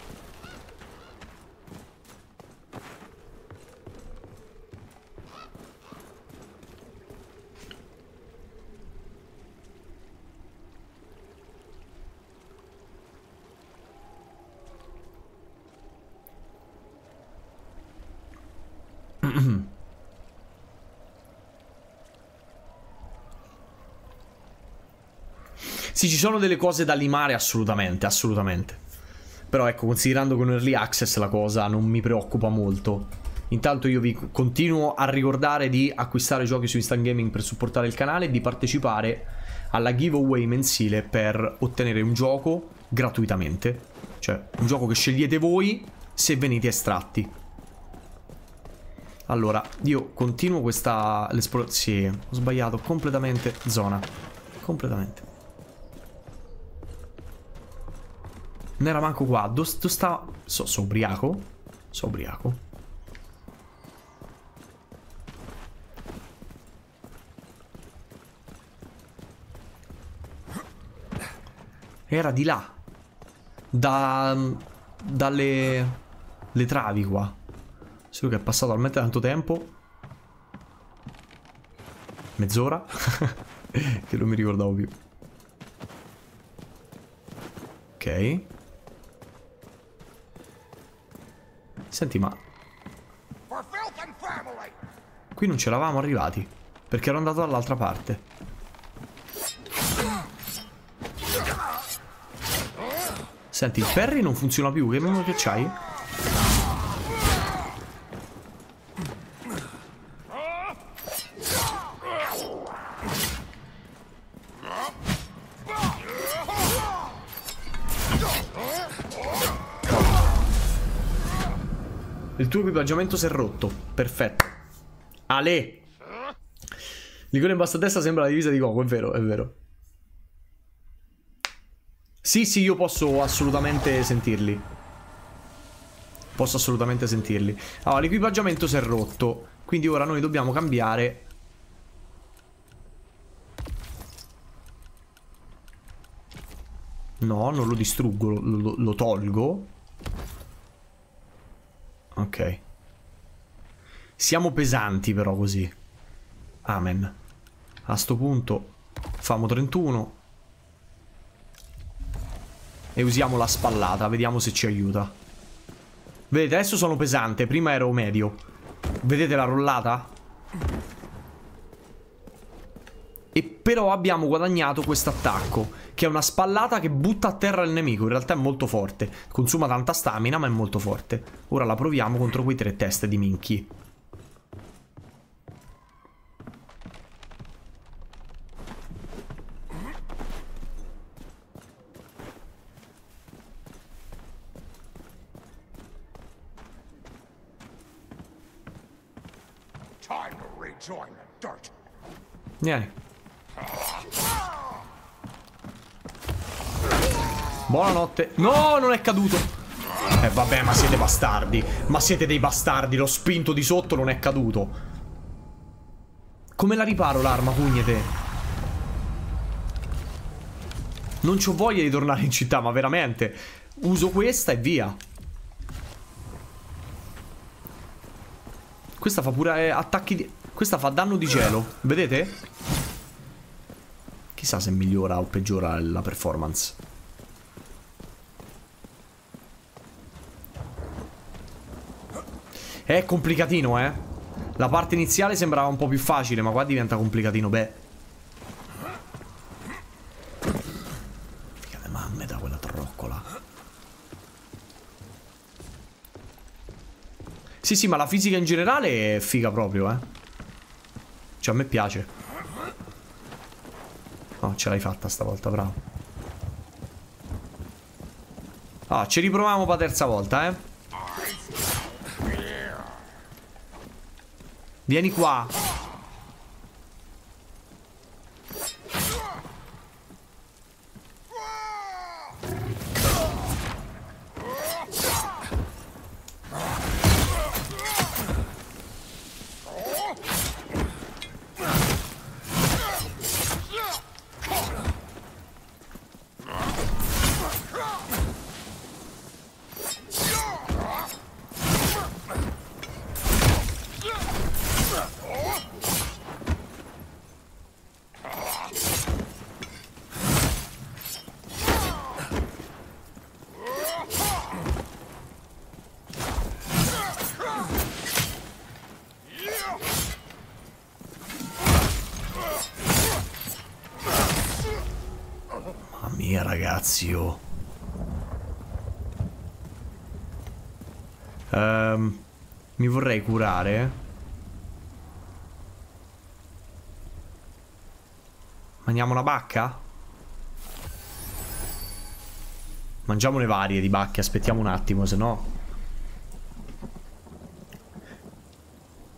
Sì, ci sono delle cose da limare, assolutamente, assolutamente. Però ecco, considerando che è un early access, la cosa non mi preoccupa molto. Intanto io vi continuo a ricordare di acquistare giochi su Instant Gaming per supportare il canale e di partecipare alla giveaway mensile per ottenere un gioco gratuitamente. Cioè, un gioco che scegliete voi se venite estratti. Allora, io continuo questa... Sì, ho sbagliato completamente zona. Completamente. Non era manco qua. Dove sta? So ubriaco. So ubriaco. Era di là. Dalle... le travi qua. Solo che è passato talmente tanto tempo. Mezz'ora. Che non mi ricordavo più. Ok. Senti, ma qui non ci eravamo arrivati, perché ero andato dall'altra parte. Senti, il ferry non funziona più. Che meno che c'hai? Il tuo equipaggiamento si è rotto. Perfetto. Ale! L'icona in basso a destra sembra la divisa di Goku. È vero, è vero. Sì, sì, io posso assolutamente sentirli. Posso assolutamente sentirli. Allora, l'equipaggiamento si è rotto. Quindi ora noi dobbiamo cambiare. No, non lo distruggo. Lo tolgo. Ok. Siamo pesanti però così. Amen. A sto punto famo 31 e usiamo la spallata. Vediamo se ci aiuta. Vedete, adesso sono pesante. Prima ero medio. Vedete la rollata? E Però abbiamo guadagnato questo attacco, che è una spallata che butta a terra il nemico. In realtà è molto forte, consuma tanta stamina ma è molto forte. Ora la proviamo contro quei tre teste di minchi. Vieni. Buonanotte. No, non è caduto. Vabbè, ma siete bastardi. Ma siete dei bastardi. L'ho spinto di sotto, non è caduto. Come la riparo l'arma, pugnete? Non c'ho voglia di tornare in città, ma veramente. Uso questa e via. Questa fa pure attacchi di... Questa fa danno di gelo, vedete? Chissà se migliora o peggiora la performance. È complicatino, eh? La parte iniziale sembrava un po' più facile, ma qua diventa complicatino, beh. Figa le mamme da quella troccola. Sì, sì, ma la fisica in generale è figa proprio, eh. Cioè, a me piace. No, ce l'hai fatta stavolta, bravo. Ah, ci riproviamo per la terza volta, eh. Vieni qua. Mi vorrei curare, mangiamo una bacca? Mangiamone varie di bacche, aspettiamo un attimo, se no.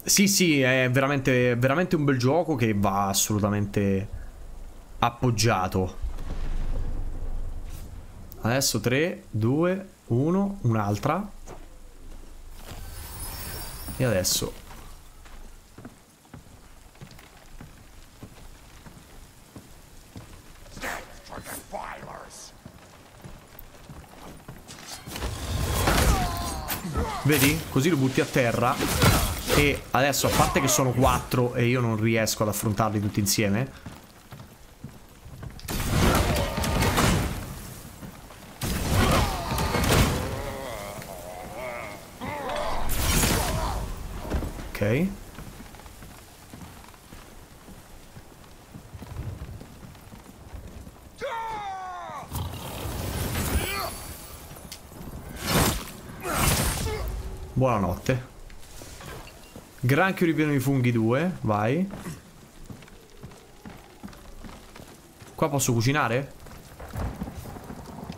Sì, sì, è veramente, veramente un bel gioco che va assolutamente appoggiato. Adesso 3, 2, 1, un'altra. E adesso... Vedi? Così lo butti a terra. E adesso, a parte che sono 4 e io non riesco ad affrontarli tutti insieme... Buonanotte. Granchio ripieno di funghi 2, vai. Qua posso cucinare?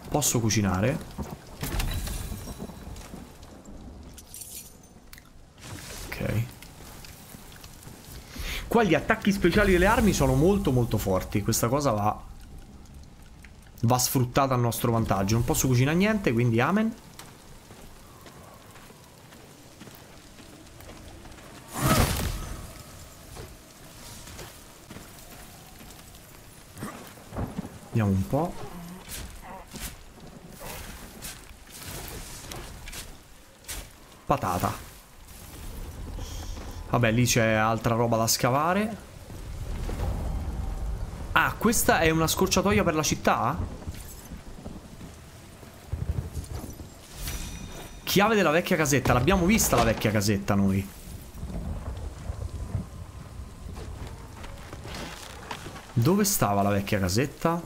Posso cucinare? Qua gli attacchi speciali delle armi sono molto molto forti. Questa cosa va sfruttata a nostro vantaggio. Non posso cucinare niente, quindi amen. Vediamo un po'. Patata. Vabbè, lì c'è altra roba da scavare. Ah, questa è una scorciatoia per la città? Chiave della vecchia casetta. L'abbiamo vista la vecchia casetta noi. Dove stava la vecchia casetta?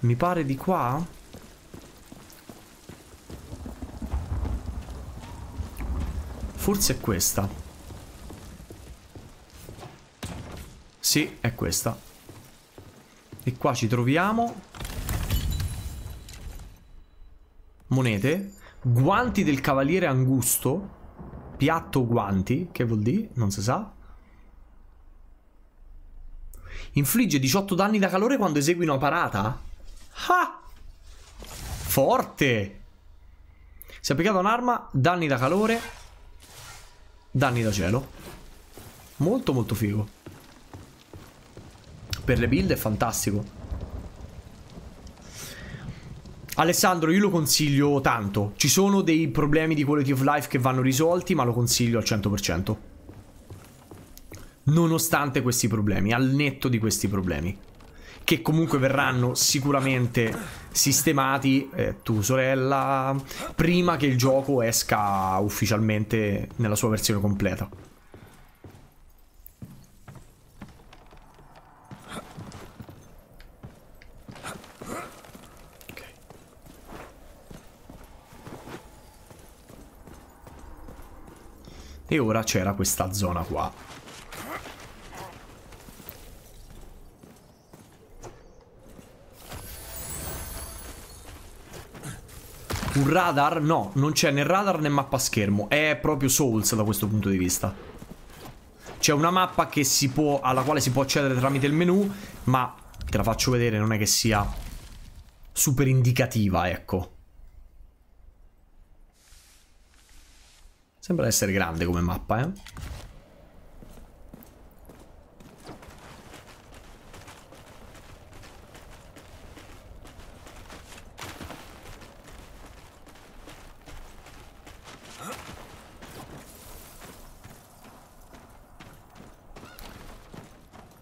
Mi pare di qua? Forse è questa. Sì, è questa. E qua ci troviamo monete, guanti del cavaliere angusto, piatto guanti, che vuol dire? Non si sa. Infligge 18 danni da calore quando esegui una parata. Ah! Forte! Si è applicata un'arma, danni da calore, danni da cielo. Molto molto figo. Per le build è fantastico. Alessandro, io lo consiglio tanto. Ci sono dei problemi di quality of life che vanno risolti, ma lo consiglio al 100%. Nonostante questi problemi, al netto di questi problemi, che comunque verranno sicuramente sistemati, tu sorella, prima che il gioco esca ufficialmente nella sua versione completa. E ora c'era questa zona qua. Un radar? No, non c'è né radar né mappa schermo. È proprio Souls da questo punto di vista. C'è una mappa che si può, alla quale si può accedere tramite il menu, ma te la faccio vedere, non è che sia super indicativa, ecco. Sembra essere grande come mappa, eh?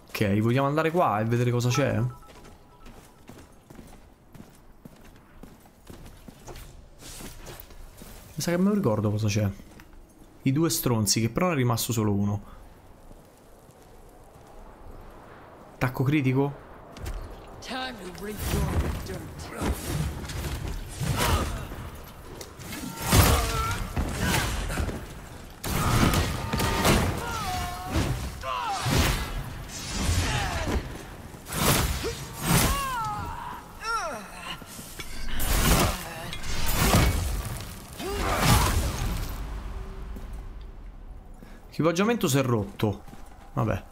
Ok, vogliamo andare qua e vedere cosa c'è? Mi sa che me lo ricordo cosa c'è. I due stronzi, che però ne è rimasto solo uno. Attacco critico? Equipaggiamento si è rotto. Vabbè.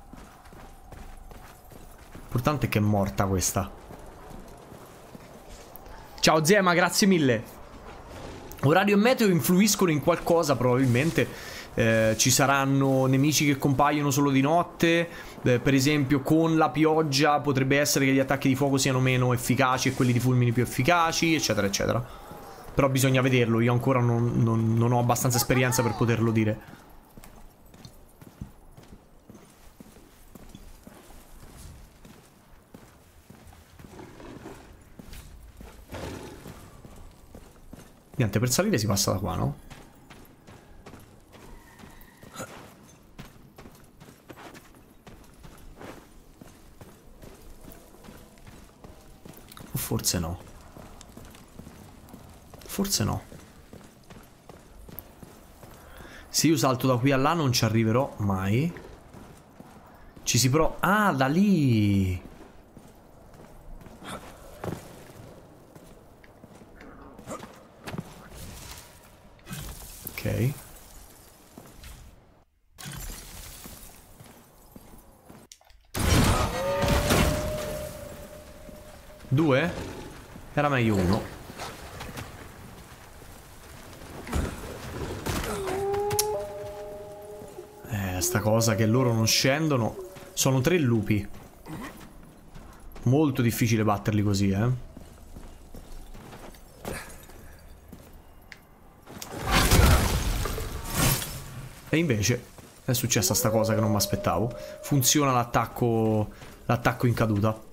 L'importante è che è morta questa. Ciao Zema, grazie mille. Orario e meteo influiscono in qualcosa probabilmente. Ci saranno nemici che compaiono solo di notte. Per esempio con la pioggia potrebbe essere che gli attacchi di fuoco siano meno efficaci e quelli di fulmini più efficaci, eccetera eccetera. Però bisogna vederlo. Io ancora non ho abbastanza esperienza per poterlo dire. Niente, per salire si passa da qua, no? O forse no. Forse no. Se io salto da qui a là non ci arriverò mai. Ci si prova... Ah, da lì! Due? Era meglio uno. Sta cosa che loro non scendono. Sono tre lupi. Molto difficile batterli così, eh. E invece è successa sta cosa che non mi aspettavo. Funziona l'attacco in caduta.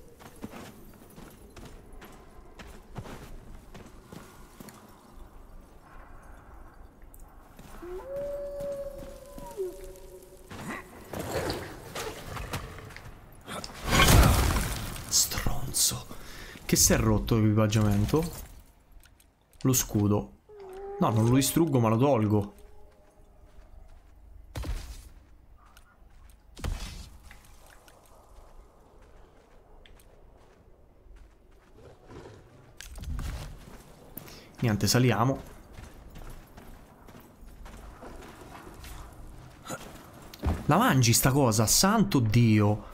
Che si è rotto l'equipaggiamento? Lo scudo. No, non lo distruggo ma lo tolgo. Niente, saliamo. La mangi sta cosa, santo Dio.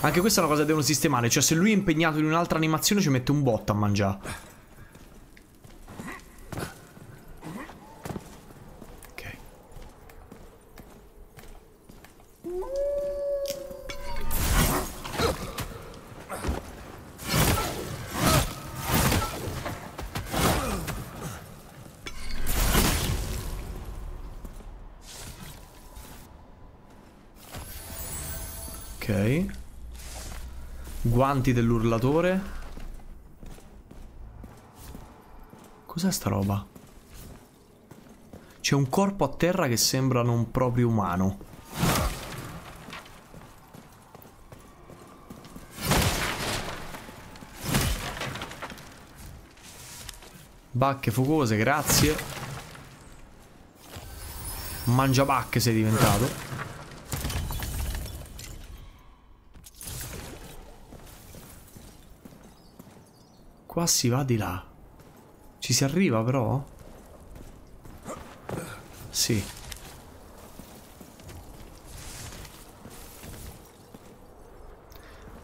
Anche questa è una cosa che devono sistemare. Cioè se lui è impegnato in un'altra animazione ci mette un botto a mangiare. Ok. Ok. Guanti dell'urlatore. Cos'è sta roba? C'è un corpo a terra che sembra non proprio umano. Bacche fugose, grazie. Mangiabacche sei diventato. Qua si va di là. Ci si arriva però? Sì.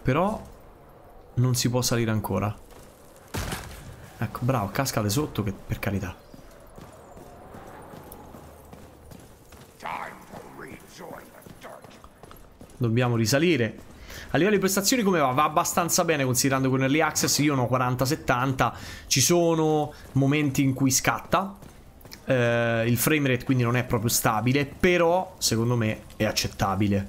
Però non si può salire ancora. Ecco, bravo, cascate sotto che per carità. Dobbiamo risalire. A livello di prestazioni come va? Va abbastanza bene considerando che con Early Access io ho 40-70, ci sono momenti in cui scatta, il framerate quindi non è proprio stabile, però secondo me è accettabile,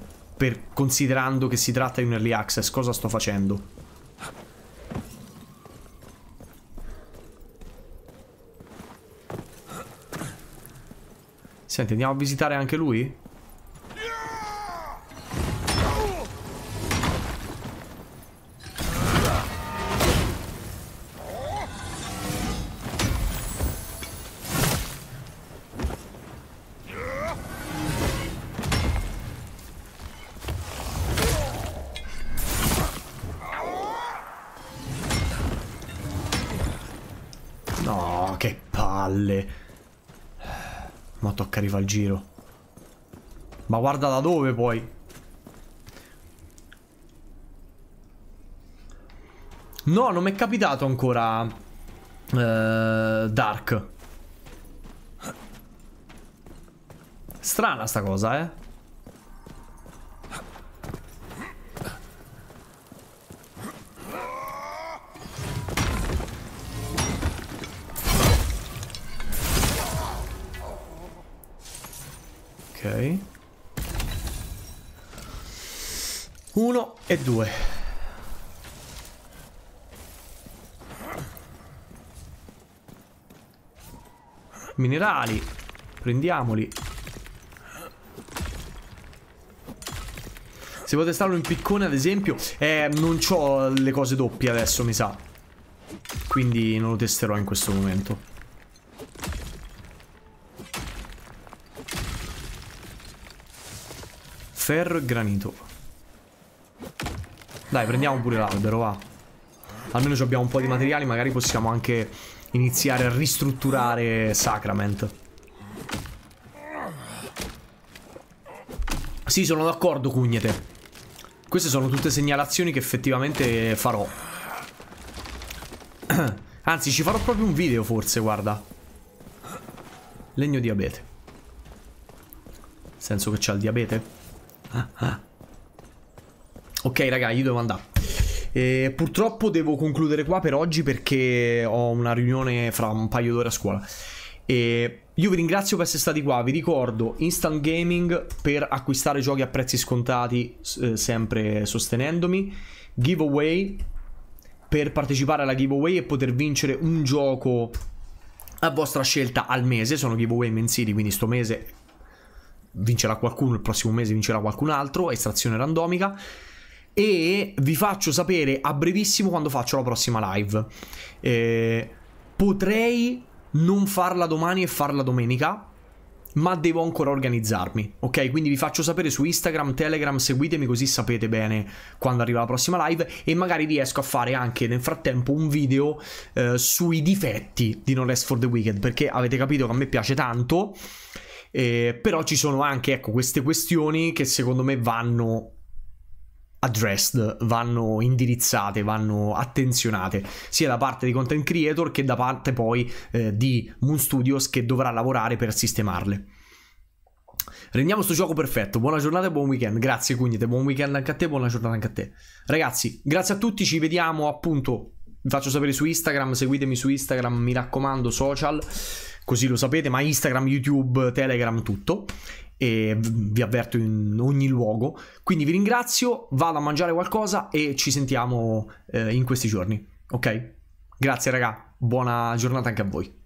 considerando che si tratta di un Early Access. Cosa sto facendo? Senti, andiamo a visitare anche lui? Ma tocca arrivare al giro. Ma guarda da dove poi. No, non mi è capitato ancora Dark. Strana sta cosa, eh. Ok. 1 e 2. Minerali, prendiamoli. Se potete starlo in piccone ad esempio. Non c'ho le cose doppie adesso mi sa, quindi non lo testerò in questo momento. Ferro e granito. Dai, prendiamo pure l'albero, va. Almeno ci abbiamo un po' di materiali, magari possiamo anche iniziare a ristrutturare Sacrament. Sì, sono d'accordo, Cugnete. Queste sono tutte segnalazioni che effettivamente farò. Anzi, ci farò proprio un video, forse, guarda. Legno diabete. Nel senso che c'ha il diabete? Ok ragazzi, io devo andare. Purtroppo devo concludere qua per oggi perché ho una riunione fra un paio d'ore a scuola. Io vi ringrazio per essere stati qua. Vi ricordo Instant Gaming per acquistare giochi a prezzi scontati, sempre sostenendomi. Giveaway per partecipare alla giveaway e poter vincere un gioco a vostra scelta al mese. Sono giveaway mensili, quindi sto mese vincerà qualcuno, il prossimo mese vincerà qualcun altro. Estrazione randomica. e vi faccio sapere a brevissimo quando faccio la prossima live. Potrei non farla domani e farla domenica, ma devo ancora organizzarmi, ok? Quindi vi faccio sapere su Instagram, Telegram, seguitemi così sapete bene quando arriva la prossima live, e magari riesco a fare anche nel frattempo un video sui difetti di No Rest for the Wicked, perché avete capito che a me piace tanto, però ci sono anche, ecco, queste questioni che secondo me vanno addressed, vanno indirizzate, vanno attenzionate sia da parte dei content creator che da parte poi di Moon Studios, che dovrà lavorare per sistemarle. Rendiamo sto gioco perfetto. Buona giornata e buon weekend. Grazie Cugnete, buon weekend anche a te, buona giornata anche a te. Ragazzi, grazie a tutti, ci vediamo appunto, vi faccio sapere su Instagram, seguitemi su Instagram, mi raccomando, social, così lo sapete, ma Instagram, YouTube, Telegram, tutto. E vi avverto in ogni luogo. Quindi vi ringrazio, vado a mangiare qualcosa e ci sentiamo in questi giorni, ok? Grazie raga, buona giornata anche a voi.